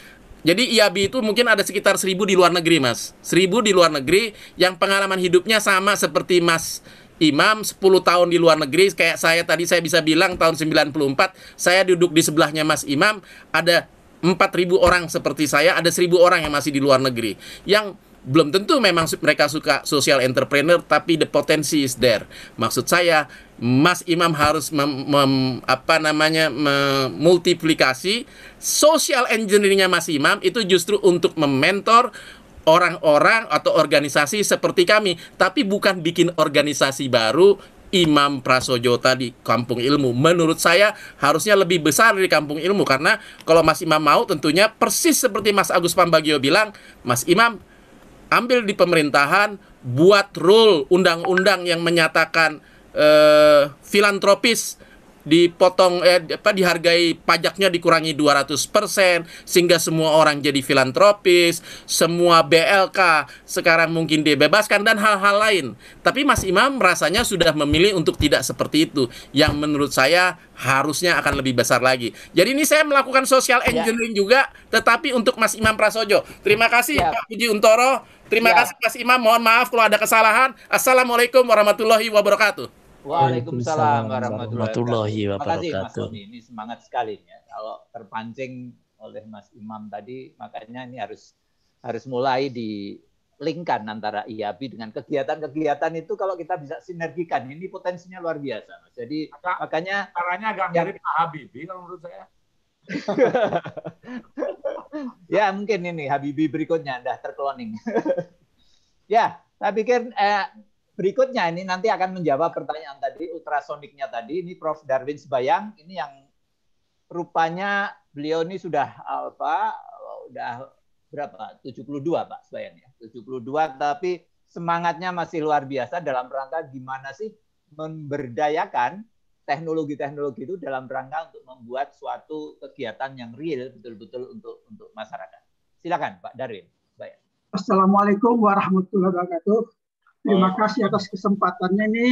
Jadi I A B I E itu mungkin ada sekitar seribu di luar negeri, Mas. Seribu di luar negeri yang pengalaman hidupnya sama seperti Mas Imam, sepuluh tahun di luar negeri. Kayak saya tadi, saya bisa bilang tahun sembilan puluh empat saya duduk di sebelahnya Mas Imam. Ada empat ribu orang seperti saya, ada seribu orang yang masih di luar negeri, yang belum tentu memang mereka suka social entrepreneur, tapi the potensi is there. Maksud saya Mas Imam harus mem, mem, apa namanya memultiplikasi social engineering-nya Mas Imam itu justru untuk mementor orang-orang atau organisasi seperti kami, tapi bukan bikin organisasi baru. Imam Prasodjo tadi Kampung Ilmu menurut saya harusnya lebih besar dari Kampung Ilmu, karena kalau Mas Imam mau tentunya persis seperti Mas Agus Pambagio bilang, Mas Imam ambil di pemerintahan, buat rule undang-undang yang menyatakan eh, filantropis dipotong, eh, apa, dihargai pajaknya dikurangi dua ratus persen sehingga semua orang jadi filantropis, semua B L K sekarang mungkin dibebaskan dan hal-hal lain. Tapi Mas Imam rasanya sudah memilih untuk tidak seperti itu, yang menurut saya harusnya akan lebih besar lagi. Jadi ini saya melakukan social engineering ya. Juga, tetapi untuk Mas Imam Prasodjo. Terima kasih ya. Pak Pudji Untoro. Terima ya. Kasih Mas Imam. Mohon maaf kalau ada kesalahan. Assalamualaikum warahmatullahi wabarakatuh. Waalaikumsalam warahmatullahi wabarakatuh. Terima kasih Mas Oni. Ini semangat sekali ya. Kalau terpancing oleh Mas Imam tadi, makanya ini harus harus mulai di link-kan antara I A B I E dengan kegiatan-kegiatan itu. Kalau kita bisa sinergikan, ini potensinya luar biasa. Jadi agak, makanya caranya agak mirip Pak Habibie kalau menurut saya. Ya mungkin ini Habibie berikutnya dah terkloning. Ya, saya pikir eh, berikutnya ini nanti akan menjawab pertanyaan tadi ultrasoniknya tadi. Ini Profesor Darwin Sebayang ini yang rupanya beliau ini sudah apa? Udah berapa? tujuh puluh dua Pak Sebayang ya. tujuh puluh dua, tapi semangatnya masih luar biasa dalam rangka gimana sih memberdayakan teknologi-teknologi itu dalam rangka untuk membuat suatu kegiatan yang real betul-betul untuk untuk masyarakat. Silakan Pak Darwin. Baik. Assalamualaikum warahmatullahi wabarakatuh. Terima kasih atas kesempatannya ini.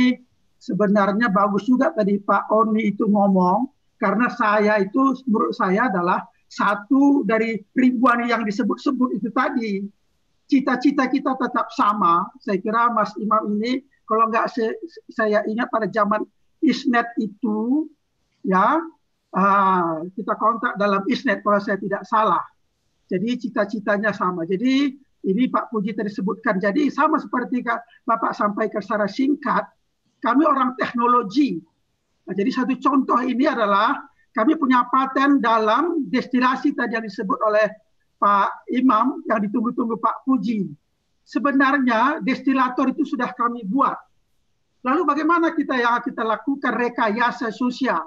Sebenarnya bagus juga tadi Pak Oni itu ngomong, karena saya itu menurut saya adalah satu dari ribuan yang disebut-sebut itu tadi. Cita-cita kita tetap sama. Saya kira Mas Imam ini, kalau nggak saya ingat pada zaman Isnet itu, ya ah, kita kontak dalam Isnet kalau saya tidak salah. Jadi cita-citanya sama. Jadi ini Pak Pudji tadi sebutkan. Jadi sama seperti Bapak sampaikan secara singkat, kami orang teknologi. Nah, jadi satu contoh ini adalah kami punya paten dalam destilasi tadi yang disebut oleh Pak Imam, yang ditunggu-tunggu Pak Pudji. Sebenarnya destilator itu sudah kami buat. Lalu bagaimana kita yang kita lakukan rekayasa sosial?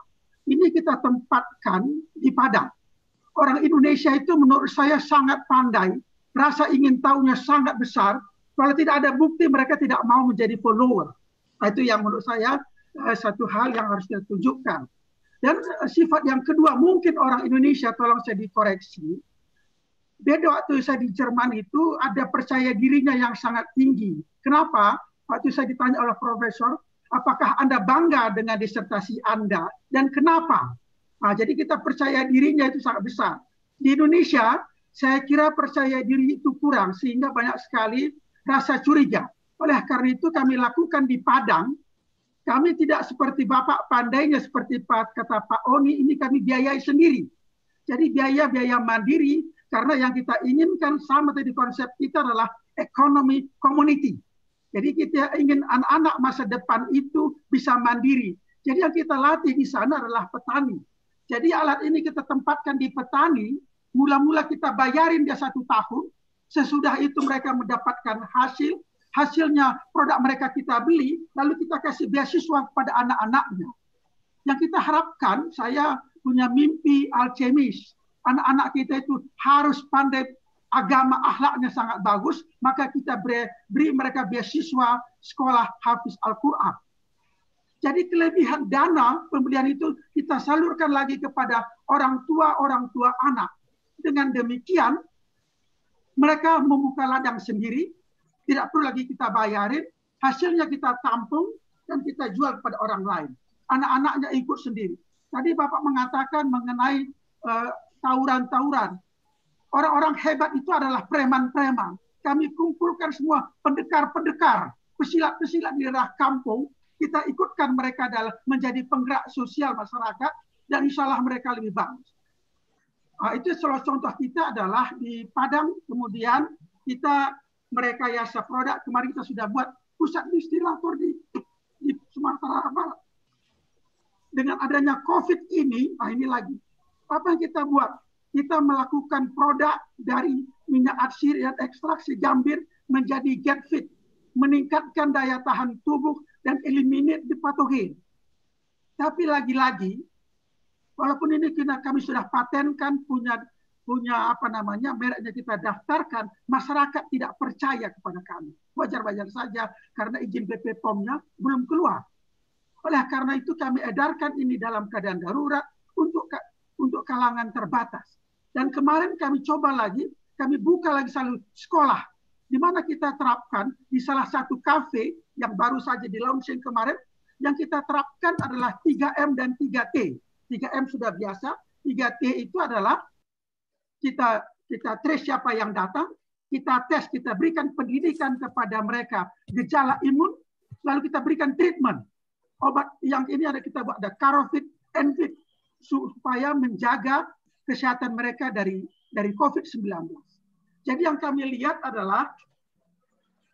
Ini kita tempatkan di Padang. Orang Indonesia itu menurut saya sangat pandai, rasa ingin tahunya sangat besar. Kalau tidak ada bukti mereka tidak mau menjadi follower. Itu yang menurut saya satu hal yang harus kita tunjukkan. Dan sifat yang kedua, mungkin orang Indonesia, tolong saya dikoreksi, beda waktu saya di Jerman itu ada percaya dirinya yang sangat tinggi. Kenapa? Waktu saya ditanya oleh profesor, apakah Anda bangga dengan disertasi Anda dan kenapa? Nah, jadi kita percaya dirinya itu sangat besar. Di Indonesia, saya kira percaya diri itu kurang, sehingga banyak sekali rasa curiga. Oleh karena itu kami lakukan di Padang, kami tidak seperti Bapak pandainya, seperti kata Pak Oni, ini kami biayai sendiri. Jadi biaya-biaya mandiri, karena yang kita inginkan sama tadi konsep kita adalah ekonomi community. Jadi kita ingin anak-anak masa depan itu bisa mandiri. Jadi yang kita latih di sana adalah petani. Jadi alat ini kita tempatkan di petani, mula-mula kita bayarin dia satu tahun, sesudah itu mereka mendapatkan hasil, hasilnya produk mereka kita beli, lalu kita kasih beasiswa kepada anak-anaknya. Yang kita harapkan, saya punya mimpi alchemis, anak-anak kita itu harus pandai agama, akhlaknya sangat bagus, maka kita beri mereka beasiswa sekolah hafiz Al-Quran. Jadi kelebihan dana pembelian itu kita salurkan lagi kepada orang tua-orang tua anak. Dengan demikian, mereka membuka ladang sendiri, tidak perlu lagi kita bayarin, hasilnya kita tampung dan kita jual kepada orang lain. Anak-anaknya ikut sendiri. Tadi Bapak mengatakan mengenai uh, tawuran-tawuran. Orang-orang hebat itu adalah preman-preman. Kami kumpulkan semua pendekar-pendekar, pesilat-pesilat di daerah kampung. Kita ikutkan mereka dalam menjadi penggerak sosial masyarakat, dan insya Allah mereka lebih bagus. Nah, itu salah contoh kita adalah di Padang, kemudian kita merekayasa produk. Kemarin kita sudah buat pusat distilator di, di Sumatera Barat. Dengan adanya COVID ini, nah ini lagi, apa yang kita buat? Kita melakukan produk dari minyak atsiri dan ekstraksi gambir menjadi get fit, meningkatkan daya tahan tubuh dan eliminate the patogen. Tapi lagi-lagi, walaupun ini kita kami sudah patenkan, punya punya apa namanya mereknya kita daftarkan, masyarakat tidak percaya kepada kami. Wajar-wajar saja karena izin B P P O M-nya belum keluar. Oleh karena itu kami edarkan ini dalam keadaan darurat untuk untuk kalangan terbatas. Dan kemarin kami coba lagi, kami buka lagi saluran sekolah, di mana kita terapkan di salah satu kafe yang baru saja di launching kemarin, yang kita terapkan adalah tiga M dan tiga T. tiga M sudah biasa, tiga T itu adalah kita kita trace siapa yang datang, kita tes, kita berikan pendidikan kepada mereka, gejala imun, lalu kita berikan treatment. Obat yang ini ada kita buat, ada Carofit, Enfit, supaya menjaga kesehatan mereka dari dari COVID sembilan belas. Jadi yang kami lihat adalah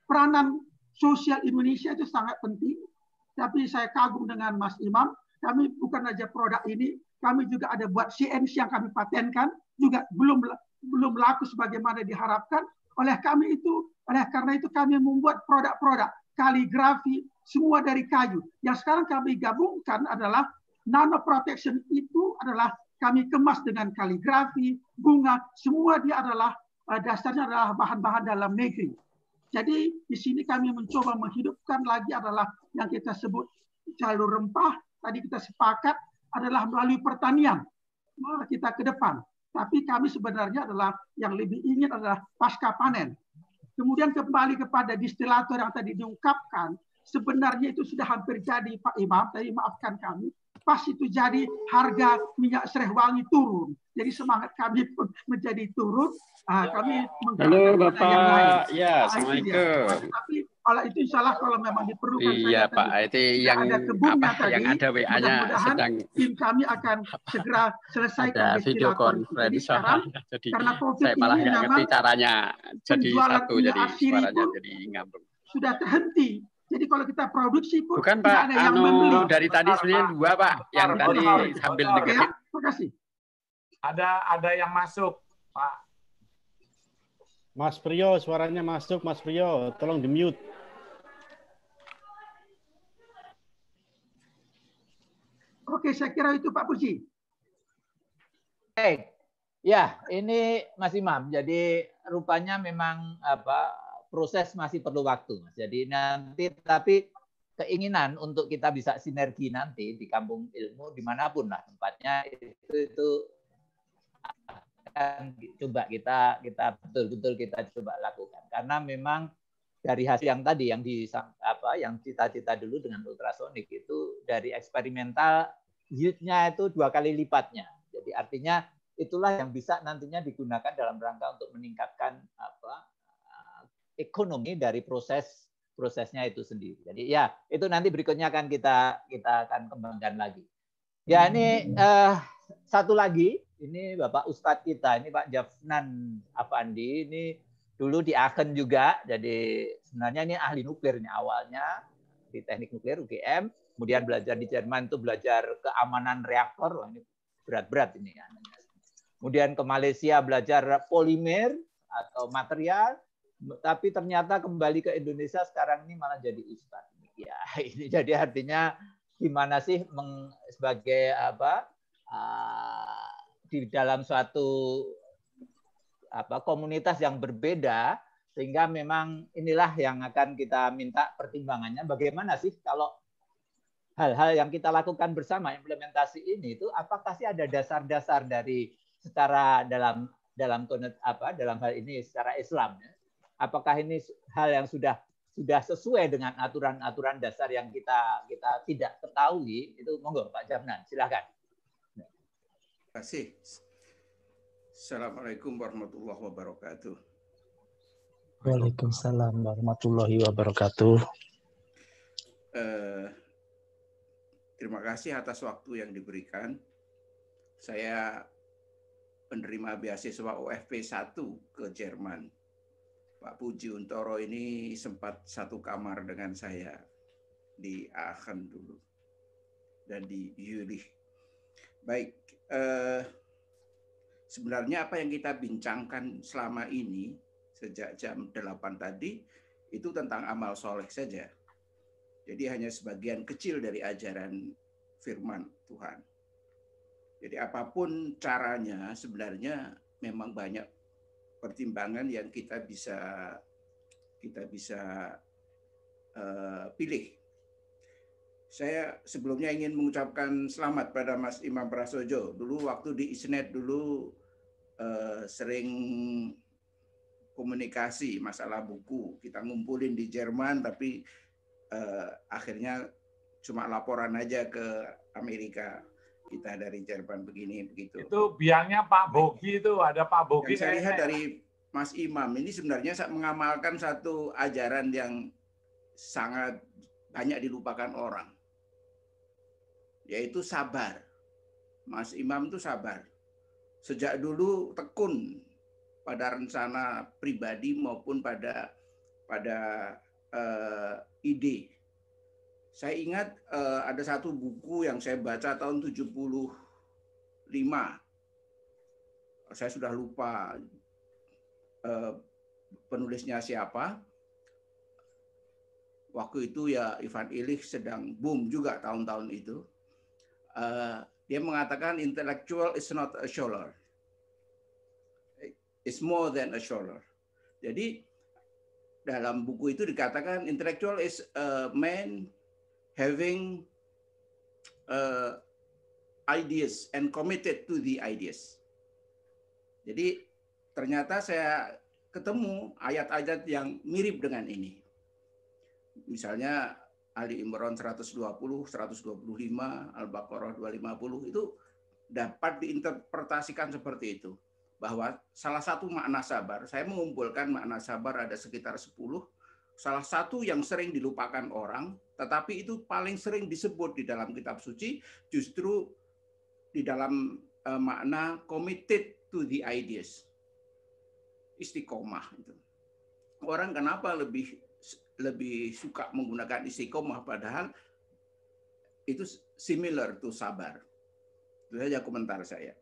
peranan sosial Indonesia itu sangat penting. Tapi saya kagum dengan Mas Imam, kami bukan saja produk ini, kami juga ada buat C N C yang kami patenkan, juga belum belum laku sebagaimana diharapkan. Oleh kami itu, oleh karena itu kami membuat produk-produk kaligrafi semua dari kayu. Yang sekarang kami gabungkan adalah nano protection, itu adalah kami kemas dengan kaligrafi, bunga, semua dia adalah dasarnya adalah bahan-bahan dalam negeri. Jadi di sini kami mencoba menghidupkan lagi adalah yang kita sebut jalur rempah. Tadi kita sepakat adalah melalui pertanian kita ke depan. Tapi kami sebenarnya adalah yang lebih ingin adalah pasca panen. Kemudian kembali kepada distilator yang tadi diungkapkan, sebenarnya itu sudah hampir jadi Pak Imam, tadi maafkan kami. Pas itu jadi harga minyak Serehwangi turun. Jadi semangat kami pun menjadi turun. Nah, kami halo Bapak, ya, nah, assalamualaikum. Tapi kalau itu insya Allah kalau memang diperlukan. Iya Pak, itu yang ada kebunnya apa, tadi. Yang ada W A-nya sedang. Tim kami akan segera selesaikan video konferensi. Jadi karena COVID saya malah nggak ngerti caranya. Jadi satu jadi suaranya jadi ngambung. Sudah terhenti. Jadi kalau kita produksi pun bukan Pak, ada yang anu, dari tadi sebenarnya dua Pak, yang bentar, tadi bentar, sambil dengerin. Terima kasih. Ada ada yang masuk Pak. Mas Priyo, suaranya masuk, Mas Priyo. Tolong di-mute. Oke, saya kira itu Pak Pudji. Baik. Ya, ini Mas Imam. Jadi rupanya memang apa proses masih perlu waktu. Mas. Jadi nanti, tapi keinginan untuk kita bisa sinergi nanti di Kampung Ilmu dimanapun lah tempatnya itu itu akan coba kita kita betul-betul kita coba lakukan karena memang dari hasil yang tadi yang di apa yang cita-cita dulu dengan ultrasonik itu dari eksperimental yield-nya itu dua kali lipatnya. Jadi artinya itulah yang bisa nantinya digunakan dalam rangka untuk meningkatkan apa ekonomi dari proses prosesnya itu sendiri. Jadi ya itu nanti berikutnya akan kita kita akan kembangkan lagi. Ya ini eh, satu lagi ini Bapak Ustadz kita ini Pak Djafnan Affandie ini dulu di Aachen juga, jadi sebenarnya ini ahli nuklir ini awalnya di teknik nuklir U G M, kemudian belajar di Jerman itu belajar keamanan reaktor, wah ini berat-berat ini. Kemudian ke Malaysia belajar polimer atau material, tapi ternyata kembali ke Indonesia sekarang ini malah jadi ustadz. Ya ini jadi artinya gimana sih meng, sebagai apa uh, di dalam suatu apa komunitas yang berbeda sehingga memang inilah yang akan kita minta pertimbangannya bagaimana sih kalau hal-hal yang kita lakukan bersama implementasi ini itu apakah sih ada dasar-dasar dari secara dalam dalam apa dalam hal ini secara Islam ya? Apakah ini hal yang sudah sudah sesuai dengan aturan-aturan dasar yang kita kita tidak ketahui itu monggo Pak Djafnan silakan. Terima kasih. Assalamualaikum warahmatullahi wabarakatuh. Waalaikumsalam warahmatullahi wabarakatuh. Eh, terima kasih atas waktu yang diberikan. Saya penerima beasiswa O F P satu ke Jerman. Pak Pudji Untoro ini sempat satu kamar dengan saya di Aachen dulu dan di Jülich. Baik. Eh, Sebenarnya apa yang kita bincangkan selama ini, sejak jam delapan tadi, itu tentang amal soleh saja. Jadi hanya sebagian kecil dari ajaran firman Tuhan. Jadi apapun caranya, sebenarnya memang banyak pertimbangan yang kita bisa kita bisa uh, pilih. Saya sebelumnya ingin mengucapkan selamat pada Mas Imam Prasodjo. Dulu waktu di Isnet dulu, Uh, sering komunikasi masalah buku. Kita ngumpulin di Jerman, tapi uh, akhirnya cuma laporan aja ke Amerika. Kita dari Jerman begini, begitu. Itu biangnya Pak Bogi itu, ada Pak Bogi. Yang saya lihat dari Mas Imam, ini sebenarnya mengamalkan satu ajaran yang sangat banyak dilupakan orang. Yaitu sabar. Mas Imam itu sabar. Sejak dulu tekun pada rencana pribadi maupun pada pada uh, ide. Saya ingat uh, ada satu buku yang saya baca tahun tujuh puluh lima. Saya sudah lupa uh, penulisnya siapa. Waktu itu ya Ivan Illich sedang boom juga tahun-tahun itu. Uh, Dia mengatakan intellectual is not a scholar. It's more than a scholar. Jadi dalam buku itu dikatakan intellectual is a man having uh, ideas and committed to the ideas. Jadi ternyata saya ketemu ayat-ayat yang mirip dengan ini. Misalnya Ali Imran seratus dua puluh, seratus dua puluh lima, Al-Baqarah dua ratus lima puluh itu dapat diinterpretasikan seperti itu. Bahwa salah satu makna sabar, saya mengumpulkan makna sabar ada sekitar sepuluh, salah satu yang sering dilupakan orang, tetapi itu paling sering disebut di dalam kitab suci, justru di dalam eh, makna committed to the ideas. Istiqomah itu. Orang kenapa lebih lebih suka menggunakan istiqomah padahal itu similar to sabar. Itu saja komentar saya.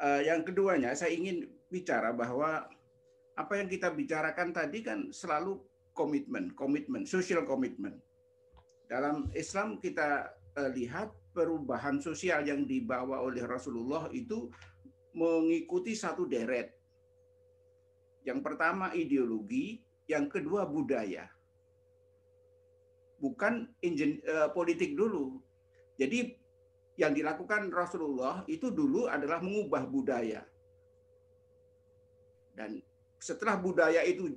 Uh, yang keduanya saya ingin bicara bahwa apa yang kita bicarakan tadi kan selalu komitmen, komitmen, social commitment. Dalam Islam kita uh, lihat perubahan sosial yang dibawa oleh Rasulullah itu mengikuti satu deret. Yang pertama ideologi, yang kedua budaya. bukan engine, eh, politik dulu. Jadi yang dilakukan Rasulullah itu dulu adalah mengubah budaya. Dan setelah budaya itu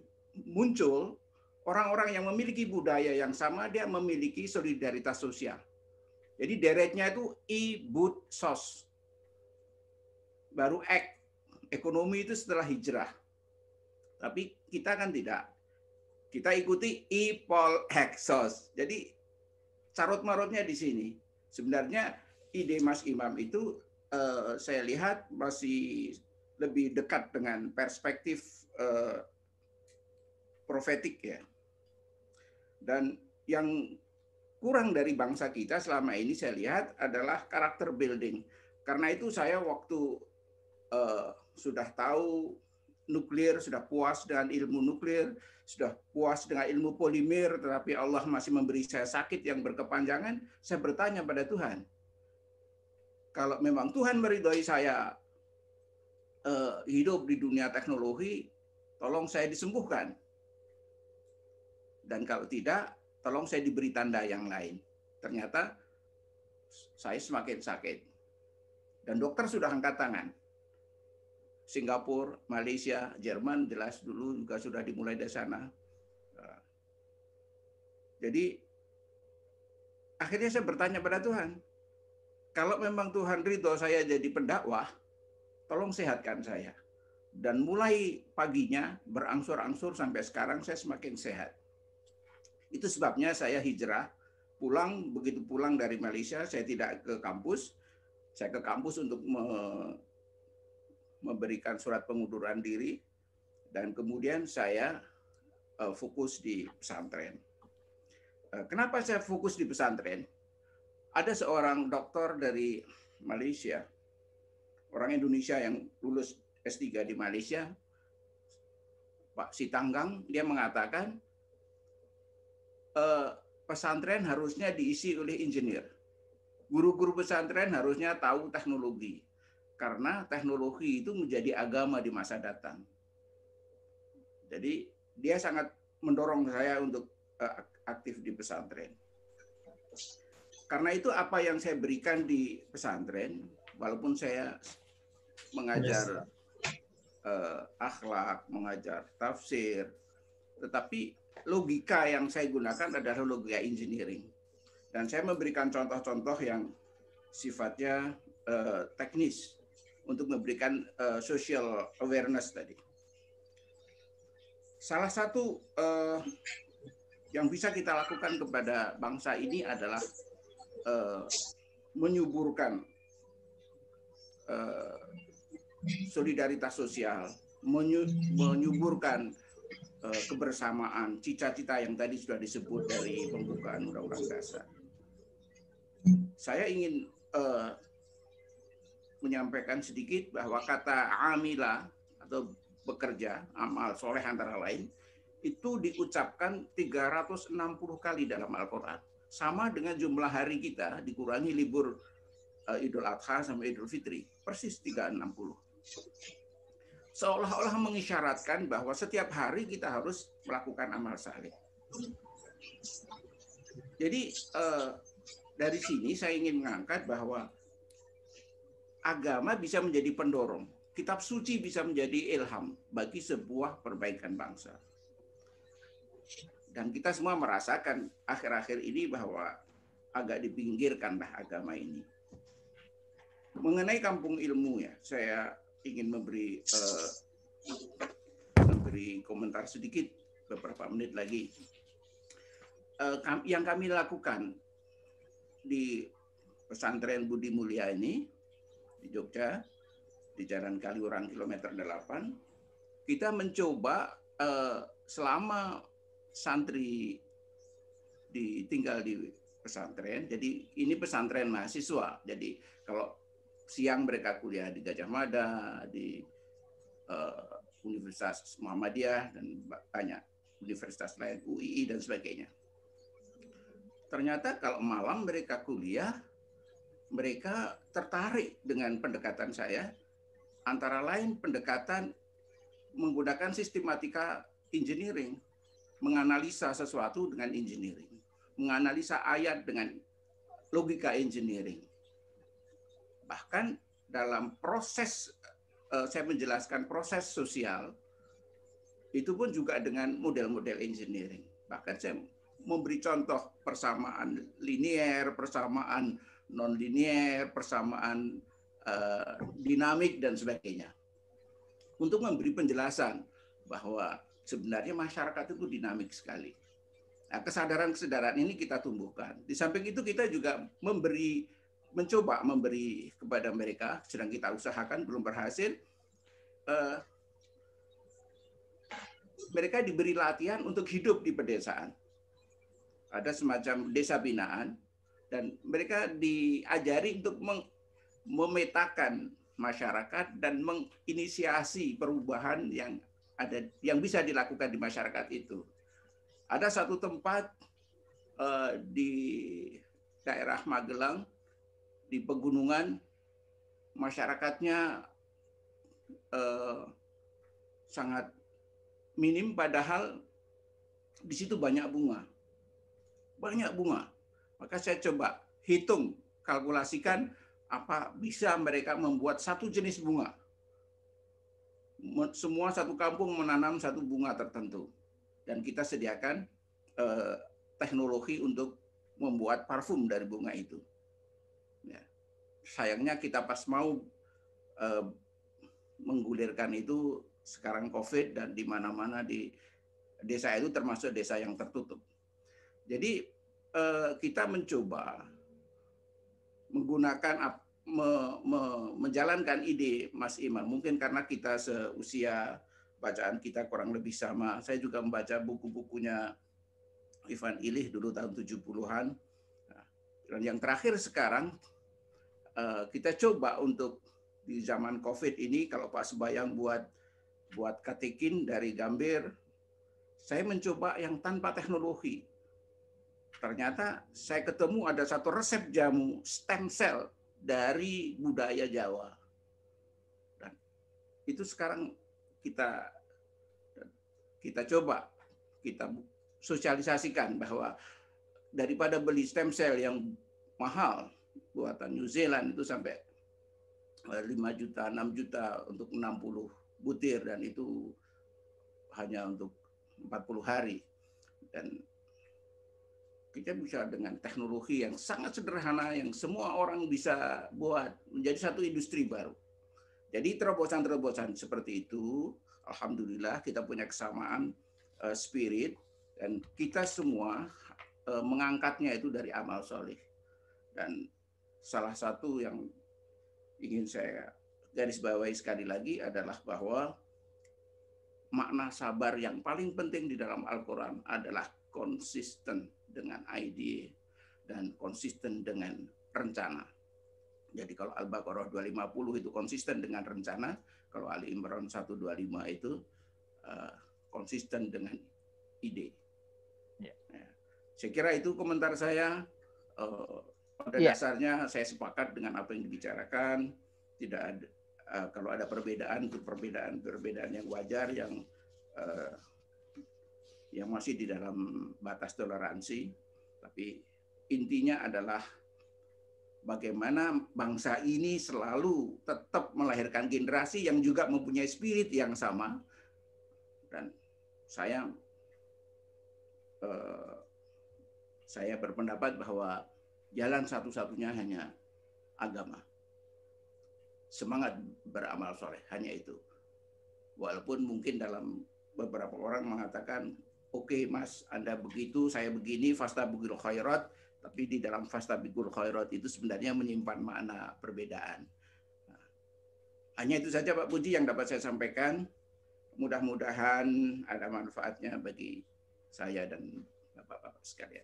muncul, orang-orang yang memiliki budaya yang sama, dia memiliki solidaritas sosial. Jadi deretnya itu ibut sos. Baru ek. Ekonomi itu setelah hijrah. Tapi kita kan tidak. Kita ikuti ipol heksos. Jadi carut-marutnya di sini. Sebenarnya ide Mas Imam itu eh, saya lihat masih lebih dekat dengan perspektif eh, profetik ya. Dan yang kurang dari bangsa kita selama ini saya lihat adalah karakter building. Karena itu saya waktu eh, sudah tahu nuklir, sudah puas dengan ilmu nuklir, sudah puas dengan ilmu polimer, tetapi Allah masih memberi saya sakit yang berkepanjangan, saya bertanya pada Tuhan. Kalau memang Tuhan meridhoi saya eh, hidup di dunia teknologi, tolong saya disembuhkan. Dan kalau tidak, tolong saya diberi tanda yang lain. Ternyata saya semakin sakit. Dan dokter sudah angkat tangan. Singapura, Malaysia, Jerman jelas dulu juga sudah dimulai dari sana. Jadi akhirnya saya bertanya pada Tuhan, kalau memang Tuhan ridho saya jadi pendakwah, tolong sehatkan saya. Dan mulai paginya berangsur-angsur sampai sekarang saya semakin sehat. Itu sebabnya saya hijrah pulang, begitu pulang dari Malaysia saya tidak ke kampus, saya ke kampus untuk me- memberikan surat pengunduran diri, dan kemudian saya uh, fokus di pesantren. Uh, kenapa saya fokus di pesantren? Ada seorang dokter dari Malaysia, orang Indonesia yang lulus S tiga di Malaysia, Pak Sitanggang, dia mengatakan uh, pesantren harusnya diisi oleh insinyur. Guru-guru pesantren harusnya tahu teknologi. Karena teknologi itu menjadi agama di masa datang. Jadi dia sangat mendorong saya untuk aktif di pesantren. Karena itu apa yang saya berikan di pesantren, walaupun saya mengajar eh, akhlak, mengajar tafsir, tetapi logika yang saya gunakan adalah logika engineering. Dan saya memberikan contoh-contoh yang sifatnya eh, teknis, untuk memberikan uh, social awareness tadi. Salah satu uh, yang bisa kita lakukan kepada bangsa ini adalah uh, menyuburkan uh, solidaritas sosial, menyu- menyuburkan uh, kebersamaan, cita-cita yang tadi sudah disebut dari pembukaan Undang-Undang Dasar. Saya ingin uh, menyampaikan sedikit bahwa kata amila atau bekerja, amal soleh antara lain, itu diucapkan tiga ratus enam puluh kali dalam Al-Quran. Sama dengan jumlah hari kita, dikurangi libur uh, Idul Adha sama Idul Fitri. Persis tiga ratus enam puluh. Seolah-olah mengisyaratkan bahwa setiap hari kita harus melakukan amal saleh. Jadi uh, dari sini saya ingin mengangkat bahwa agama bisa menjadi pendorong. Kitab suci bisa menjadi ilham bagi sebuah perbaikan bangsa. Dan kita semua merasakan akhir-akhir ini bahwa agak dipinggirkanlah agama ini. Mengenai kampung ilmu ya, saya ingin memberi eh, memberi komentar sedikit beberapa menit lagi. Eh, yang kami lakukan di pesantren Budi Mulia ini, di Jogja, di Jalan Kaliurang kilometer delapan, kita mencoba eh, selama santri ditinggal di pesantren, jadi ini pesantren mahasiswa, jadi kalau siang mereka kuliah di Gajah Mada, di eh, Universitas Muhammadiyah, dan banyak universitas lain, U I I dan sebagainya. Ternyata kalau malam mereka kuliah, mereka tertarik dengan pendekatan saya, antara lain pendekatan menggunakan sistematika engineering, menganalisa sesuatu dengan engineering. menganalisa ayat dengan logika engineering. Bahkan dalam proses, saya menjelaskan proses sosial, itu pun juga dengan model-model engineering. Bahkan saya memberi contoh persamaan linier, persamaan non-linier, persamaan uh, dinamik, dan sebagainya. Untuk memberi penjelasan bahwa sebenarnya masyarakat itu dinamik sekali. Nah, kesadaran-kesadaran ini kita tumbuhkan. Di samping itu kita juga memberi, mencoba memberi kepada mereka, sedang kita usahakan, belum berhasil, uh, mereka diberi latihan untuk hidup di pedesaan. Ada semacam desa binaan, dan mereka diajari untuk memetakan masyarakat dan menginisiasi perubahan yang ada, yang bisa dilakukan di masyarakat itu. Ada satu tempat eh, di daerah Magelang, di pegunungan, masyarakatnya eh, sangat minim, padahal di situ banyak bunga. Banyak bunga. Maka saya coba hitung, kalkulasikan apa bisa mereka membuat satu jenis bunga. Semua satu kampung menanam satu bunga tertentu. Dan kita sediakan eh, teknologi untuk membuat parfum dari bunga itu. Ya. Sayangnya kita pas mau eh, menggulirkan itu, sekarang COVID, dan di mana-mana di desa itu termasuk desa yang tertutup. Jadi kita mencoba menggunakan, me, me, menjalankan ide Mas Imam. Mungkin karena kita seusia, bacaan kita kurang lebih sama. Saya juga membaca buku-bukunya Ivan Illich dulu tahun tujuh puluhan. Dan yang terakhir sekarang, kita coba untuk di zaman COVID ini, kalau Pak Sebayang buat, buat katekin dari gambir, saya mencoba yang tanpa teknologi. Ternyata saya ketemu ada satu resep jamu stem cell dari budaya Jawa. Dan itu sekarang kita kita coba, kita sosialisasikan bahwa daripada beli stem cell yang mahal, buatan New Zealand itu sampai lima juta, enam juta untuk enam puluh butir, dan itu hanya untuk empat puluh hari. Dan kita bisa dengan teknologi yang sangat sederhana, yang semua orang bisa buat, menjadi satu industri baru. Jadi terobosan-terobosan seperti itu, alhamdulillah kita punya kesamaan uh, spirit, dan kita semua uh, mengangkatnya itu dari amal soleh. Dan salah satu yang ingin saya garis bawahi sekali lagi adalah bahwa makna sabar yang paling penting di dalam Al-Quran adalah konsisten dengan ide dan konsisten dengan rencana. Jadi kalau Al-Baqarah dua ratus lima puluh itu konsisten dengan rencana, kalau Ali Imran seratus dua puluh lima itu uh, konsisten dengan ide. Ya. Ya. Saya kira itu komentar saya. Uh, pada ya. Dasarnya saya sepakat dengan apa yang dibicarakan. Tidak ada, uh, kalau ada perbedaan, itu perbedaan-perbedaan yang wajar, yang uh, yang masih di dalam batas toleransi, tapi intinya adalah bagaimana bangsa ini selalu tetap melahirkan generasi yang juga mempunyai spirit yang sama. Dan saya eh, saya berpendapat bahwa jalan satu-satunya hanya agama, semangat beramal soleh, hanya itu. Walaupun mungkin dalam beberapa orang mengatakan, oke, okay, Mas, Anda begitu, saya begini, fastabiqul khairat, tapi di dalam fastabiqul khairat itu sebenarnya menyimpan makna perbedaan. Nah, hanya itu saja Pak Pudji yang dapat saya sampaikan. Mudah-mudahan ada manfaatnya bagi saya dan Bapak-Bapak sekalian.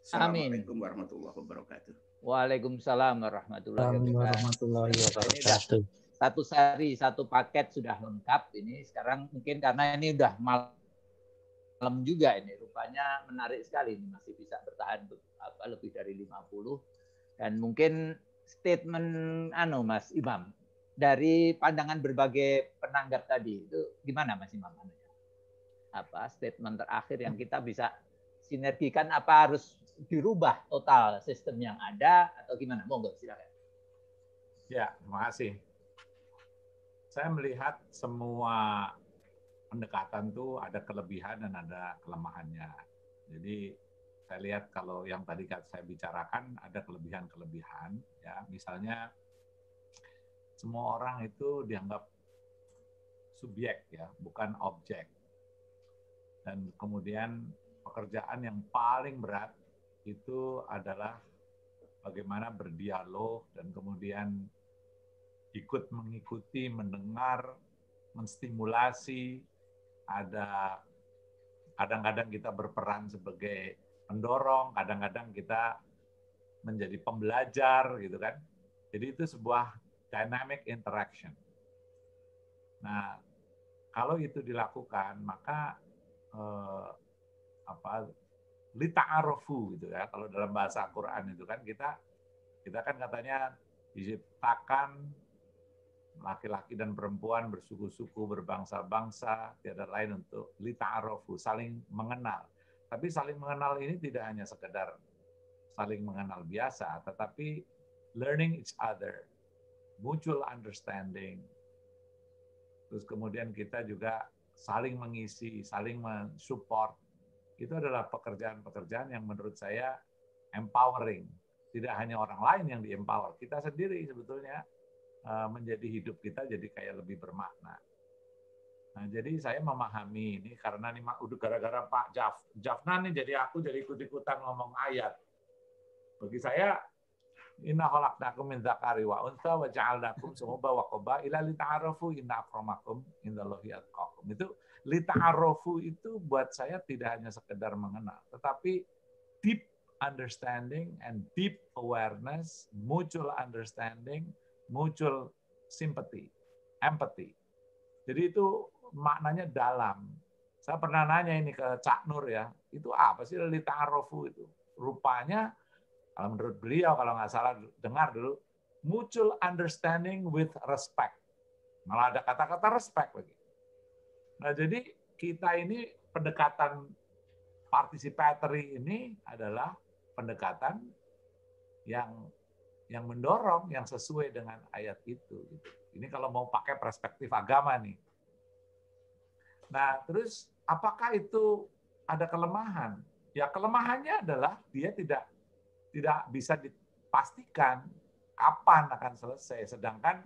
Assalamualaikum Amin. Warahmatullahi wabarakatuh. Waalaikumsalam warahmatullahi wabarakatuh. Satu sari, satu paket sudah lengkap ini. Sekarang mungkin karena ini udah malam malam juga ini, rupanya menarik sekali ini, masih bisa bertahan apa lebih dari lima puluh, dan mungkin statement anu Mas Imam dari pandangan berbagai penanggap tadi itu gimana Mas Imam, apa statement terakhir yang kita bisa sinergikan, apa harus dirubah total sistem yang ada atau gimana? Monggo silakan. Ya, terima kasih. Saya melihat semua pendekatan tuh ada kelebihan dan ada kelemahannya. Jadi saya lihat kalau yang tadi saya bicarakan ada kelebihan-kelebihan, ya misalnya semua orang itu dianggap subjek ya, bukan objek. Dan kemudian pekerjaan yang paling berat itu adalah bagaimana berdialog dan kemudian ikut mengikuti, mendengar, menstimulasi. Ada kadang-kadang kita berperan sebagai pendorong, kadang-kadang kita menjadi pembelajar gitu kan. Jadi itu sebuah dynamic interaction. Nah, kalau itu dilakukan maka eh, apa lita'arofu gitu ya. Kalau dalam bahasa Al-Qur'an itu kan kita kita kan katanya diciptakan laki-laki dan perempuan bersuku-suku, berbangsa-bangsa, tiada lain untuk lita'arofu, saling mengenal. Tapi saling mengenal ini tidak hanya sekedar saling mengenal biasa, tetapi learning each other, mutual understanding. Terus kemudian kita juga saling mengisi, saling mensupport. Itu adalah pekerjaan-pekerjaan yang menurut saya empowering. Tidak hanya orang lain yang di-empower, kita sendiri sebetulnya menjadi hidup kita jadi kayak lebih bermakna. Nah, jadi saya memahami ini karena nih udah gara-gara Pak Jaf, Djafnan nih jadi aku jadi ikut-ikutan ngomong ayat. Bagi saya inna khalaqnakum min dzakarin wa untsa wa ja'alnakum syu'uban wa qabaila lita'arafu inna akramakum indallahi atqakum. Itu lita'arafu itu buat saya tidak hanya sekedar mengenal, tetapi deep understanding and deep awareness, mutual understanding, mutual sympathy, empathy. Jadi itu maknanya dalam. Saya pernah nanya ini ke Cak Nur ya, itu apa sih lita'arofu itu? Rupanya, kalau menurut beliau, kalau nggak salah dengar dulu, mutual understanding with respect. Malah ada kata-kata respect lagi. Nah jadi kita ini pendekatan participatory ini adalah pendekatan yang yang mendorong, yang sesuai dengan ayat itu. Gitu. Ini kalau mau pakai perspektif agama nih. Nah, terus apakah itu ada kelemahan? Ya, kelemahannya adalah dia tidak tidak bisa dipastikan kapan akan selesai. Sedangkan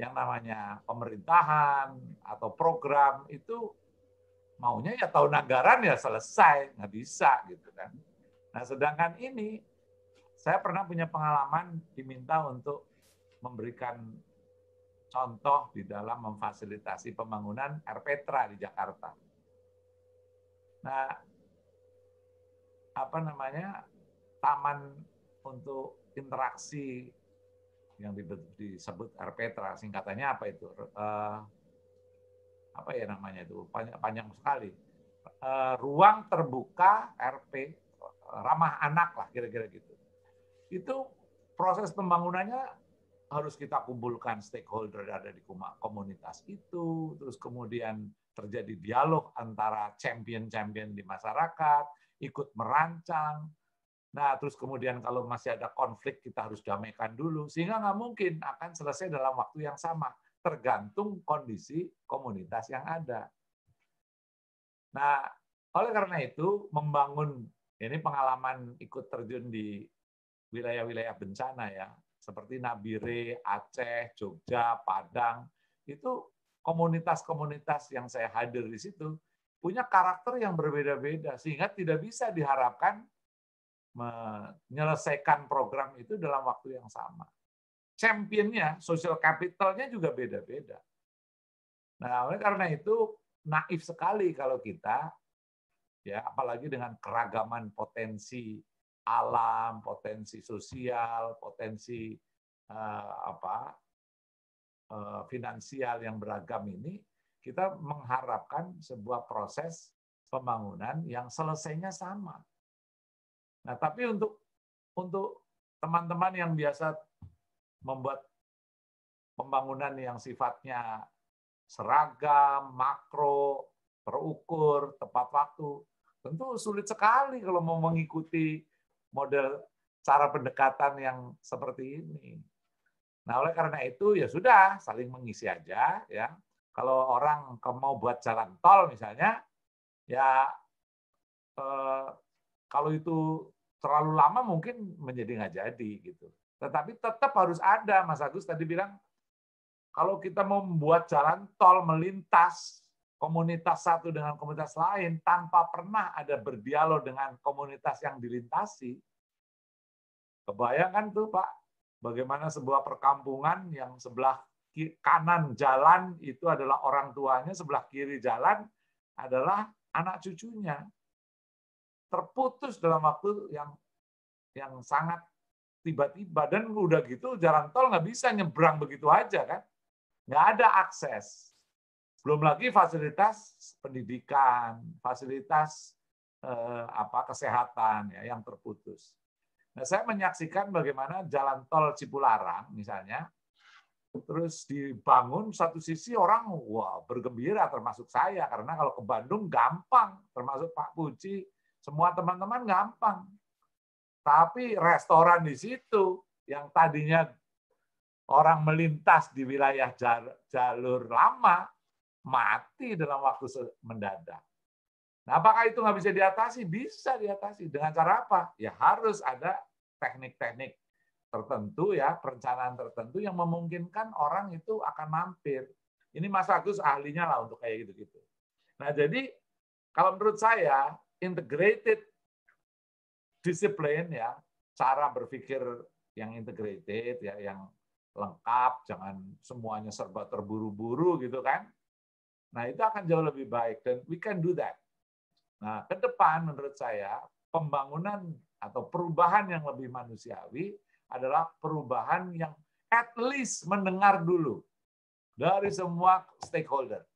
yang namanya pemerintahan atau program itu maunya ya tahun anggaran ya selesai, nggak bisa gitu kan. Nah, sedangkan ini saya pernah punya pengalaman diminta untuk memberikan contoh di dalam memfasilitasi pembangunan R P T R A di Jakarta. Nah, apa namanya, taman untuk interaksi yang disebut R P T R A, singkatannya apa itu? Eh, apa ya namanya itu? Panjang, panjang sekali. Eh, ruang terbuka R P, ramah anak lah kira-kira gitu. Itu proses pembangunannya harus kita kumpulkan stakeholder yang ada di komunitas itu, terus kemudian terjadi dialog antara champion-champion di masyarakat, ikut merancang. Nah, terus kemudian kalau masih ada konflik, kita harus damaikan dulu, sehingga nggak mungkin akan selesai dalam waktu yang sama, tergantung kondisi komunitas yang ada. Nah, oleh karena itu, membangun, ini pengalaman ikut terjun di wilayah-wilayah bencana ya, seperti Nabire, Aceh, Jogja, Padang, itu komunitas-komunitas yang saya hadir di situ punya karakter yang berbeda-beda, sehingga tidak bisa diharapkan menyelesaikan program itu dalam waktu yang sama. Championnya, social capitalnya juga beda-beda. Nah, oleh karena itu naif sekali kalau kita, ya apalagi dengan keragaman potensi alam, potensi sosial, potensi eh, apa eh, finansial yang beragam ini, kita mengharapkan sebuah proses pembangunan yang selesainya sama. Nah, tapi untuk untuk teman-teman yang biasa membuat pembangunan yang sifatnya seragam, makro, terukur, tepat waktu, Tentu sulit sekali kalau mau mengikuti model cara pendekatan yang seperti ini. Nah, oleh karena itu ya sudah, saling mengisi aja ya. Kalau orang mau buat jalan tol misalnya, ya eh, kalau itu terlalu lama mungkin menjadi nggak jadi gitu. Tetapi tetap harus ada. Mas Agus tadi bilang kalau kita mau membuat jalan tol melintas komunitas satu dengan komunitas lain tanpa pernah ada berdialog dengan komunitas yang dilintasi, kebayangkan tuh Pak, bagaimana sebuah perkampungan yang sebelah kanan jalan itu adalah orang tuanya, sebelah kiri jalan adalah anak cucunya. Terputus dalam waktu yang yang sangat tiba-tiba. Dan udah gitu jalan tol nggak bisa nyebrang begitu aja kan. Nggak ada akses. Belum lagi fasilitas pendidikan, fasilitas eh, apa kesehatan ya, yang terputus. Nah, saya menyaksikan bagaimana jalan tol Cipularang misalnya, terus dibangun satu sisi orang wah bergembira termasuk saya, karena kalau ke Bandung gampang, termasuk Pak Pudji, semua teman-teman gampang. Tapi restoran di situ yang tadinya orang melintas di wilayah jalur lama mati dalam waktu mendadak. Nah, apakah itu nggak bisa diatasi? Bisa diatasi. Dengan cara apa? Ya harus ada teknik-teknik tertentu, ya perencanaan tertentu yang memungkinkan orang itu akan mampir. Ini Mas Agus ahlinya lah untuk kayak gitu-gitu. Nah, jadi kalau menurut saya, integrated disiplin, ya cara berpikir yang integrated, ya yang lengkap, jangan semuanya serba terburu-buru gitu kan. Nah, itu akan jauh lebih baik, dan we can do that. Nah, ke depan menurut saya pembangunan atau perubahan yang lebih manusiawi adalah perubahan yang at least mendengar dulu dari semua stakeholder.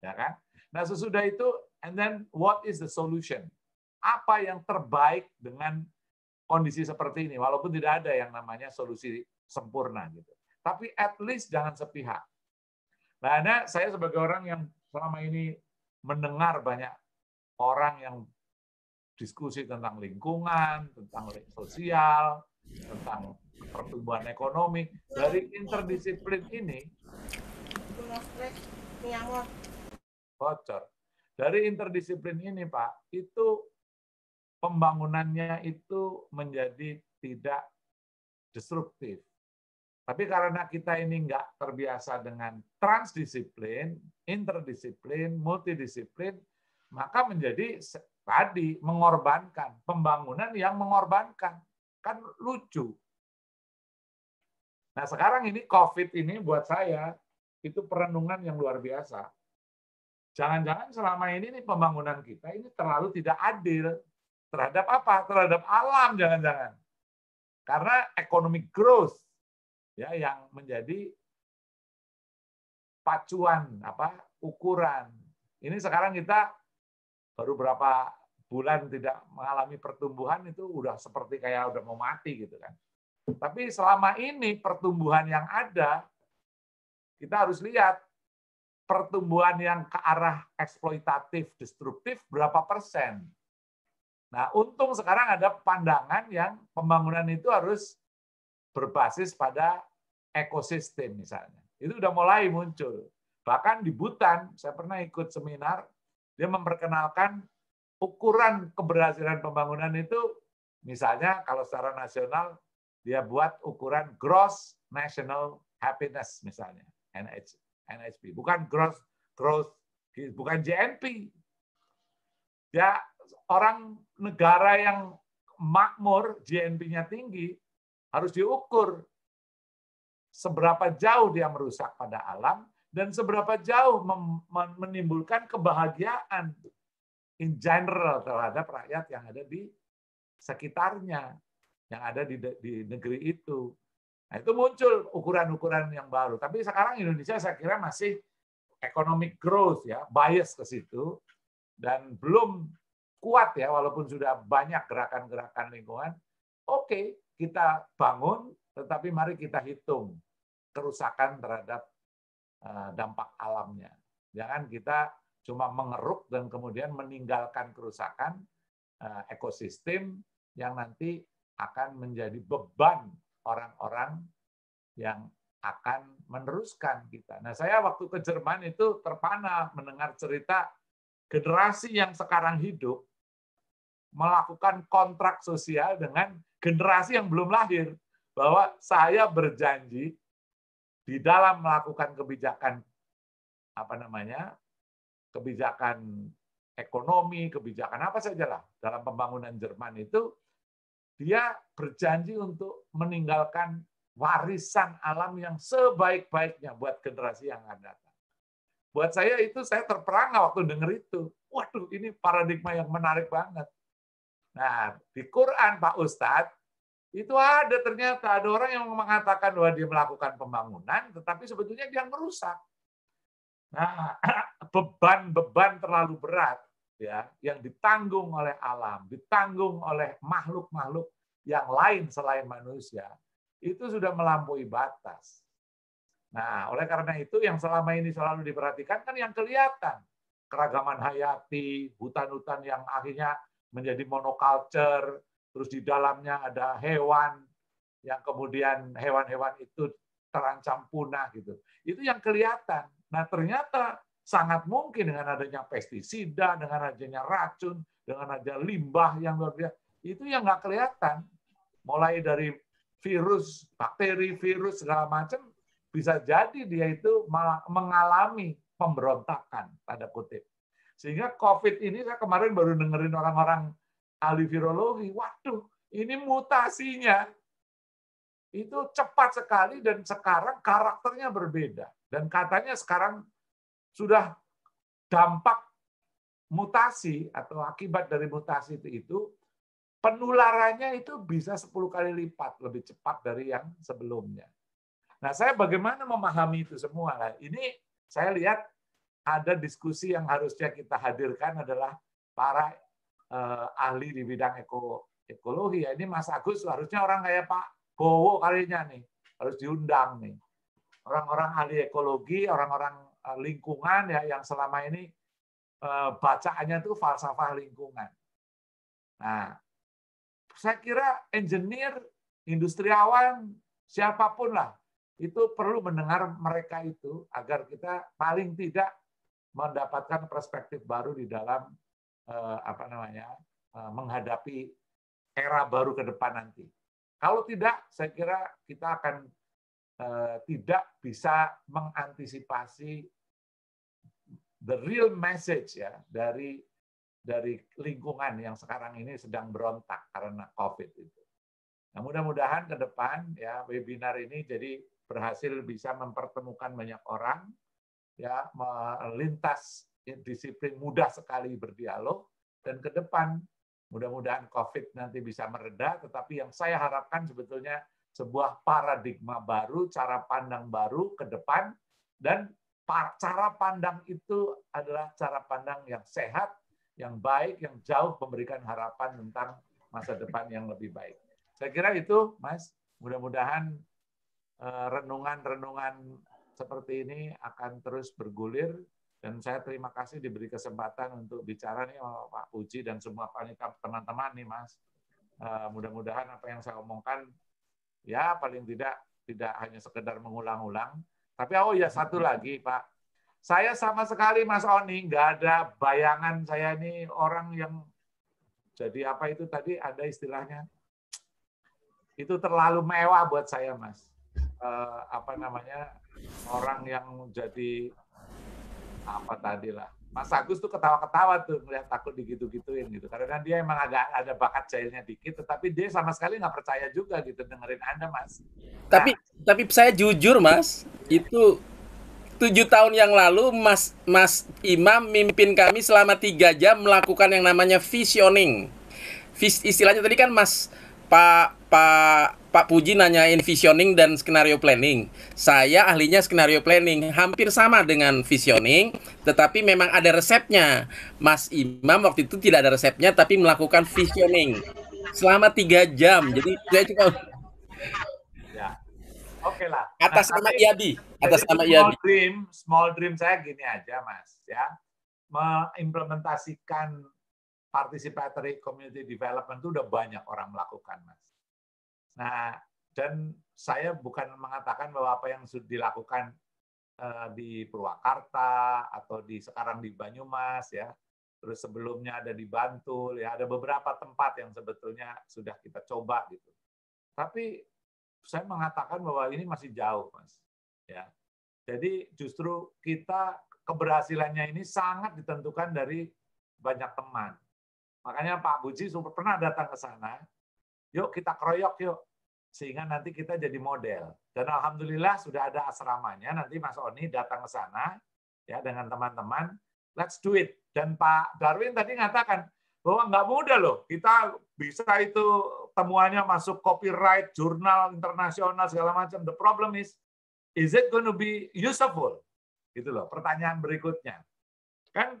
Ya kan? Nah, sesudah itu, and then what is the solution? Apa yang terbaik dengan kondisi seperti ini? Walaupun tidak ada yang namanya solusi sempurna gitu. Tapi at least jangan sepihak. Nah, nah saya sebagai orang yang selama ini mendengar banyak orang yang diskusi tentang lingkungan, tentang sosial, tentang pertumbuhan ekonomi. Dari interdisiplin ini, bocor. Dari interdisiplin ini, Pak, itu pembangunannya itu menjadi tidak destruktif. Tapi karena kita ini nggak terbiasa dengan transdisiplin, interdisiplin, multidisiplin, maka menjadi tadi mengorbankan, pembangunan yang mengorbankan. Kan lucu. Nah, sekarang ini COVID ini buat saya itu perenungan yang luar biasa. Jangan-jangan selama ini nih pembangunan kita ini terlalu tidak adil terhadap apa? Terhadap alam jangan-jangan. Karena economic growth ya yang menjadi pacuan apa? Ukuran. Ini sekarang kita baru berapa bulan tidak mengalami pertumbuhan itu udah seperti kayak udah mau mati gitu kan. Tapi selama ini pertumbuhan yang ada, kita harus lihat pertumbuhan yang ke arah eksploitatif, destruktif berapa persen. Nah, untung sekarang ada pandangan yang pembangunan itu harus berbasis pada ekosistem misalnya. Itu udah mulai muncul. Bahkan di Bhutan, saya pernah ikut seminar, dia memperkenalkan ukuran keberhasilan pembangunan itu, misalnya kalau secara nasional, dia buat ukuran Gross National Happiness misalnya, N H P. Bukan Gross, gross bukan G N P. Ya, orang negara yang makmur, G N P-nya tinggi, harus diukur seberapa jauh dia merusak pada alam, dan seberapa jauh menimbulkan kebahagiaan in general terhadap rakyat yang ada di sekitarnya, yang ada di, di negeri itu. Nah, itu muncul ukuran-ukuran yang baru. Tapi sekarang Indonesia saya kira masih economic growth, ya bias ke situ, dan belum kuat ya, walaupun sudah banyak gerakan-gerakan lingkungan. Oke, kita bangun, tetapi mari kita hitung kerusakan terhadap dampak alamnya. Jangan kita cuma mengeruk dan kemudian meninggalkan kerusakan uh, ekosistem yang nanti akan menjadi beban orang-orang yang akan meneruskan kita. Nah, saya waktu ke Jerman itu terpana mendengar cerita generasi yang sekarang hidup melakukan kontrak sosial dengan generasi yang belum lahir. Bahwa saya berjanji di dalam melakukan kebijakan apa namanya, kebijakan ekonomi, kebijakan apa sajalah dalam pembangunan Jerman itu, dia berjanji untuk meninggalkan warisan alam yang sebaik-baiknya buat generasi yang akan datang. Buat saya itu, saya terperangah waktu dengar itu. Waduh, ini paradigma yang menarik banget. Nah, di Quran, Pak Ustadz, itu ada ternyata, ada orang yang mengatakan bahwa dia melakukan pembangunan, tetapi sebetulnya dia merusak. Nah, beban-beban terlalu berat ya, yang ditanggung oleh alam, ditanggung oleh makhluk-makhluk yang lain selain manusia, itu sudah melampaui batas. Nah, oleh karena itu yang selama ini selalu diperhatikan kan yang kelihatan. Keragaman hayati, hutan-hutan yang akhirnya menjadi monoculture, terus di dalamnya ada hewan, yang kemudian hewan-hewan itu terancam punah gitu. Itu yang kelihatan. Nah, ternyata sangat mungkin dengan adanya pestisida, dengan adanya racun, dengan adanya limbah yang luar biasa, itu yang nggak kelihatan. Mulai dari virus, bakteri, virus, segala macam, bisa jadi dia itu mengalami pemberontakan, tanda kutip. Sehingga COVID ini, saya kemarin baru dengerin orang-orang ahli virologi, waduh, ini mutasinya itu cepat sekali dan sekarang karakternya berbeda. Dan katanya sekarang sudah dampak mutasi atau akibat dari mutasi itu, itu penularannya itu bisa sepuluh kali lipat lebih cepat dari yang sebelumnya. Nah, saya bagaimana memahami itu semua? Nah, ini saya lihat ada diskusi yang harusnya kita hadirkan adalah para eh, ahli di bidang eko, ekologi. Ya, ini Mas Agus harusnya orang kayak Pak Bowo kalinya nih, harus diundang nih. Orang-orang ahli ekologi, orang-orang lingkungan ya yang selama ini eh, bacaannya itu falsafah lingkungan. Nah, saya kira engineer, industriawan, siapapun lah, itu perlu mendengar mereka itu agar kita paling tidak mendapatkan perspektif baru di dalam eh, apa namanya eh, menghadapi era baru ke depan nanti. Kalau tidak, saya kira kita akan eh, tidak bisa mengantisipasi the real message ya dari dari lingkungan yang sekarang ini sedang berontak karena COVID itu. Nah, mudah-mudahan ke depan ya webinar ini jadi berhasil bisa mempertemukan banyak orang ya, melintas disiplin, mudah sekali berdialog, dan ke depan mudah-mudahan COVID nanti bisa mereda, tetapi yang saya harapkan sebetulnya sebuah paradigma baru, cara pandang baru ke depan, dan cara pandang itu adalah cara pandang yang sehat, yang baik, yang jauh memberikan harapan tentang masa depan yang lebih baik. Saya kira itu, Mas. Mudah-mudahan renungan-renungan seperti ini akan terus bergulir, dan saya terima kasih diberi kesempatan untuk bicara nih sama Pak Pudji dan semua panitia teman-teman nih, Mas. Mudah-mudahan apa yang saya omongkan ya paling tidak tidak hanya sekedar mengulang-ulang. Tapi oh ya, satu lagi, Pak. Saya sama sekali, Mas Oni, nggak ada bayangan saya nih orang yang jadi apa itu tadi ada istilahnya. Itu terlalu mewah buat saya, Mas. Eh, apa namanya, orang yang jadi apa tadi lah. Mas Agus tuh ketawa-ketawa tuh melihat aku digitu-gituin gitu. Karena dia emang agak ada bakat jahilnya dikit, tetapi dia sama sekali nggak percaya juga gitu dengerin Anda, Mas. Nah, tapi tapi saya jujur, Mas, itu tujuh tahun yang lalu Mas Mas Imam mimpin kami selama tiga jam melakukan yang namanya visioning. Vis, istilahnya tadi kan Mas Pak Pak Pak Pudji nanyain visioning dan skenario planning. Saya ahlinya skenario planning, hampir sama dengan visioning, tetapi memang ada resepnya. Mas Imam waktu itu tidak ada resepnya, tapi melakukan visioning selama tiga jam. Jadi saya cuma Oke lah. Atas nama I A B I E. Atas nama I A B I E. Small dream, small dream saya gini aja, Mas. Ya, mengimplementasikan participatory community development itu udah banyak orang melakukan, Mas. Nah, dan saya bukan mengatakan bahwa apa yang sudah dilakukan di Purwakarta atau di sekarang di Banyumas ya, terus sebelumnya ada di Bantul ya, ada beberapa tempat yang sebetulnya sudah kita coba gitu. Tapi saya mengatakan bahwa ini masih jauh, Mas. Ya. Jadi justru kita keberhasilannya ini sangat ditentukan dari banyak teman. Makanya Pak Puji pernah datang ke sana, yuk kita keroyok yuk, sehingga nanti kita jadi model. Dan alhamdulillah sudah ada asramanya, nanti Mas Oni datang ke sana ya dengan teman-teman, let's do it. Dan Pak Darwin tadi mengatakan bahwa nggak mudah loh, kita bisa itu temuannya masuk copyright, jurnal internasional segala macam. The problem is, is it going to be useful? Gitu loh, pertanyaan berikutnya. Kan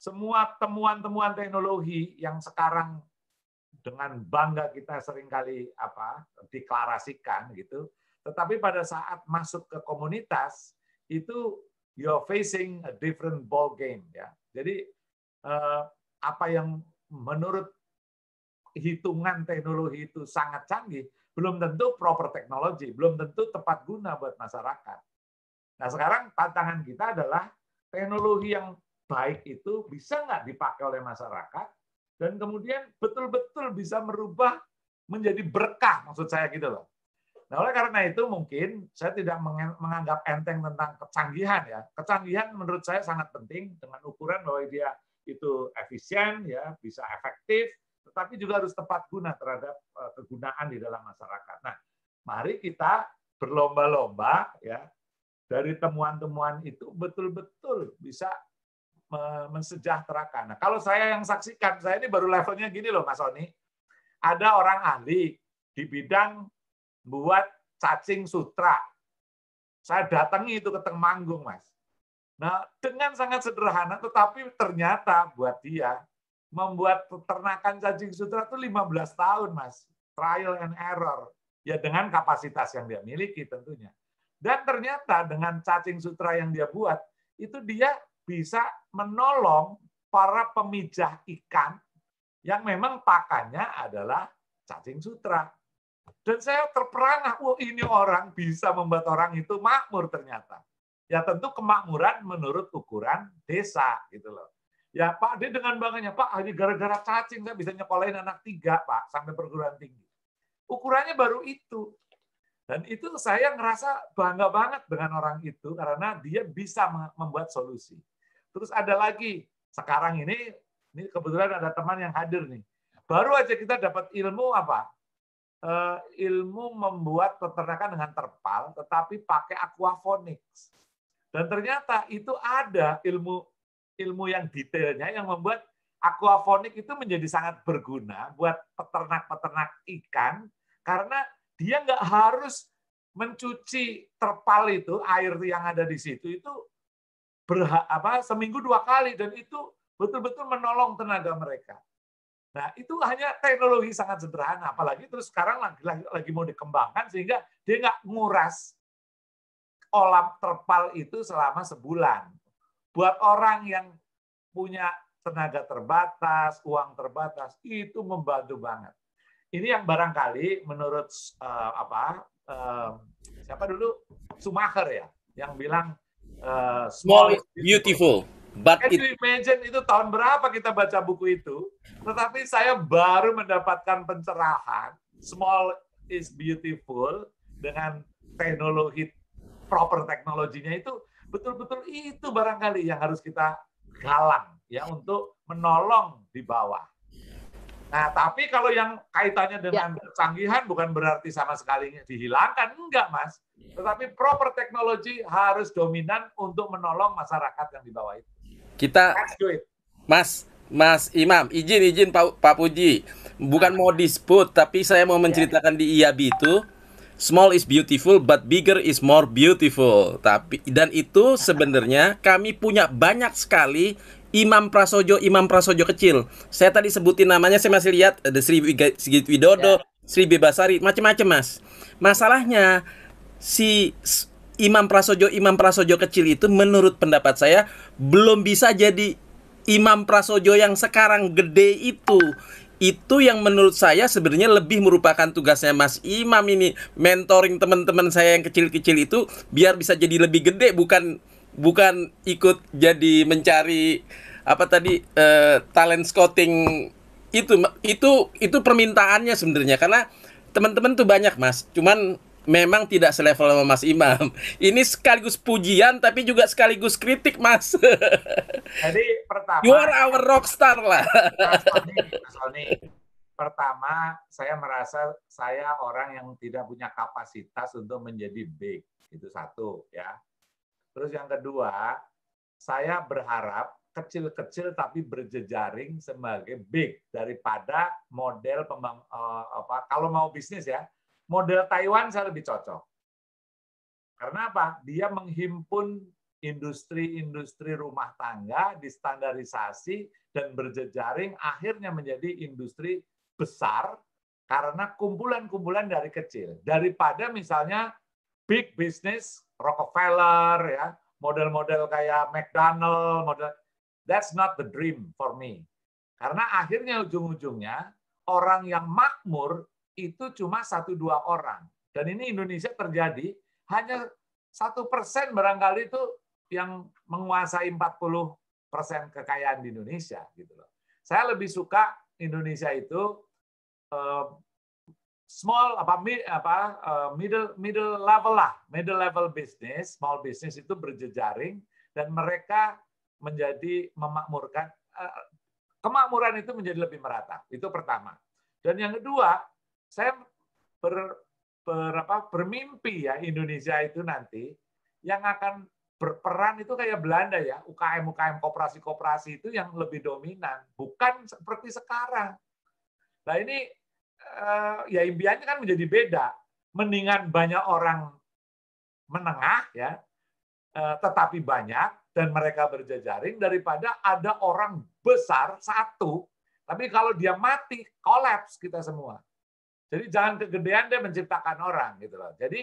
semua temuan-temuan teknologi yang sekarang dengan bangga kita seringkali apa deklarasikan gitu, tetapi pada saat masuk ke komunitas itu you're facing a different ball game ya. Jadi eh, apa yang menurut hitungan teknologi itu sangat canggih belum tentu proper technology, belum tentu tepat guna buat masyarakat. Nah sekarang tantangan kita adalah teknologi yang baik itu bisa nggak dipakai oleh masyarakat, dan kemudian betul-betul bisa merubah menjadi berkah, maksud saya gitu loh. Nah, oleh karena itu mungkin saya tidak menganggap enteng tentang kecanggihan ya. Kecanggihan menurut saya sangat penting dengan ukuran bahwa dia itu efisien ya, bisa efektif, tetapi juga harus tepat guna terhadap kegunaan di dalam masyarakat. Nah, mari kita berlomba-lomba ya dari temuan-temuan itu betul-betul bisa mensejahterakan. Nah, kalau saya yang saksikan, saya ini baru levelnya gini loh Mas Oni. Ada orang ahli di bidang buat cacing sutra. Saya datangi itu ke Temanggung, Mas. Nah, dengan sangat sederhana, tetapi ternyata buat dia membuat peternakan cacing sutra itu lima belas tahun, Mas. Trial and error. Ya dengan kapasitas yang dia miliki tentunya. Dan ternyata dengan cacing sutra yang dia buat, itu dia bisa menolong para pemijah ikan yang memang pakannya adalah cacing sutra. Dan saya terperangah, wah, ini orang bisa membuat orang itu makmur ternyata. Ya tentu kemakmuran menurut ukuran desa gitu loh. Ya Pak, dia dengan bangganya, Pak, hanya gara-gara cacing saya bisa nyekolahin anak tiga Pak sampai perguruan tinggi. Ukurannya baru itu. Dan itu saya ngerasa bangga banget dengan orang itu karena dia bisa membuat solusi. Terus ada lagi, sekarang ini, ini kebetulan ada teman yang hadir nih. Baru aja kita dapat ilmu apa? E, ilmu membuat peternakan dengan terpal, tetapi pakai aquaponics. Dan ternyata itu ada ilmu ilmu yang detailnya yang membuat aquaponik itu menjadi sangat berguna buat peternak-peternak ikan, karena dia nggak harus mencuci terpal itu, air yang ada di situ itu, Berha, apa, seminggu dua kali, dan itu betul-betul menolong tenaga mereka. Nah, itu hanya teknologi sangat sederhana, apalagi terus sekarang lagi, lagi, lagi mau dikembangkan, sehingga dia nggak nguras olam terpal itu selama sebulan. Buat orang yang punya tenaga terbatas, uang terbatas, itu membantu banget. Ini yang barangkali menurut uh, apa uh, siapa dulu? Schumacher ya, yang bilang, Uh, small is beautiful, but can you imagine itu tahun berapa kita baca buku itu? Tetapi saya baru mendapatkan pencerahan, small is beautiful dengan teknologi proper teknologinya itu betul-betul itu barangkali yang harus kita galang ya untuk menolong di bawah. Nah, tapi kalau yang kaitannya dengan ya. Kecanggihan bukan berarti sama sekali dihilangkan, enggak, Mas. Tetapi proper teknologi harus dominan untuk menolong masyarakat yang di bawah itu. Kita Mas, Mas Imam, izin-izin Pak, Pak Pudji. Bukan mau dispute, tapi saya mau menceritakan ya. Di I A B I E itu small is beautiful but bigger is more beautiful. Tapi dan itu sebenarnya kami punya banyak sekali Imam Prasodjo, Imam Prasodjo kecil. Saya tadi sebutin namanya, saya masih lihat ada Sri Sigit Widodo, ya. Sri Bebasari, macam-macam, Mas. Masalahnya si Imam Prasodjo, Imam Prasodjo kecil itu menurut pendapat saya belum bisa jadi Imam Prasodjo yang sekarang gede itu, itu yang menurut saya sebenarnya lebih merupakan tugasnya Mas Imam ini, mentoring teman-teman saya yang kecil-kecil itu biar bisa jadi lebih gede, bukan bukan ikut jadi mencari apa tadi eh, talent scouting itu itu itu permintaannya sebenarnya, karena teman-teman tuh banyak Mas, cuman memang tidak selevel sama Mas Imam. Ini sekaligus pujian tapi juga sekaligus kritik, Mas. Jadi pertama, you are our rockstar lah. Mas Oni, Mas Oni, pertama saya merasa saya orang yang tidak punya kapasitas untuk menjadi big, itu satu ya. Terus yang kedua, saya berharap kecil-kecil tapi berjejaring sebagai big daripada model pembang, eh, apa kalau mau bisnis ya. Model Taiwan saya lebih cocok. Karena apa? Dia menghimpun industri-industri rumah tangga, distandarisasi, dan berjejaring, akhirnya menjadi industri besar karena kumpulan-kumpulan dari kecil. Daripada misalnya big business, Rockefeller, ya, model-model kayak McDonald, model, that's not the dream for me. Karena akhirnya ujung-ujungnya, orang yang makmur itu cuma satu dua orang, dan ini Indonesia terjadi hanya satu persen barangkali itu yang menguasai empat puluh persen kekayaan di Indonesia gitu loh. Saya lebih suka Indonesia itu uh, small apa, mid, apa uh, middle middle level lah, middle level business, small business itu berjejaring dan mereka menjadi memakmurkan uh, kemakmuran itu menjadi lebih merata. Itu pertama. Dan yang kedua, saya ber, ber, apa, bermimpi ya Indonesia itu nanti yang akan berperan itu kayak Belanda ya, U K M U K M koperasi-koperasi itu yang lebih dominan, bukan seperti sekarang. Nah ini eh, ya impiannya kan menjadi beda, mendingan banyak orang menengah ya, eh, tetapi banyak dan mereka berjejaring daripada ada orang besar satu, tapi kalau dia mati kolaps kita semua. Jadi jangan kegedean deh menciptakan orang gitu loh. Jadi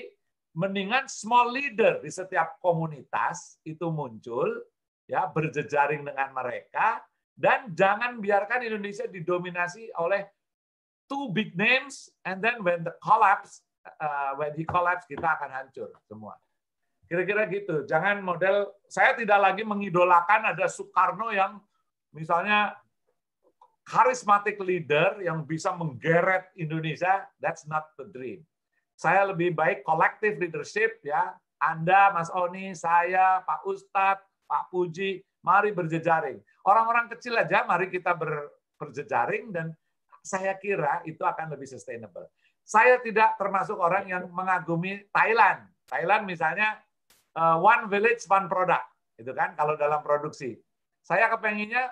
mendingan small leader di setiap komunitas itu muncul ya, berjejaring dengan mereka, dan jangan biarkan Indonesia didominasi oleh two big names and then when the collapse uh, when he collapse kita akan hancur semua. Kira-kira gitu. Jangan model, saya tidak lagi mengidolakan ada Soekarno yang misalnya charismatic leader yang bisa menggeret Indonesia, that's not the dream. Saya lebih baik collective leadership ya. Anda, Mas Oni, saya, Pak Ustadz, Pak Pudji, mari berjejaring. Orang-orang kecil aja, mari kita ber, berjejaring dan saya kira itu akan lebih sustainable. Saya tidak termasuk orang yang mengagumi Thailand. Thailand misalnya uh, one village one product, gitu kan? Kalau dalam produksi, saya kepenginnya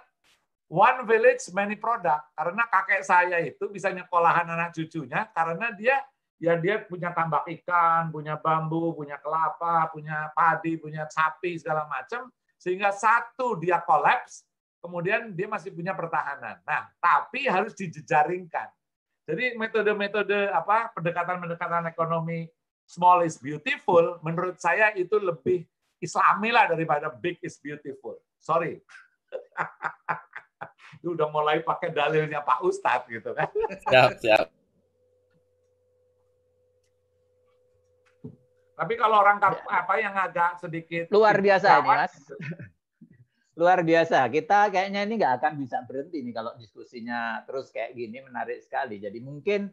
one village, many product. Karena kakek saya itu bisa nyekolahan anak cucunya, karena dia ya dia punya tambak ikan, punya bambu, punya kelapa, punya padi, punya sapi, segala macam. Sehingga satu dia kolaps, kemudian dia masih punya pertahanan. Nah, tapi harus dijejaringkan. Jadi metode-metode apa pendekatan-pendekatan ekonomi small is beautiful, menurut saya itu lebih Islami lah daripada big is beautiful. Sorry. Itu udah mulai pakai dalilnya Pak Ustadz gitu kan. Siap, siap. Tapi kalau orang apa yang agak sedikit luar biasa ini, Mas. Luar biasa. Kita kayaknya ini nggak akan bisa berhenti nih kalau diskusinya terus kayak gini, menarik sekali. Jadi mungkin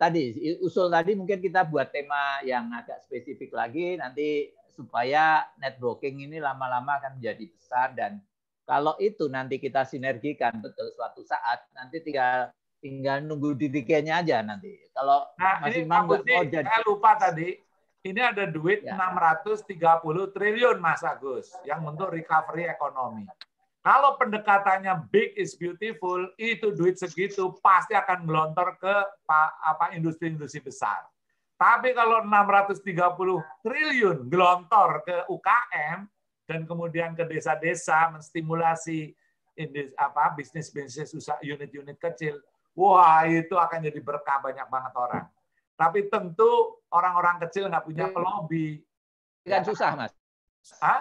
tadi usul tadi mungkin kita buat tema yang agak spesifik lagi nanti supaya networking ini lama-lama akan menjadi besar, dan kalau itu nanti kita sinergikan betul suatu saat, nanti tinggal tinggal nunggu didiknya aja nanti. Kalau nah, masih mampu mau jadi. Saya lupa tadi, ini ada duit ya. enam ratus tiga puluh triliun Mas Agus yang untuk recovery ekonomi. Kalau pendekatannya big is beautiful, itu duit segitu pasti akan melontor ke apa industri-industri besar. Tapi kalau enam ratus tiga puluh triliun gelontor ke U K M dan kemudian ke desa-desa menstimulasi industri apa bisnis-bisnis usaha unit-unit kecil, wah itu akan jadi berkah banyak banget orang. Tapi tentu orang-orang kecil nggak punya lobby. Tidak ya. Susah, Mas. Hah?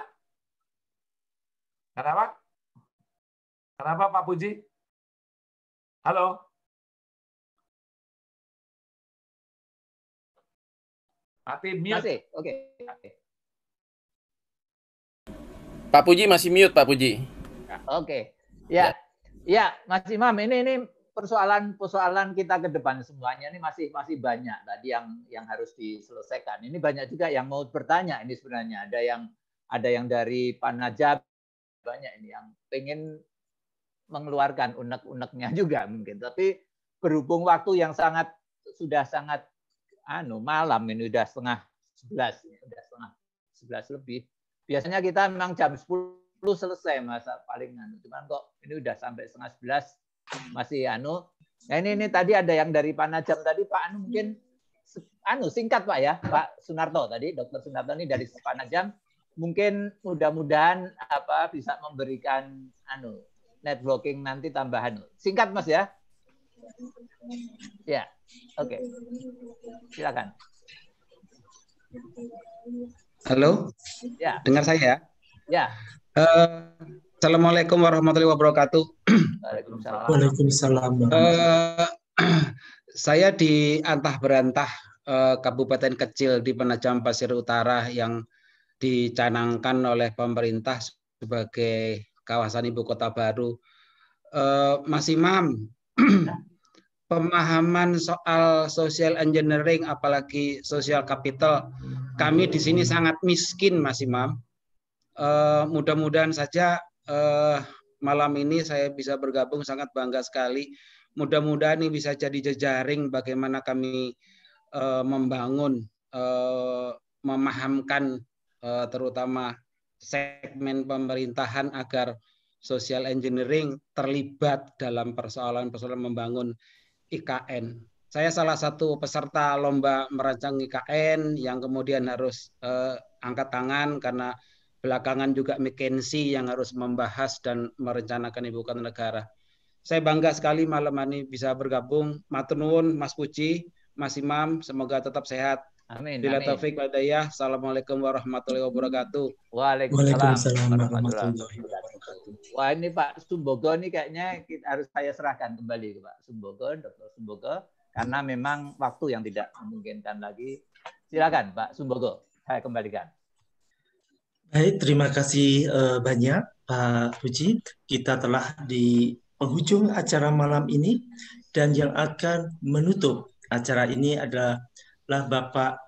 Kenapa? Kenapa Pak Pudji? Halo? Masih mute. Masih, oke. Okay. Pak Pudji masih mute, Pak Pudji. Oke. Okay. Ya. Ya, Mas Imam, ini ini persoalan-persoalan kita ke depan semuanya ini masih masih banyak tadi yang yang harus diselesaikan. Ini banyak juga yang mau bertanya ini sebenarnya. Ada yang ada yang dari Pak Najab, banyak ini yang pengen mengeluarkan unek-uneknya juga mungkin. Tapi berhubung waktu yang sangat sudah sangat anu malam ini sudah setengah sebelas, sudah setengah sebelas lebih. Biasanya kita memang jam sepuluh selesai masa paling anu. Cuman kok ini udah sampai setengah sebelas. Masih anu. Nah, ini ini tadi ada yang dari Pak Najam tadi, Pak anu mungkin anu singkat Pak ya, Pak Sunarto tadi, Dokter Sunarto ini dari Pak Najam mungkin mudah-mudahan apa bisa memberikan anu networking nanti tambahan. Singkat Mas ya. Ya. Oke. Okay. Silakan. Halo? Ya. Dengar saya ya? Ya. Uh... Assalamualaikum warahmatullahi wabarakatuh. Waalaikumsalam. Waalaikumsalam. Uh, saya di antah berantah uh, kabupaten kecil di Penajam Pasir Utara yang dicanangkan oleh pemerintah sebagai kawasan ibu kota baru. Uh, Mas Imam, pemahaman soal social engineering apalagi social capital kami di sini sangat miskin, Mas Imam. Uh, mudah-mudahan saja Uh, malam ini saya bisa bergabung, sangat bangga sekali. Mudah-mudahan ini bisa jadi jejaring bagaimana kami uh, membangun, uh, memahamkan uh, terutama segmen pemerintahan agar social engineering terlibat dalam persoalan-persoalan membangun I K N. Saya salah satu peserta lomba merancang I K N yang kemudian harus uh, angkat tangan karena belakangan juga McKinsey yang harus membahas dan merencanakan ibu kota negara. Saya bangga sekali malam ini bisa bergabung. Matur nuwun, Mas Puji, Mas Imam, semoga tetap sehat. Amin. Bila taufik walhidayah. Assalamualaikum warahmatullahi wabarakatuh. Waalaikumsalam warahmatullahi wabarakatuh. Wah, ini Pak Sumbogo ini kayaknya kita harus saya serahkan kembali ke Pak Sumbogo, Dokter Sumbogo, karena memang waktu yang tidak memungkinkan lagi. Silakan Pak Sumbogo, saya kembalikan. Baik, terima kasih uh, banyak Pak Puji. Kita telah di penghujung acara malam ini dan yang akan menutup acara ini adalah Bapak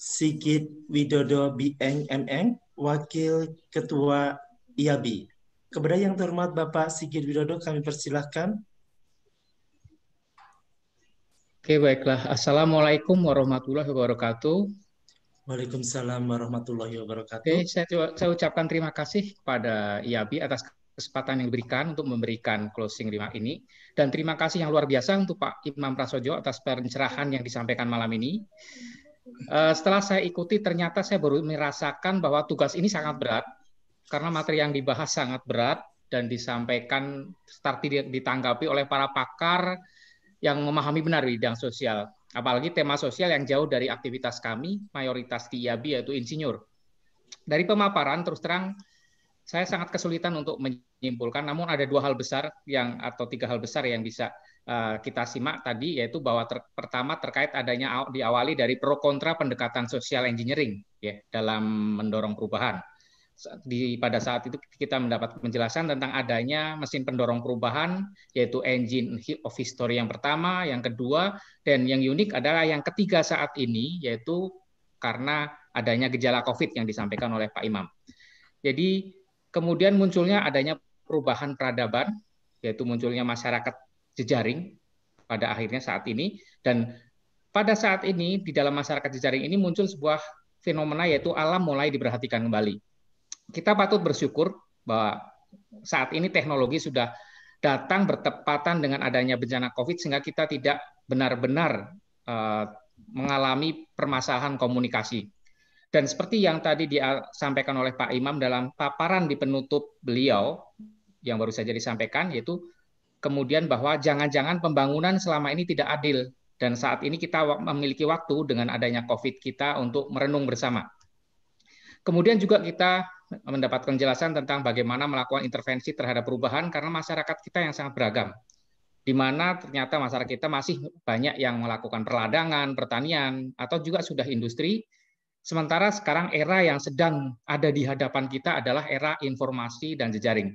Sigit Widodo B M M, Wakil Ketua I A B I E. Kepada yang terhormat Bapak Sigit Widodo, kami persilahkan. Oke, baiklah. Assalamualaikum warahmatullahi wabarakatuh. Waalaikumsalam warahmatullahi wabarakatuh. Oke, saya, saya ucapkan terima kasih kepada I A B I E atas kesempatan yang diberikan untuk memberikan closing remark ini. Dan terima kasih yang luar biasa untuk Pak Imam Prasodjo atas pencerahan yang disampaikan malam ini. Uh, setelah saya ikuti, ternyata saya baru merasakan bahwa tugas ini sangat berat, karena materi yang dibahas sangat berat dan disampaikan, start ditanggapi oleh para pakar yang memahami benar bidang sosial. Apalagi tema sosial yang jauh dari aktivitas kami, mayoritas di I A B I E yaitu insinyur. Dari pemaparan, terus terang, saya sangat kesulitan untuk menyimpulkan, namun ada dua hal besar yang atau tiga hal besar yang bisa uh, kita simak tadi, yaitu bahwa ter, pertama terkait adanya diawali dari pro kontra pendekatan social engineering ya, dalam mendorong perubahan. Di, pada saat itu kita mendapat penjelasan tentang adanya mesin pendorong perubahan, yaitu engine of history yang pertama, yang kedua, dan yang unik adalah yang ketiga saat ini, yaitu karena adanya gejala COVID yang disampaikan oleh Pak Imam. Jadi kemudian munculnya adanya perubahan peradaban, yaitu munculnya masyarakat jejaring pada akhirnya saat ini, dan pada saat ini di dalam masyarakat jejaring ini muncul sebuah fenomena yaitu alam mulai diperhatikan kembali. Kita patut bersyukur bahwa saat ini teknologi sudah datang bertepatan dengan adanya bencana COVID sehingga kita tidak benar-benar eh, mengalami permasalahan komunikasi. Dan seperti yang tadi disampaikan oleh Pak Imam dalam paparan di penutup beliau yang baru saja disampaikan, yaitu kemudian bahwa jangan-jangan pembangunan selama ini tidak adil dan saat ini kita memiliki waktu dengan adanya COVID kita untuk merenung bersama. Kemudian juga kita mendapatkan penjelasan tentang bagaimana melakukan intervensi terhadap perubahan karena masyarakat kita yang sangat beragam. Di mana ternyata masyarakat kita masih banyak yang melakukan perladangan, pertanian, atau juga sudah industri. Sementara sekarang era yang sedang ada di hadapan kita adalah era informasi dan jejaring.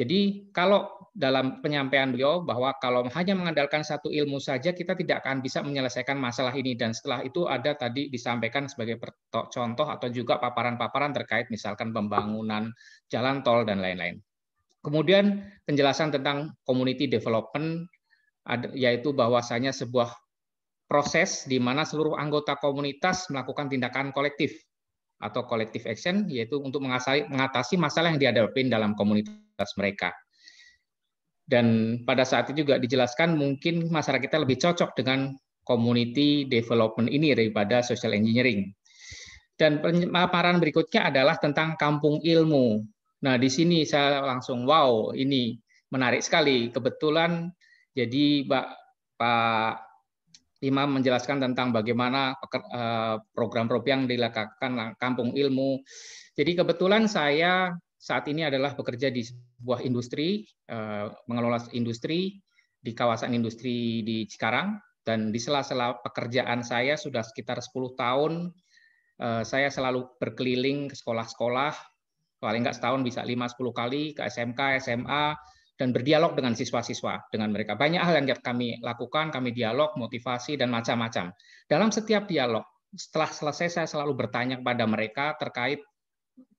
Jadi kalau dalam penyampaian beliau bahwa kalau hanya mengandalkan satu ilmu saja, kita tidak akan bisa menyelesaikan masalah ini. Dan setelah itu ada tadi disampaikan sebagai contoh atau juga paparan-paparan terkait misalkan pembangunan jalan tol dan lain-lain. Kemudian penjelasan tentang community development, yaitu bahwasanya sebuah proses di mana seluruh anggota komunitas melakukan tindakan kolektif atau collective action, yaitu untuk mengatasi masalah yang dihadapi dalam komunitas mereka. Dan pada saat itu juga dijelaskan mungkin masyarakat kita lebih cocok dengan community development ini daripada social engineering. Dan paparan berikutnya adalah tentang kampung ilmu. Nah, di sini saya langsung, wow, ini menarik sekali. Kebetulan jadi Pak, Pak Imam menjelaskan tentang bagaimana program-program yang dilakukan kampung ilmu. Jadi kebetulan saya saat ini adalah bekerja di sebuah industri, mengelola industri di kawasan industri di Cikarang. Dan di sela-sela pekerjaan saya sudah sekitar sepuluh tahun, saya selalu berkeliling ke sekolah-sekolah, paling nggak setahun bisa lima sampai sepuluh kali ke S M K, S M A, dan berdialog dengan siswa-siswa, dengan mereka. Banyak hal yang kami lakukan, kami dialog, motivasi, dan macam-macam. Dalam setiap dialog, setelah selesai saya selalu bertanya kepada mereka terkait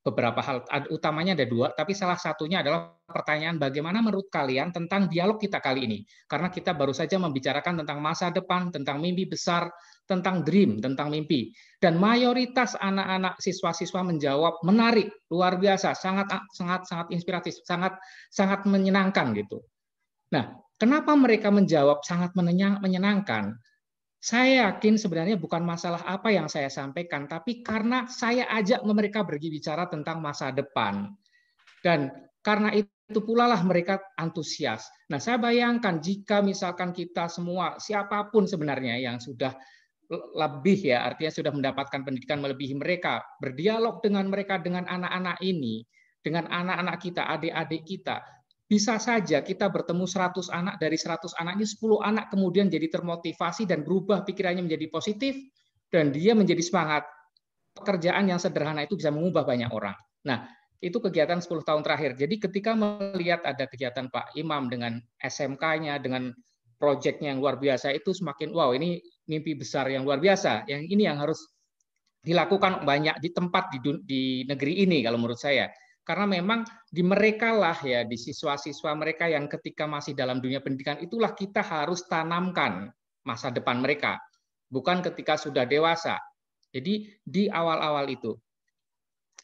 beberapa hal, utamanya ada dua, tapi salah satunya adalah pertanyaan bagaimana menurut kalian tentang dialog kita kali ini. Karena kita baru saja membicarakan tentang masa depan, tentang mimpi besar, tentang dream, tentang mimpi. Dan mayoritas anak-anak siswa-siswa menjawab menarik, luar biasa, sangat sangat sangat inspiratif, sangat sangat menyenangkan gitu. Nah, kenapa mereka menjawab sangat menyenangkan? Saya yakin sebenarnya bukan masalah apa yang saya sampaikan, tapi karena saya ajak mereka berbicara tentang masa depan. Dan karena itu pula lah mereka antusias. Nah, saya bayangkan jika misalkan kita semua, siapapun sebenarnya yang sudah lebih ya, artinya sudah mendapatkan pendidikan melebihi mereka, berdialog dengan mereka, dengan anak-anak ini, dengan anak-anak kita, adik-adik kita, bisa saja kita bertemu seratus anak, dari seratus anak ini sepuluh anak kemudian jadi termotivasi dan berubah pikirannya menjadi positif, dan dia menjadi semangat. Pekerjaan yang sederhana itu bisa mengubah banyak orang. Nah, itu kegiatan sepuluh tahun terakhir. Jadi ketika melihat ada kegiatan Pak Imam dengan S M K-nya, dengan proyeknya yang luar biasa, itu semakin wow, ini mimpi besar yang luar biasa. Yang ini yang harus dilakukan banyak di tempat di, di negeri ini kalau menurut saya. Karena memang di mereka lah ya, di siswa-siswa mereka yang ketika masih dalam dunia pendidikan, itulah kita harus tanamkan masa depan mereka. Bukan ketika sudah dewasa. Jadi di awal-awal itu.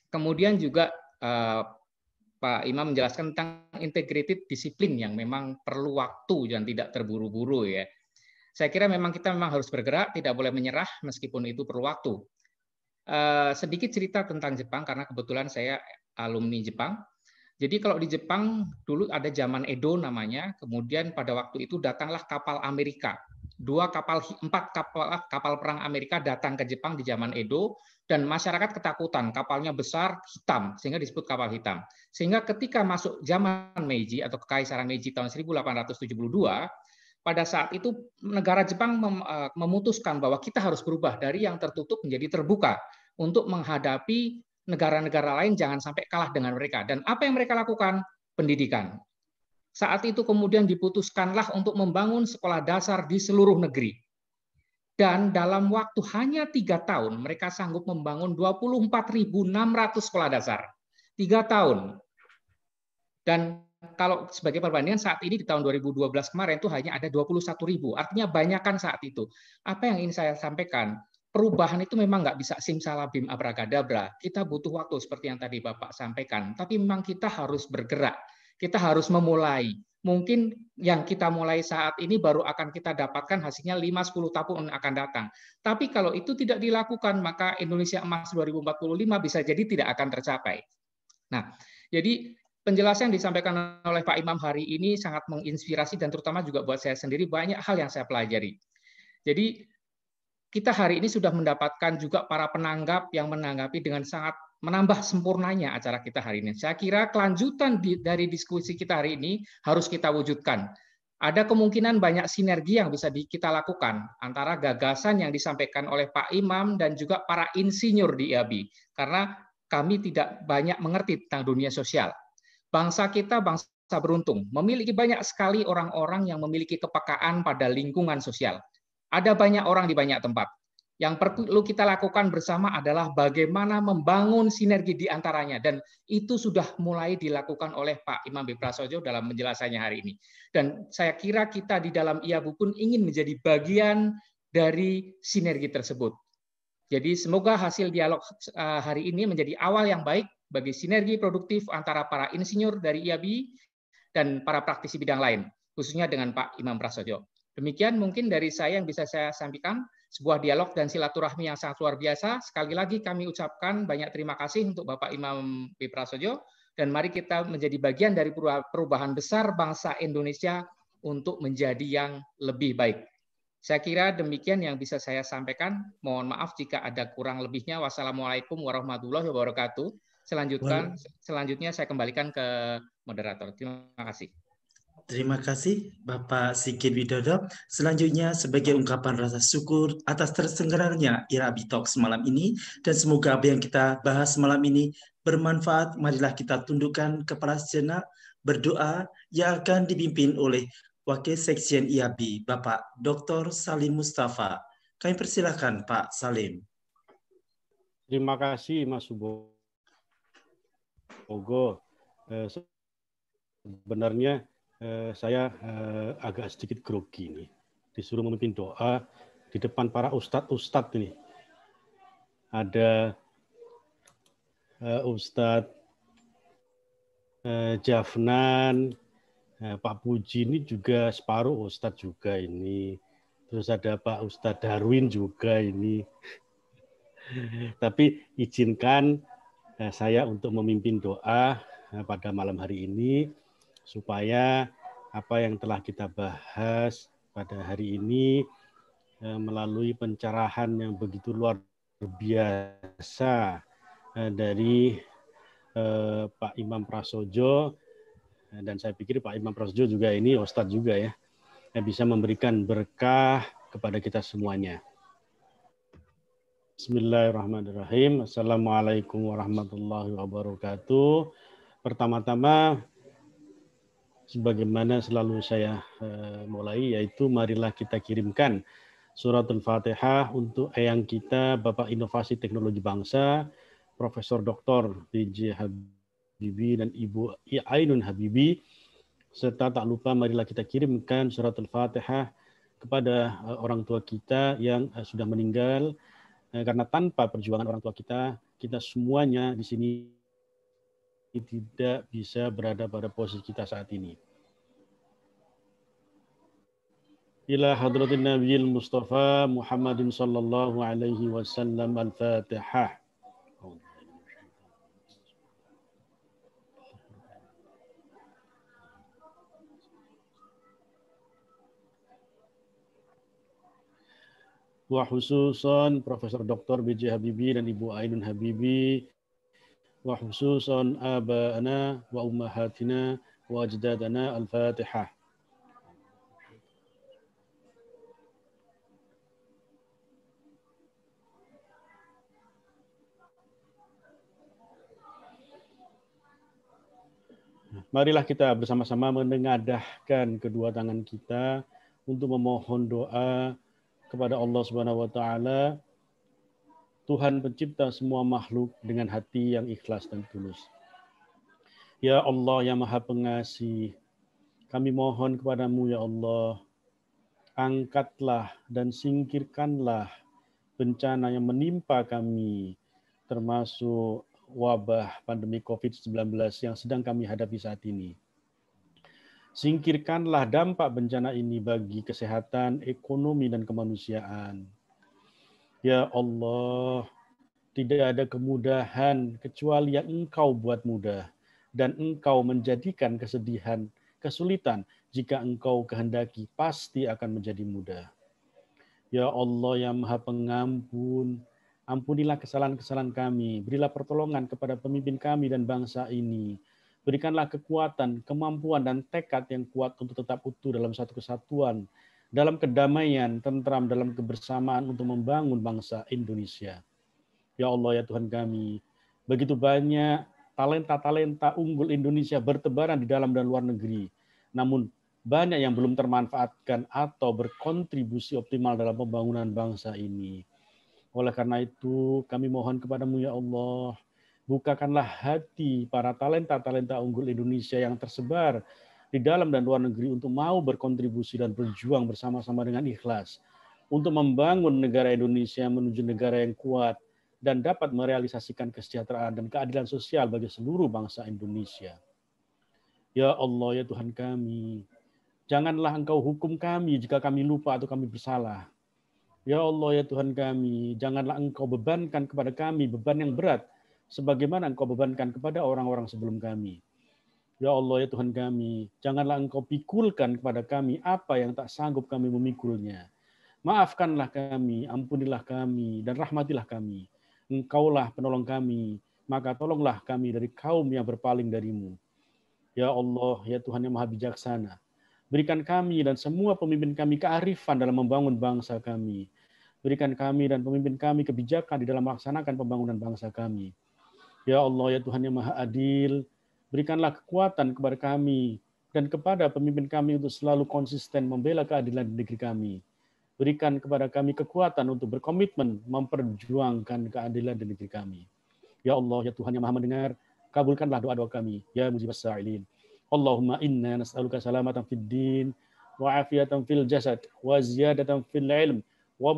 Kemudian juga eh, Pak Imam menjelaskan tentang integrated disiplin yang memang perlu waktu dan tidak terburu-buru ya. Saya kira memang kita memang harus bergerak, tidak boleh menyerah meskipun itu perlu waktu. Eh, sedikit cerita tentang Jepang karena kebetulan saya alumni Jepang. Jadi kalau di Jepang dulu ada zaman Edo namanya, kemudian pada waktu itu datanglah kapal Amerika. Dua kapal, empat kapal kapal perang Amerika datang ke Jepang di zaman Edo, dan masyarakat ketakutan, kapalnya besar, hitam, sehingga disebut kapal hitam. Sehingga ketika masuk zaman Meiji atau Kekaisaran Meiji tahun seribu delapan ratus tujuh puluh dua, pada saat itu negara Jepang memutuskan bahwa kita harus berubah dari yang tertutup menjadi terbuka untuk menghadapi negara-negara lain, jangan sampai kalah dengan mereka. Dan apa yang mereka lakukan? Pendidikan. Saat itu kemudian diputuskanlah untuk membangun sekolah dasar di seluruh negeri. Dan dalam waktu hanya tiga tahun, mereka sanggup membangun dua puluh empat ribu enam ratus sekolah dasar. Tiga tahun. Dan kalau sebagai perbandingan saat ini di tahun dua ribu dua belas kemarin itu hanya ada dua puluh satu ribu. Artinya banyakkan saat itu. Apa yang ingin saya sampaikan? Perubahan itu memang nggak bisa simsalabim abrakadabra. Kita butuh waktu seperti yang tadi Bapak sampaikan. Tapi memang kita harus bergerak. Kita harus memulai. Mungkin yang kita mulai saat ini baru akan kita dapatkan hasilnya lima sampai sepuluh tahun akan datang. Tapi kalau itu tidak dilakukan, maka Indonesia Emas dua ribu empat puluh lima bisa jadi tidak akan tercapai. Nah, jadi penjelasan yang disampaikan oleh Pak Imam hari ini sangat menginspirasi dan terutama juga buat saya sendiri banyak hal yang saya pelajari. Jadi kita hari ini sudah mendapatkan juga para penanggap yang menanggapi dengan sangat menambah sempurnanya acara kita hari ini. Saya kira kelanjutan di, dari diskusi kita hari ini harus kita wujudkan. Ada kemungkinan banyak sinergi yang bisa di, kita lakukan antara gagasan yang disampaikan oleh Pak Imam dan juga para insinyur di I A B I E, karena kami tidak banyak mengerti tentang dunia sosial. Bangsa kita, bangsa beruntung, memiliki banyak sekali orang-orang yang memiliki kepekaan pada lingkungan sosial. Ada banyak orang di banyak tempat. Yang perlu kita lakukan bersama adalah bagaimana membangun sinergi di antaranya, dan itu sudah mulai dilakukan oleh Pak Imam B. Prasodjo dalam penjelasannya hari ini. Dan saya kira kita di dalam I A B I E pun ingin menjadi bagian dari sinergi tersebut. Jadi semoga hasil dialog hari ini menjadi awal yang baik bagi sinergi produktif antara para insinyur dari I A B I E dan para praktisi bidang lain, khususnya dengan Pak Imam Prasodjo. Demikian mungkin dari saya yang bisa saya sampaikan. Sebuah dialog dan silaturahmi yang sangat luar biasa. Sekali lagi kami ucapkan banyak terima kasih untuk Bapak Imam B. Prasodjo, dan mari kita menjadi bagian dari perubahan besar bangsa Indonesia untuk menjadi yang lebih baik. Saya kira demikian yang bisa saya sampaikan. Mohon maaf jika ada kurang lebihnya. Wassalamualaikum warahmatullahi wabarakatuh. Selanjutkan, selanjutnya saya kembalikan ke moderator. Terima kasih. Terima kasih Bapak Sigit Widodo. Selanjutnya sebagai ungkapan rasa syukur atas terselenggaranya I A B I E Talks malam ini, dan semoga apa yang kita bahas malam ini bermanfaat, marilah kita tundukkan kepala sejenak berdoa yang akan dipimpin oleh Wakil Sekjen I A B I E Bapak Doktor Salim Mustafa. Kami persilakan Pak Salim. Terima kasih Mas Subo. Ogo, eh, sebenarnya Eh, saya eh, agak sedikit grogi nih, disuruh memimpin doa di depan para ustadz-ustadz ini. Ada eh, Ustadz eh, Djafnan, eh, Pak Pudji ini juga separuh ustadz juga ini. Terus ada Pak Ustadz Darwin juga ini. Tapi izinkan eh, saya untuk memimpin doa eh, pada malam hari ini, supaya apa yang telah kita bahas pada hari ini melalui pencerahan yang begitu luar biasa dari Pak Imam Prasodjo, dan saya pikir Pak Imam Prasodjo juga ini Ustadz juga ya, yang bisa memberikan berkah kepada kita semuanya. Bismillahirrahmanirrahim. Assalamualaikum warahmatullahi wabarakatuh. Pertama-tama, sebagaimana selalu saya uh, mulai, yaitu marilah kita kirimkan suratul Fatihah untuk eyang kita Bapak Inovasi Teknologi Bangsa, Profesor Doktor B J Habibie dan Ibu Ainun Habibie, serta tak lupa marilah kita kirimkan suratul Fatihah kepada uh, orang tua kita yang uh, sudah meninggal, uh, karena tanpa perjuangan orang tua kita, kita semuanya di sini tidak bisa berada pada posisi kita saat ini. Ila hadratin Nabiyil Mustafa Muhammadin sallallahu alaihi wasallam al-Fatihah. Wa khususan Profesor Doktor B J Habibie dan Ibu Ainun Habibie, wa khususan abana wa ummahatina wa ajdadana al-Fatihah. Marilah kita bersama-sama menengadahkan kedua tangan kita untuk memohon doa kepada Allah Subhanahu wa taala, Tuhan pencipta semua makhluk, dengan hati yang ikhlas dan tulus. Ya Allah yang Maha Pengasih, kami mohon kepadamu ya Allah, angkatlah dan singkirkanlah bencana yang menimpa kami, termasuk wabah pandemi covid sembilan belas yang sedang kami hadapi saat ini. Singkirkanlah dampak bencana ini bagi kesehatan, ekonomi, dan kemanusiaan. Ya Allah, tidak ada kemudahan kecuali yang Engkau buat mudah, dan Engkau menjadikan kesedihan, kesulitan, jika Engkau kehendaki pasti akan menjadi mudah. Ya Allah yang Maha Pengampun, ampunilah kesalahan-kesalahan kami. Berilah pertolongan kepada pemimpin kami dan bangsa ini. Berikanlah kekuatan, kemampuan, dan tekad yang kuat untuk tetap utuh dalam satu kesatuan, dalam kedamaian, tentram, dalam kebersamaan untuk membangun bangsa Indonesia. Ya Allah, ya Tuhan kami, begitu banyak talenta-talenta unggul Indonesia bertebaran di dalam dan luar negeri. Namun, banyak yang belum termanfaatkan atau berkontribusi optimal dalam pembangunan bangsa ini. Oleh karena itu, kami mohon kepadamu, ya Allah, bukakanlah hati para talenta-talenta unggul Indonesia yang tersebar di dalam dan luar negeri untuk mau berkontribusi dan berjuang bersama-sama dengan ikhlas untuk membangun negara Indonesia menuju negara yang kuat dan dapat merealisasikan kesejahteraan dan keadilan sosial bagi seluruh bangsa Indonesia. Ya Allah, ya Tuhan kami, janganlah Engkau hukum kami jika kami lupa atau kami bersalah. Ya Allah, ya Tuhan kami, janganlah Engkau bebankan kepada kami beban yang berat sebagaimana Engkau bebankan kepada orang-orang sebelum kami. Ya Allah, ya Tuhan kami, janganlah Engkau pikulkan kepada kami apa yang tak sanggup kami memikulnya. Maafkanlah kami, ampunilah kami, dan rahmatilah kami. Engkaulah penolong kami, maka tolonglah kami dari kaum yang berpaling darimu. Ya Allah, ya Tuhan yang Maha Bijaksana, berikan kami dan semua pemimpin kami kearifan dalam membangun bangsa kami. Berikan kami dan pemimpin kami kebijakan di dalam melaksanakan pembangunan bangsa kami. Ya Allah, ya Tuhan yang Maha Adil, berikanlah kekuatan kepada kami dan kepada pemimpin kami untuk selalu konsisten membela keadilan di negeri kami. Berikan kepada kami kekuatan untuk berkomitmen memperjuangkan keadilan di negeri kami. Ya Allah, ya Tuhan yang Maha Mendengar, kabulkanlah doa-doa kami. Ya Mujibas Sa'ilin. Allahumma inna nas'aluka salamatan fid din, wa afiyatan fil jasad, wa ziyadatan fil ilm, wa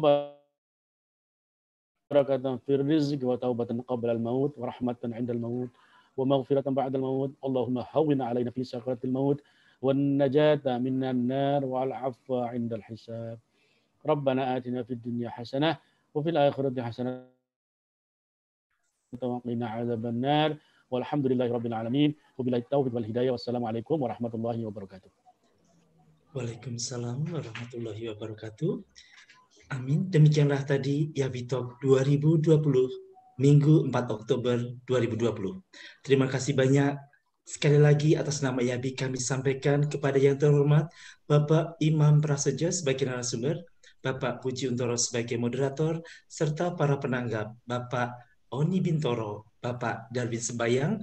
barakatan fir rizq wa taubatan qabla al-maut wa rahmatan 'inda al-maut wa maghfiratan ba'da al-maut. Allahumma hawwin 'alaina fi sakratil maut wan najata minan nar wal 'afwa 'inda al-hisab. Rabbana atina fid dunya hasanah wa fil akhirati hasanah wa qina 'adzaban nar. Walhamdulillahirabbil alamin. Wabillahi taufiq wal hidayah. Wassalamualaikum warahmatullahi wabarakatuh. Waalaikumsalam warahmatullahi wabarakatuh. Amin. Demikianlah tadi I A B I E Talks dua ribu dua puluh, Minggu empat Oktober dua ribu dua puluh. Terima kasih banyak sekali lagi atas nama I A B I E kami sampaikan kepada yang terhormat Bapak Imam Prasodjo sebagai narasumber, Bapak Pudji Untoro sebagai moderator, serta para penanggap Bapak Oni Bintoro, Bapak Darwin Sebayang,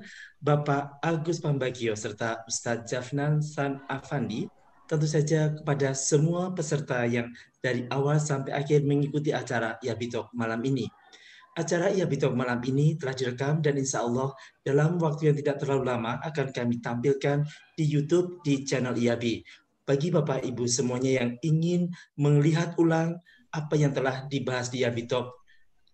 Bapak Agus Pambagio, serta Ustadz Djafnan Tsan Affandie. Tentu saja kepada semua peserta yang dari awal sampai akhir mengikuti acara I A B I E Talks malam ini. Acara I A B I E Talks malam ini telah direkam dan insya Allah dalam waktu yang tidak terlalu lama akan kami tampilkan di YouTube di channel I A B I E. Bagi Bapak Ibu semuanya yang ingin melihat ulang apa yang telah dibahas di I A B I E Talks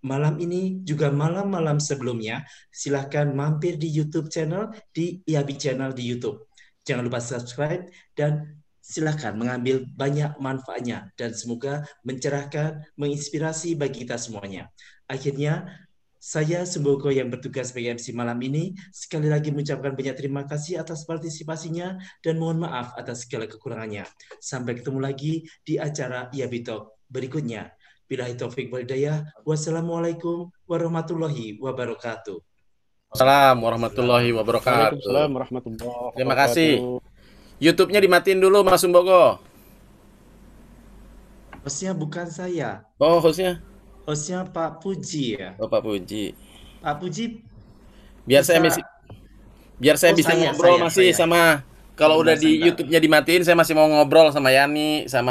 malam ini, juga malam-malam sebelumnya, silahkan mampir di YouTube channel, di I A B I E channel di YouTube. Jangan lupa subscribe dan silakan mengambil banyak manfaatnya dan semoga mencerahkan, menginspirasi bagi kita semuanya. Akhirnya, saya Semboko yang bertugas sebagai M C malam ini sekali lagi mengucapkan banyak terima kasih atas partisipasinya dan mohon maaf atas segala kekurangannya. Sampai ketemu lagi di acara I A B I E Talks berikutnya. Billahi taufik wal hidayah. Wassalamualaikum warahmatullahi wabarakatuh. Assalamualaikum warahmatullahi wabarakatuh. Waalaikumsalam warahmatullahi wabarakatuh. Terima kasih. YouTube-nya dimatiin dulu, Mas Sumboko. Hostnya bukan saya. Oh, hostnya? Hostnya Pak Pudji ya. Oh, Pak Pudji. Pak Pudji. Biar bisa... saya bisa, biar saya oh, bisa saya, ngobrol saya, masih saya. Sama. Kalau udah di YouTube-nya dimatiin, saya masih mau ngobrol sama Yani, sama.